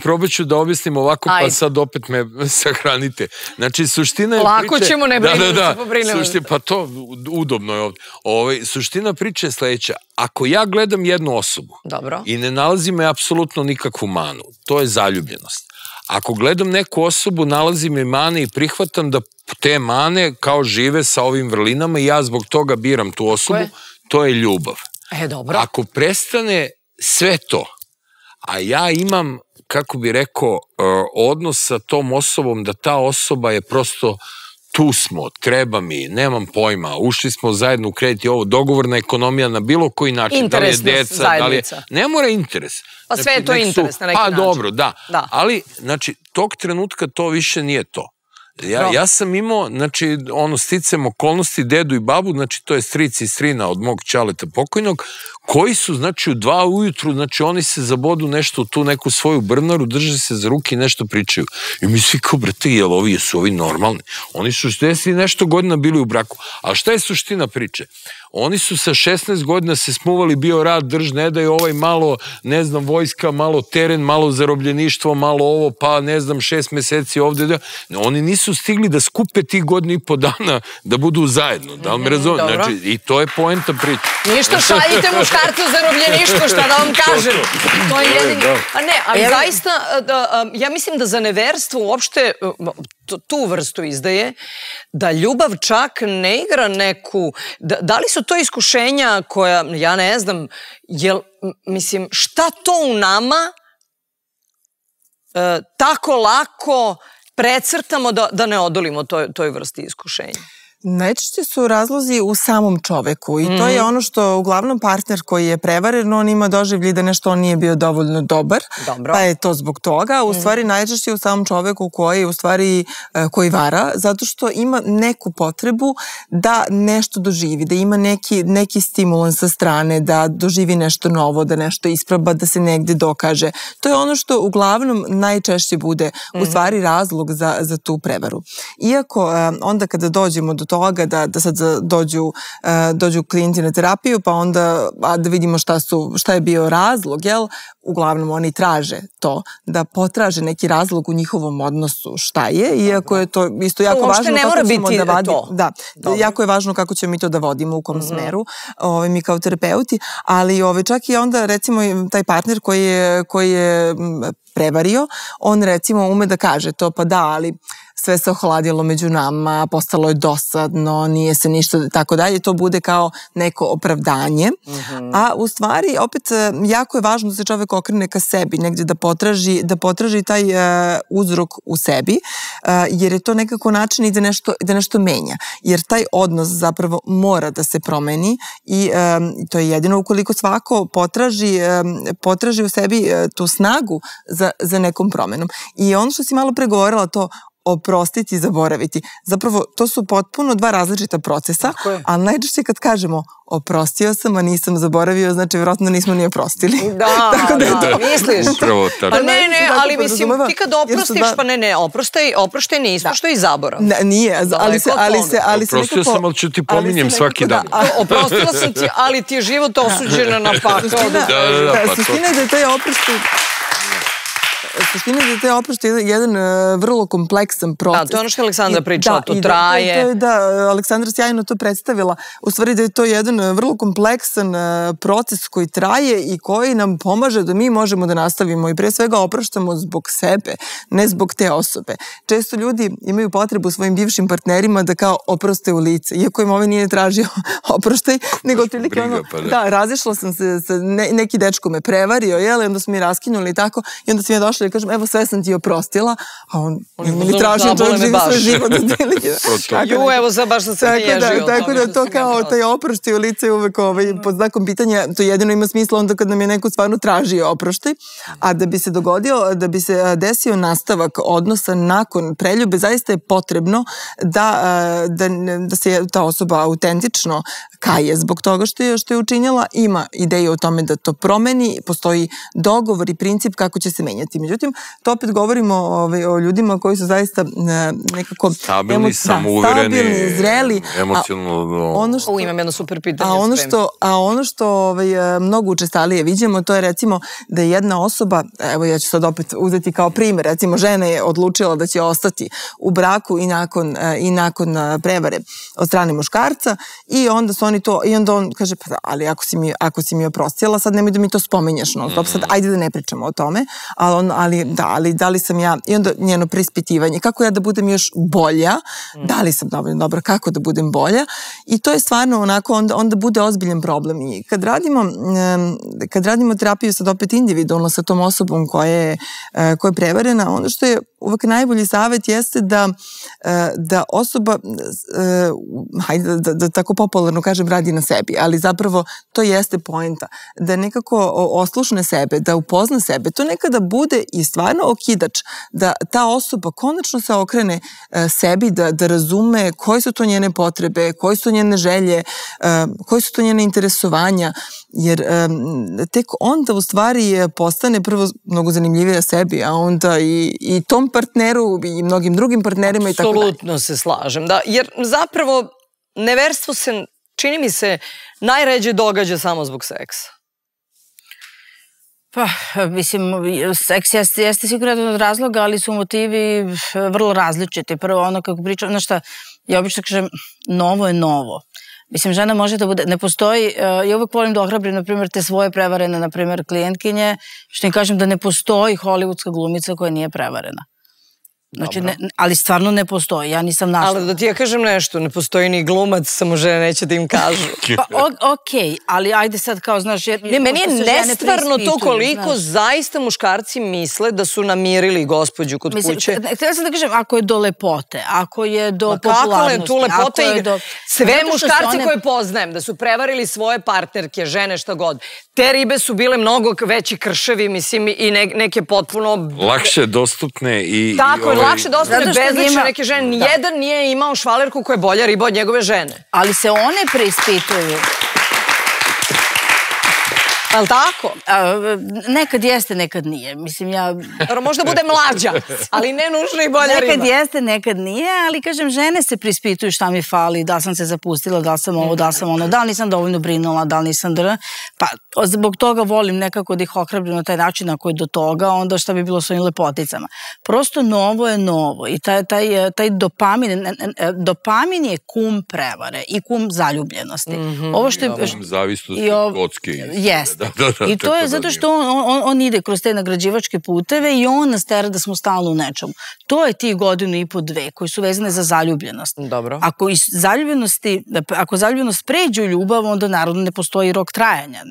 Probat ću da objasnim ovako, pa sad opet me sahranite. Znači, suština je priče... Lako ćemo, ne brinimo se, pobrinimo se. Pa to, udobno je ovdje. Suština priče je sledeća. Ako ja gledam jednu osobu i ne nalazi me apsolutno nikakvu manu, to je zaljubljenost. Ako gledam neku osobu, nalazim je mane i prihvatam da te mane kao žive sa ovim vrlinama i ja zbog toga biram tu osobu, to je ljubav. E, dobro. Ako prestane sve to, a ja imam, kako bi rekao, odnos sa tom osobom, da ta osoba je prosto tu smo, treba mi, nemam pojma, ušli smo zajedno u kredit i ovo, dogovorna ekonomija na bilo koji način, da li je deca, da li je... Ne mora interes. Pa sve je to interes na neki način. Pa dobro, da. Ali, znači, tog trenutka to više nije to. Ja sam imao, znači, ono, sticam okolnosti, dedu i babu, znači, to je stric i strina od mog ćaleta pokojnog, koji su, znači, u dva ujutru, znači, oni se zabodu nešto u tu neku svoju brnaru, drže se za ruke i nešto pričaju. I mi svi kao, brate, jel ovi su ovi normalni? Oni su šezdeset i nešto godina bili u braku. A šta je suština priče? Oni su sa šesnaest godina se smuvali, bio rad, drž, ne da je ovaj malo, ne znam, vojska, malo teren, malo zarobljeništvo, malo ovo, pa ne znam, šest meseci ovde. Oni nisu stigli da skupe tih godina i po dana da budu zajedno, da vam razumem. Znači, i to je poenta priče. Ništa, šaljite muškarcu zarobljeništvo, šta da vam kažem. To je jedini. A ne, ali zaista, ja mislim da za neverstvo uopšte tu vrstu izdaje, da ljubav čak ne igra neku... Da li su to iskušenja koja, ja ne znam, jel, mislim, šta to u nama e, tako lako precrtamo da, da ne odolimo toj, toj vrsti iskušenja? Najčešće su razlozi u samom čoveku i to je ono što uglavnom partner koji je prevaren, on ima doživlji da nešto on nije bio dovoljno dobar, pa je to zbog toga. U stvari najčešće u samom čoveku koji u stvari koji vara, zato što ima neku potrebu da nešto doživi, da ima neki stimulans sa strane, da doživi nešto novo, da nešto isproba, da se negde dokaže. To je ono što uglavnom najčešće bude u stvari razlog za tu prevaru. Iako onda kada dođemo do toga da sad dođu klijenti na terapiju, pa onda da vidimo šta je bio razlog, jel? Uglavnom oni traže to, da potraže neki razlog u njihovom odnosu šta je, iako je to isto jako važno kako ćemo da vadimo. Da, jako je važno kako ćemo mi to da vodimo, u kom smeru, mi kao terapeuti, ali čak i onda recimo taj partner koji je prevario, on recimo ume da kaže to, pa da, ali sve se ohladilo među nama, postalo je dosadno, nije se ništa, tako dalje, to bude kao neko opravdanje. A u stvari, opet, jako je važno da se čovek okrene ka sebi, negde da potraži, da potraži taj uzrok u sebi, jer je to nekako način i da nešto, da nešto menja. Jer taj odnos zapravo mora da se promeni i to je jedino ukoliko svako potraži, potraži u sebi tu snagu za, za nekom promenom. I ono što si malo pre govorila, to oprostiti i zaboraviti. Zapravo, to su potpuno dva različita procesa, ali najčešće kad kažemo oprostio sam, a nisam zaboravio, znači vjerojatno nismo ni oprostili. Da, da, misliš? Pa ne, ne, ali mislim, ti kad oprostiš, pa ne, ne, oproštaj ne ispošto i zaborav. Nije, ali se nekako... Oprostio sam, ali ću ti pominjem svaki dan. Oprostila sam ti, ali ti je život osuđena na pakao. Da, suština je da je taj oproštaj... Suština je da to je oproštaj jedan vrlo kompleksan proces. Da, to je ono što je Aleksandra pričala, to traje. Da, Aleksandra sjajno to predstavila. U stvari da je to jedan vrlo kompleksan proces koji traje i koji nam pomaže da mi možemo da nastavimo i pre svega opraštamo zbog sebe, ne zbog te osobe. Često ljudi imaju potrebu svojim bivšim partnerima da kao oproste u lice, iako im ovaj nije tražio oproštaj, nego prilike ono, da, razišla sam se, neki dečko me prevario, jel, i onda smo mi raskinuli i tako, i onda sam ja došla i kažem, evo sve sam ti oprostila, a on mi tražio čovjek živi svoj život. Ju, evo za baš da sam nije živio. Tako da to kao taj oproštaj u lice je uvek pod znakom pitanja, to jedino ima smisla onda kad nam je neko stvarno tražio oproštaj, a da bi se dogodio, da bi se desio nastavak odnosa nakon preljube, zaista je potrebno da se ta osoba autentično kaje zbog toga što je učinjela, ima ideje o tome da to promeni, postoji dogovor i princip kako će se menjati. Međutim, to opet govorimo o ljudima koji su zaista nekako stabilni, samouvereni, zreli, emocionalno. Imam jedno super pitanje. A ono što mnogo učestalije vidimo, to je recimo da je jedna osoba, evo ja ću sad opet uzeti kao primer, recimo žena je odlučila da će ostati u braku i nakon prevare od strane muškarca i onda su oni to, i onda on kaže, pa da, ali ako si mi oprostila, sad nemoj da mi to spominješ, no, sad ajde da ne pričamo o tome, ali on ali da, ali da li sam ja, i onda njeno preispitivanje, kako ja da budem još bolja, da li sam dovoljno dobra, kako da budem bolja, i to je stvarno onako, onda bude ozbiljen problem. I kad radimo, kad radimo terapiju sad opet individualno sa tom osobom koja je prevarena, ono što je uvek najbolji savjet jeste da osoba, hajde da tako popularno kažem, radi na sebi, ali zapravo to jeste poenta, da nekako oslušne sebe, da upozna sebe, to nekada bude i stvarno okidač da ta osoba konačno se okrene sebi, da razume koje su to njene potrebe, koje su njene želje, koje su to njene interesovanja, jer tek onda u stvari postane prvo mnogo zanimljivija sebi, a onda i tom partneru i mnogim drugim partnerima i tako dalje. Apsolutno se slažem, da, jer zapravo neverstvo se, čini mi se, najređe događa samo zbog seksa. Pa, mislim, seks jeste sigurno od razloga, ali su motivi vrlo različiti. Prvo, ono kako pričam, znaš šta, ja obično kažem, novo je novo. Mislim, žena može da bude, ne postoji, ja uvek volim da ohrabrim, na primjer, te svoje prevarene, na primjer, klijentkinje, što im kažem da ne postoji hollywoodska glumica koja nije prevarena. Znači, ali stvarno ne postoji, ja nisam našla. Ali da ti ja kažem nešto, ne postoji ni glumac, samo žene neće da im kažu. Pa okej, ali ajde sad kao, znaš... Meni je nestvarno to koliko zaista muškarci misle da su namirili gospođu kod kuće. Htjela sam da kažem, ako je do lepote, ako je do popularnosti, ako je do... Sve muškarci koje poznajem, da su prevarili svoje partnerke, žene, šta god, te ribe su bile mnogo veći krševi, mislim, i neke potpuno... Lakše dostupne i... Tako je, lakše dostupne, bezlične neke žene. Nijedan nije imao švalerku koja je bolja riba od njegove žene. Ali se one preispituju. Je li tako? Nekad jeste, nekad nije. Mislim, ja... Možda bude mlađa, ali ne nužno i bolja riba. Nekad jeste, nekad nije, ali kažem, žene se preispituju šta mi fali, da li sam se zapustila, da li sam ovo, da li sam ono, da li nisam dovoljno brinula, da li nisam... Pa, zbog toga volim nekako da ih ohrabrim na taj način ako je do toga, onda šta bi bilo s ovim lepoticama. Prosto novo je novo i taj dopamin, dopamin je kum prevare i kum zaljubljenosti. Ovo što je... Zavisnosti kocke. Jeste. I to je zato što on ide kroz te nagrađivačke puteve i on nas tera da smo stalno u nečemu. To je ti godinu i po dve koji su vezane za zaljubljenost. Ako zaljubljenost pređe u ljubav, onda naravno ne postoji rok trajanja.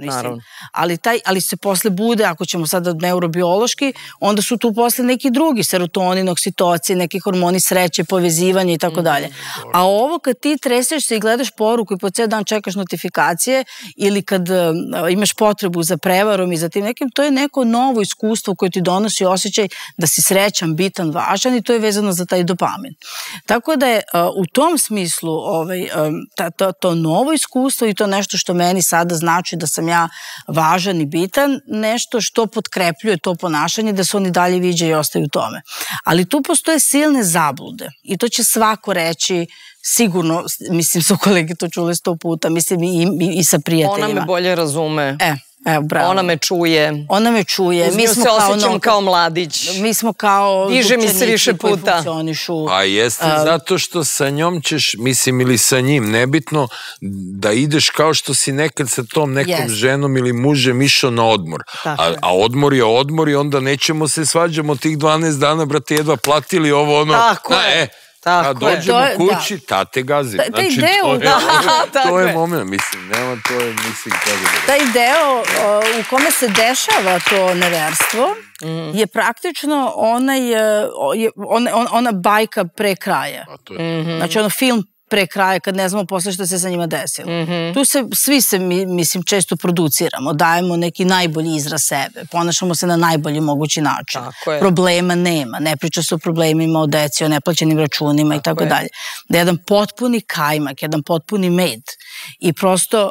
Ali se posle bude, ako ćemo sada neurobiološki, onda su tu posle neki drugi, serotonin, oksitocin, neki hormoni sreće, povezivanje i tako dalje. A ovo kad ti treseš se i gledaš poruku i po ceo dan čekaš notifikacije ili kad imaš potrebu za prevarom i za tim nekim, to je neko novo iskustvo koje ti donosi osjećaj da si srećan, bitan, važan i to je vezano za taj dopamin. Tako da je u tom smislu to novo iskustvo i to nešto što meni sada znači da sam ja važan i bitan, nešto što potkrepljuje to ponašanje, da se oni dalje viđaju i ostaju u tome. Ali tu postoje silne zablude i to će svako reći sigurno, mislim, su kolege to čule sto puta, mislim i sa prijateljima. Ona me bolje razume. E. Ona me čuje. Ona me čuje. Mi se osjećam kao mladić. Mi smo kao učenici koji funkcionišu. A jeste zato što sa njom ćeš, mislim, ili sa njim, nebitno da ideš kao što si nekad sa tom nekom ženom ili mužem išao na odmor. A odmor je odmor i onda nećemo se svađamo od tih dvanaest dana, brate, jedva platili ovo ono. Tako je. Kad dođemo kući, tate gazi. Znači, to je moment, mislim, nema, to je, mislim, kada je. Taj deo u kome se dešava to neverstvo je praktično ona bajka pre kraja. Znači, ono film pre kraja, kad ne znamo posle što se sa njima desilo. Tu se, svi se, mislim, često produciramo, dajemo neki najbolji izraz sebe, ponašamo se na najbolji mogući način. Problema nema, ne priča se o problemima, o deci, o neplaćenim računima i tako dalje. Da je jedan potpuni kajmak, jedan potpuni med i prosto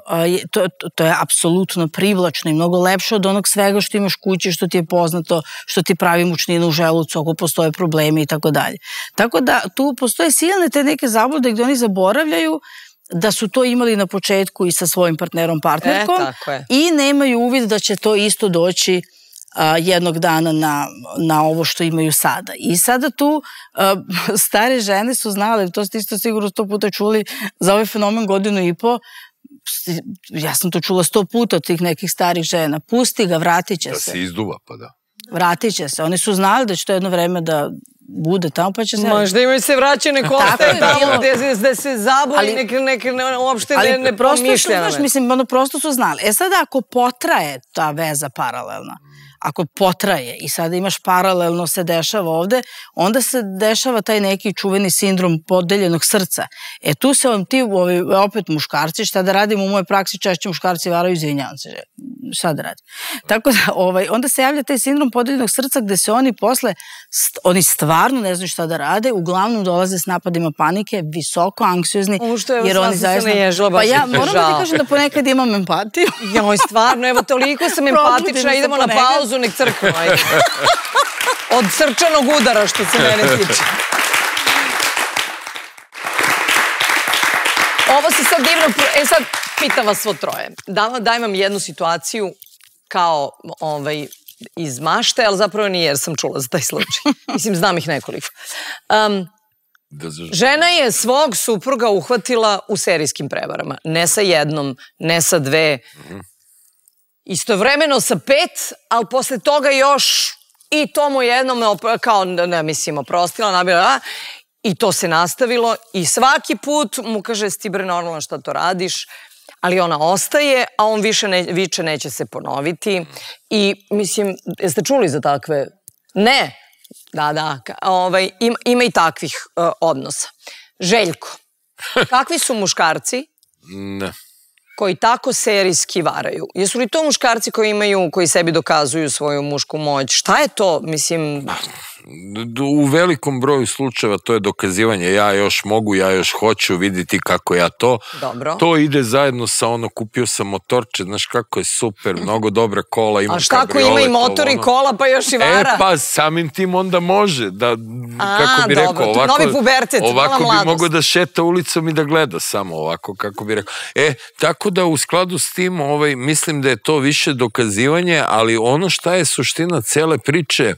to je apsolutno privlačno i mnogo lepše od onog svega što imaš kući, što ti je poznato, što ti pravi mučninu u želucu, ako postoje problemi i tako dalje. Tako da tu postoje silne te neke zablude gde oni zaboravljaju da su to imali na početku i sa svojim partnerom, partnerkom i nemaju uvid da će to isto doći jednog dana na ovo što imaju sada. I sada tu stare žene su znale, to ste isto sigurno sto puta čuli za ovaj fenomen godinu i po, ja sam to čula sto puta od tih nekih starih žena, pusti ga, vratit će se. Da se izduva, pa da. Vratit će se. Oni su znali da će to jedno vreme da bude tamo, pa će se... Možda imaju se vraćene koste tamo gde se zaboli, neke uopšte nepromišljene. Ali prosto su znali. E sada ako potraje ta veza paralelna, ako potraje i sada imaš paralelno se dešava ovde, onda se dešava taj neki čuveni sindrom podeljenog srca. E tu se vam ti, opet muškarci, šta da radim u mojoj praksi, češće muškarci varaju, izvinjavam se, šta da radim. Tako da, onda se javlja taj sindrom podeljenog srca gde se oni posle, oni stvarno ne znaju šta da rade, uglavnom dolaze s napadima panike, visoko anksiozni, jer oni zaista... Pa ja moram da ti kažem da ponekad imam empatiju. Joj, stvarno, evo, toliko sam empatična, idemo na pauzu. Nek crkva od srčanog udara što se mene tiče. Ovo se sad divno, e sad pitam vas svo troje, dajem vam jednu situaciju kao ovaj iz mašte, ali zapravo nije jer sam čula za taj slučaj, mislim znam ih nekoliko. Žena je svog supruga uhvatila u serijskim prevarama, ne sa jednom, ne sa dve, istovremeno sa pet, ali posle toga još i to mu jednom kao, ne mislim, oprostila, nabila, i to se nastavilo i svaki put mu kaže, si ti bre normalno šta to radiš, ali ona ostaje, a on više neće se ponoviti i mislim, jeste čuli za takve? Ne, da, da, ima i takvih odnosa. Željko, kakvi su muškarci? Ne. Koji tako serijski varaju. Jesu li to muškarci koji imaju, koji sebi dokazuju svoju mušku moć? Šta je to, mislim... U velikom broju slučajeva to je dokazivanje ja još mogu, ja još hoću vidjeti kako ja to. Dobro. To ide zajedno sa ono, kupio sam motorče, znaš kako je super, mnogo dobra kola, ima kabriolet. A šta ako ima i motor i kola, pa još i vara? E pa, samim tim onda može, da, kako bi rekao, ovako, ovako bi mogao da šeta ulicom i da gleda samo ovako, kako bi rekao. E, tako da u skladu s tim, ovaj, mislim da je to više dokazivanje, ali ono šta je suština cele priče,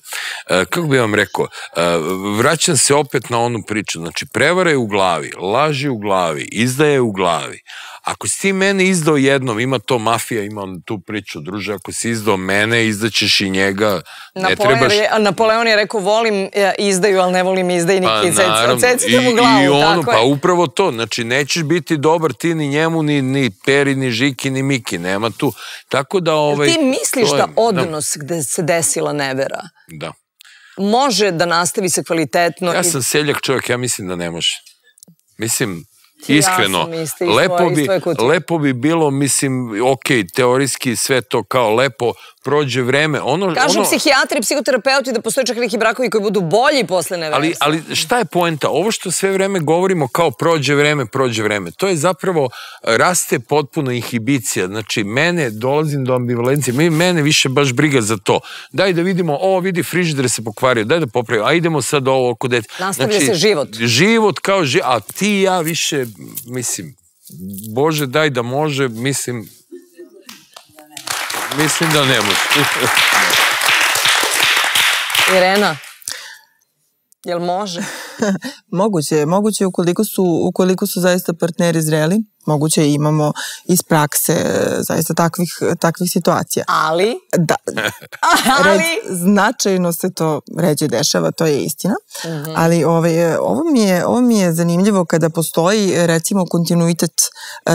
kako bi vam rekao, rekao, vraćam se opet na onu priču, znači prevara je u glavi, laž je u glavi, izdaja je u glavi. Ako si ti mene izdao jednom, ima to mafija, ima tu priču, druže, ako si izdao mene, izdaćeš i njega, ne trebaš... Napoleon je rekao, volim izdaju, ali ne volim izdajnike i cecite mu glavu, tako je. Pa upravo to, znači nećeš biti dobar ti ni njemu, ni Peri, ni Žiki, ni Miki, nema tu. Tako da ovaj... Ti misliš da odnos gde se desila nevera? Da. Može da nastavi se kvalitetno... Ja sam seljak čovjek, ja mislim da ne može. Mislim... Iskreno, lepo bi bilo, mislim, ok, teorijski sve to kao lepo, prođe vreme. Kažu psihijatri i psihoterapeuti da postoje čak neki brakovi koji budu bolji posle nevere. Ali šta je poenta? Ovo što sve vreme govorimo kao prođe vreme, prođe vreme, to je zapravo, raste potpuno inhibicija. Znači, mene, dolazim do ambivalencije, mene više baš briga za to. Daj da vidimo, o, vidi, frižider se pokvario, daj da popravimo, a idemo sad ovo oko dete. Nastavlja se život. Život kao život, a ti i ja više, mislim, Bože daj da može, mislim... Mislim da ne može. Irena, jel može? Moguće je, moguće je ukoliko su zaista partneri zreli, moguće je imamo iz prakse zaista takvih situacija. Ali? Da. Ali? Značajno se to ređe dešava, to je istina. Ali ovo mi je zanimljivo kada postoji recimo kontinuitet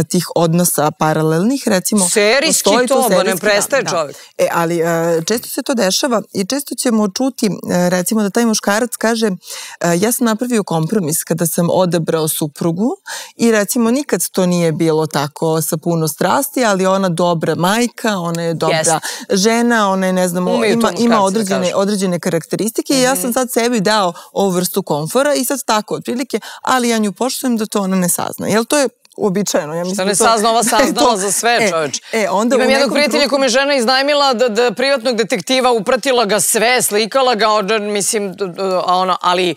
tih odnosa paralelnih, recimo... Serijski to, ba ne prestaje čovjek. Ali često se to dešava i često ćemo čuti recimo da taj muškarac kaže ja sam napravio kompromis kada sam odabrao suprugu i recimo nikad to nije je bilo tako sa puno strasti, ali ona dobra majka, ona je dobra žena, ona je, ne znam, ima određene karakteristike i ja sam sad sebi dao ovu vrstu komfora i sad tako, otprilike, ali ja nju poštujem da to ona ne sazna. Jel to je uobičajeno? Što ne sazna, ova saznala za sve, čovječ. Imam jednog prijatelja koju me žena iznajmila da privatnog detektiva, upratila ga sve, slikala ga, mislim, ali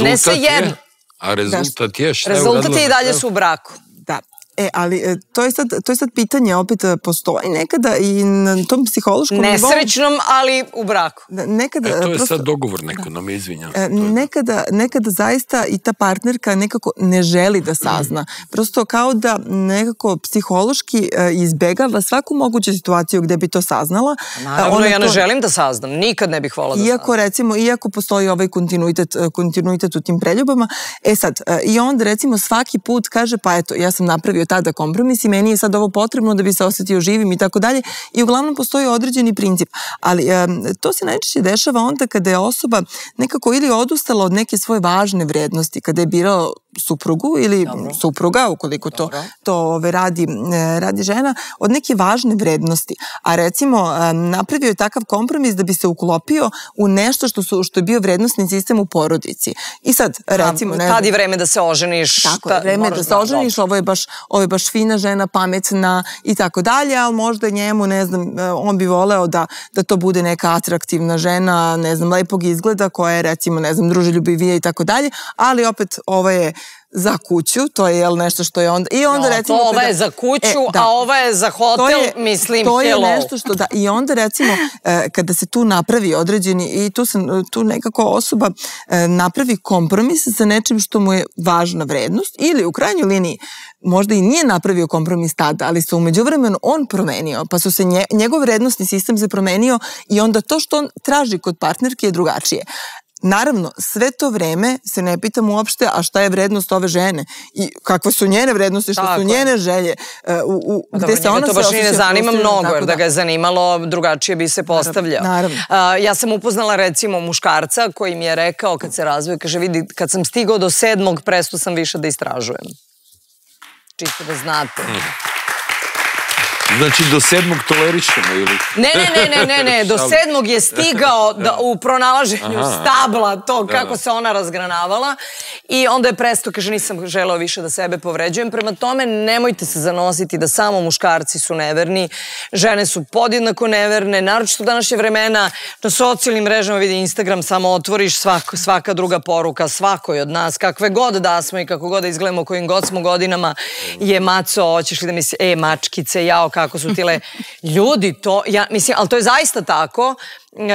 ne sve jedno. A rezultat je što je uradila. Rezultat je i dalje su u braku. E, ali to je sad, to je sad pitanje, opet postoji nekada i na tom psihološkom nivou... Nesrećnom, ali u braku. Nekada, e, to je prosto, sad dogovor neko, nam je izvinjam. E, nekada, nekada zaista i ta partnerka nekako ne želi da sazna. Prosto kao da nekako psihološki izbegava svaku moguću situaciju gde bi to saznala. Naravno, ona ja ne to... želim da saznam, nikad ne bih hvala da iako, saznam. Recimo, iako postoji ovaj kontinuitet, kontinuitet u tim preljubama, e sad, i onda recimo svaki put kaže, pa eto, ja sam napravio tada kompromis i meni je sad ovo potrebno da bi se osjetio živim i tako dalje i uglavnom postoji određeni princip, ali to se najčešće dešava onda kada je osoba nekako ili odustala od neke svoje važne vrednosti, kada je birao suprugu ili supruga, ukoliko to radi žena, od neke važne vrednosti, a recimo napravio je takav kompromis da bi se uklopio u nešto što je bio vrednostni sistem u porodici i sad recimo... Kad je vreme da se oženiš? Tako je, vreme da se oženiš, ovo je baš ovo je baš fina žena, pametna i tako dalje, ali možda njemu, ne znam, on bi voleo da to bude neka atraktivna žena, ne znam, lepog izgleda koja je, recimo, ne znam, druželjubivija i tako dalje, ali opet ovo je za kuću, to je nešto što je onda... Ova je za kuću, a ova je za hotel, mislim, hello. To je nešto što da... I onda, recimo, kada se tu napravi određeni, i tu nekako osoba napravi kompromis sa nečim što mu je važna vrednost, ili u krajnjoj liniji možda i nije napravio kompromis tada, ali se umeđu vremenu on promenio, pa su se njegov vrednostni sistem se promenio i onda to što on traži kod partnerke je drugačije. Naravno, sve to vreme se ne pitam uopšte, a šta je vrednost ove žene i kakve su njene vrednosti, što su njene želje. Njega to baš ne zanima mnogo, jer da ga je zanimalo, drugačije bi se postavljao. Ja sam upoznala recimo muškarca koji mi je rekao kad se razvoju, kaže vidi, kad sam stigao do sedmog, presto sam više da istražujem. Čisto da znate. Znači, do sedmog tolerišemo ili? Ne, ne, ne, ne, ne, do sedmog je stigao u pronalaženju stabla to kako se ona razgranavala i onda je prestao, kaže, nisam želeo više da sebe povređujem. Prema tome, nemojte se zanositi da samo muškarci su neverni, žene su podjednako neverne, naročito današnje vremena, na socijalnim mrežama vidi Instagram, samo otvoriš svaka druga poruka, svakoj od nas, kakve god da smo i kako god da izgledamo, kojim god smo godinama, je maco, hoćeš li da misli, e, mačkice, jao, kako kako su tile ljudi to, ja mislim, ali to je zaista tako,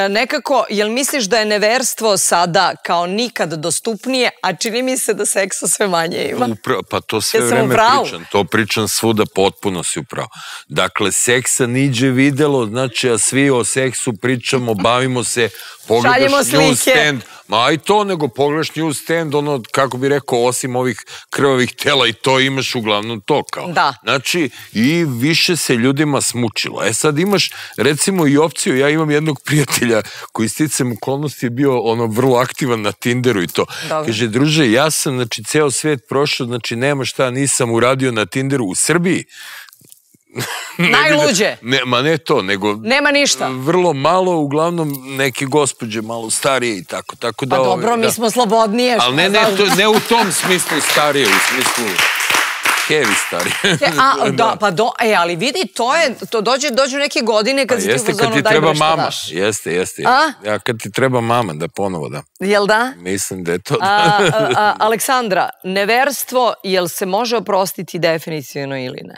nekako, jel misliš da je neverstvo sada kao nikad dostupnije, a čini mi se da seksa sve manje ima? Upra, pa to sve ja vreme pričam, to pričam svuda, potpuno si upravo. Dakle, seksa niđe videlo, znači, a svi o seksu pričamo, bavimo se, pogledaš news stand, ma i to, nego pogledaš news stand, ono, kako bi rekao, osim ovih krvavih tela i to imaš uglavnom to kao. Da. Znači, i više se ljudima smučilo. E sad imaš, recimo, i opciju, ja imam jednog prijatelja koji sticam okolnosti je bio, ono, vrlo aktivan na Tinderu i to. Kaže, druže, ja sam, znači, ceo svet prošao, znači, nema šta nisam uradio na Tinderu u Srbiji. Najluđe. Ma ne to, nego... Nema ništa. Vrlo malo, uglavnom neke gospođe malo starije i tako. Pa dobro, mi smo slobodnije. Ali ne u tom smislu starije, u smislu heavy starije. Pa do, e, ali vidi, to je, to dođu neke godine kad si ti uzavno daj broj što daš. Jeste, jeste. A kad ti treba mama, da ponovo da. Jel da? Mislim da je to da. Aleksandra, neverstvo, jel se može oprostiti definitivno ili ne?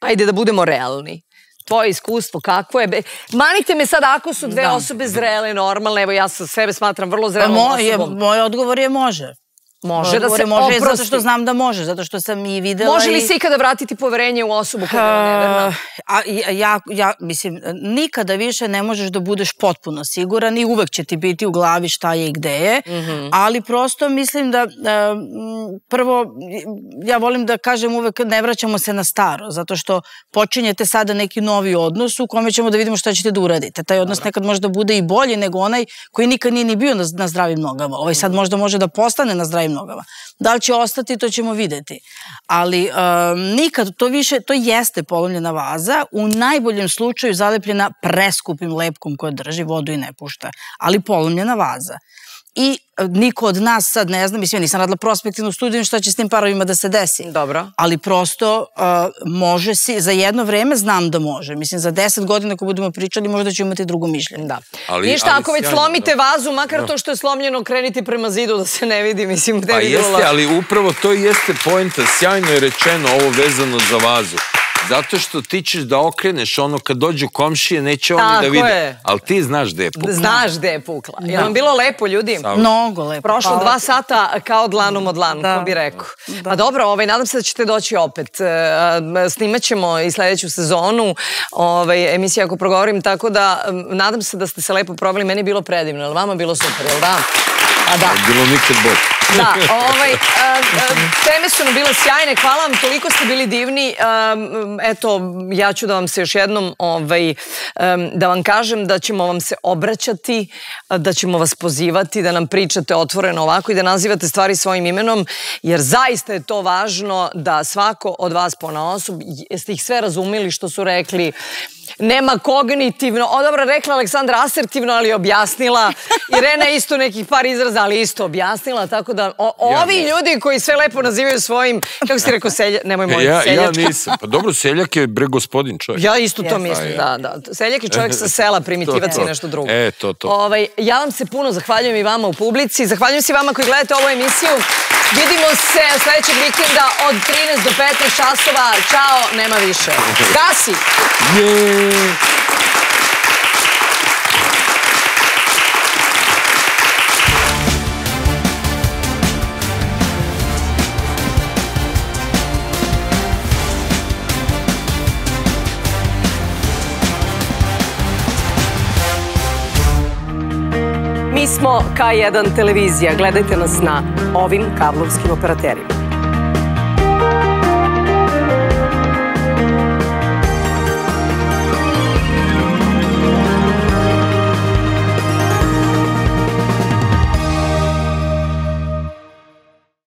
Ajde da budemo realni. Tvoje iskustvo, kakvo je... Manite me sad ako su dve osobe zrele, normalne, evo ja sebe smatram vrlo zrelom osobom. Moj odgovor je može. Može da se oprosti. Zato što znam da može, zato što sam i videla i... Može li se ikada vratiti poverenje u osobu koja je neverna? Ja, mislim, nikada više ne možeš da budeš potpuno siguran i uvek će ti biti u glavi šta je i gde je, ali prosto mislim da prvo, ja volim da kažem uvek ne vraćamo se na staro, zato što počinjete sada neki novi odnos u kome ćemo da vidimo šta ćete da uradite. Taj odnos nekad može da bude i bolji nego onaj koji nikad nije ni bio na zdravim nogama. Ovaj sad možda može da postane na zdravim nogama. Da li će ostati, to ćemo videti. Ali nikad to više, to jeste polomljena vaza, u najboljem slučaju zalepljena preskupim lepkom koja drži vodu i ne pušta, ali polomljena vaza. I niko od nas sad ne zna, mislim, ja nisam radila prospektivnu studiju, šta će s tim parovima da se desi. Dobro. Ali prosto može si, za jedno vreme znam da može. Mislim, za deset godina ako budemo pričali, možda ću imati drugo mišljenje. Ništa, ako već slomite vazu, makar to što je slomljeno, krenite prema zidu da se ne vidi, mislim, gde je bilo. Pa jeste, ali upravo to jeste poenta. Sjajno je rečeno ovo vezano za vazu. Zato što ti ćeš da okreneš ono kad dođu komšije, neće oni da vide. Ali ti znaš gde je pukla. Znaš gde je pukla. Je nam bilo lepo, ljudi? Mnogo lepo. Prošlo dva sata kao dlanom od dlanu, ko bi rekao. Pa dobro, nadam se da ćete doći opet. Snimat ćemo i sledeću sezonu emisije Ako progovorim, tako da nadam se da ste se lepo probali. Meni je bilo predivno, ali vama je bilo super, jel da? Bilo nikad bolje. Da, teme su nam bile sjajne, hvala vam, toliko ste bili divni. Eto, ja ću da vam se još jednom, da vam kažem da ćemo vam se obraćati, da ćemo vas pozivati, da nam pričate otvoreno ovako i da nazivate stvari svojim imenom, jer zaista je to važno da svako od vas ponaosob, jeste ih sve razumili što su rekli, nema kognitivno, o dobro, rekla Aleksandra asertivno, ali objasnila. Irena isto nekih par izraza, ali isto objasnila, tako da ovi ljudi koji sve lepo nazivaju svojim, kako si rekao, seljak, nemoj moliti seljačka. Ja nisam, pa dobro, seljak je bre gospodin čovjek. Ja isto to mislim, da, da. Seljak je čovjek sa sela, primitivac i nešto drugo. E, to, to. Ja vam se puno zahvaljujem i vama u publici, zahvaljujem se i vama koji gledate ovu emisiju. Vidimo se sledećeg vikenda od trinaest do petnaest časova. Ćao, nema više. Gasi! Mi smo K jedan Televizija. Gledajte nas na ovim kablovskim operaterima.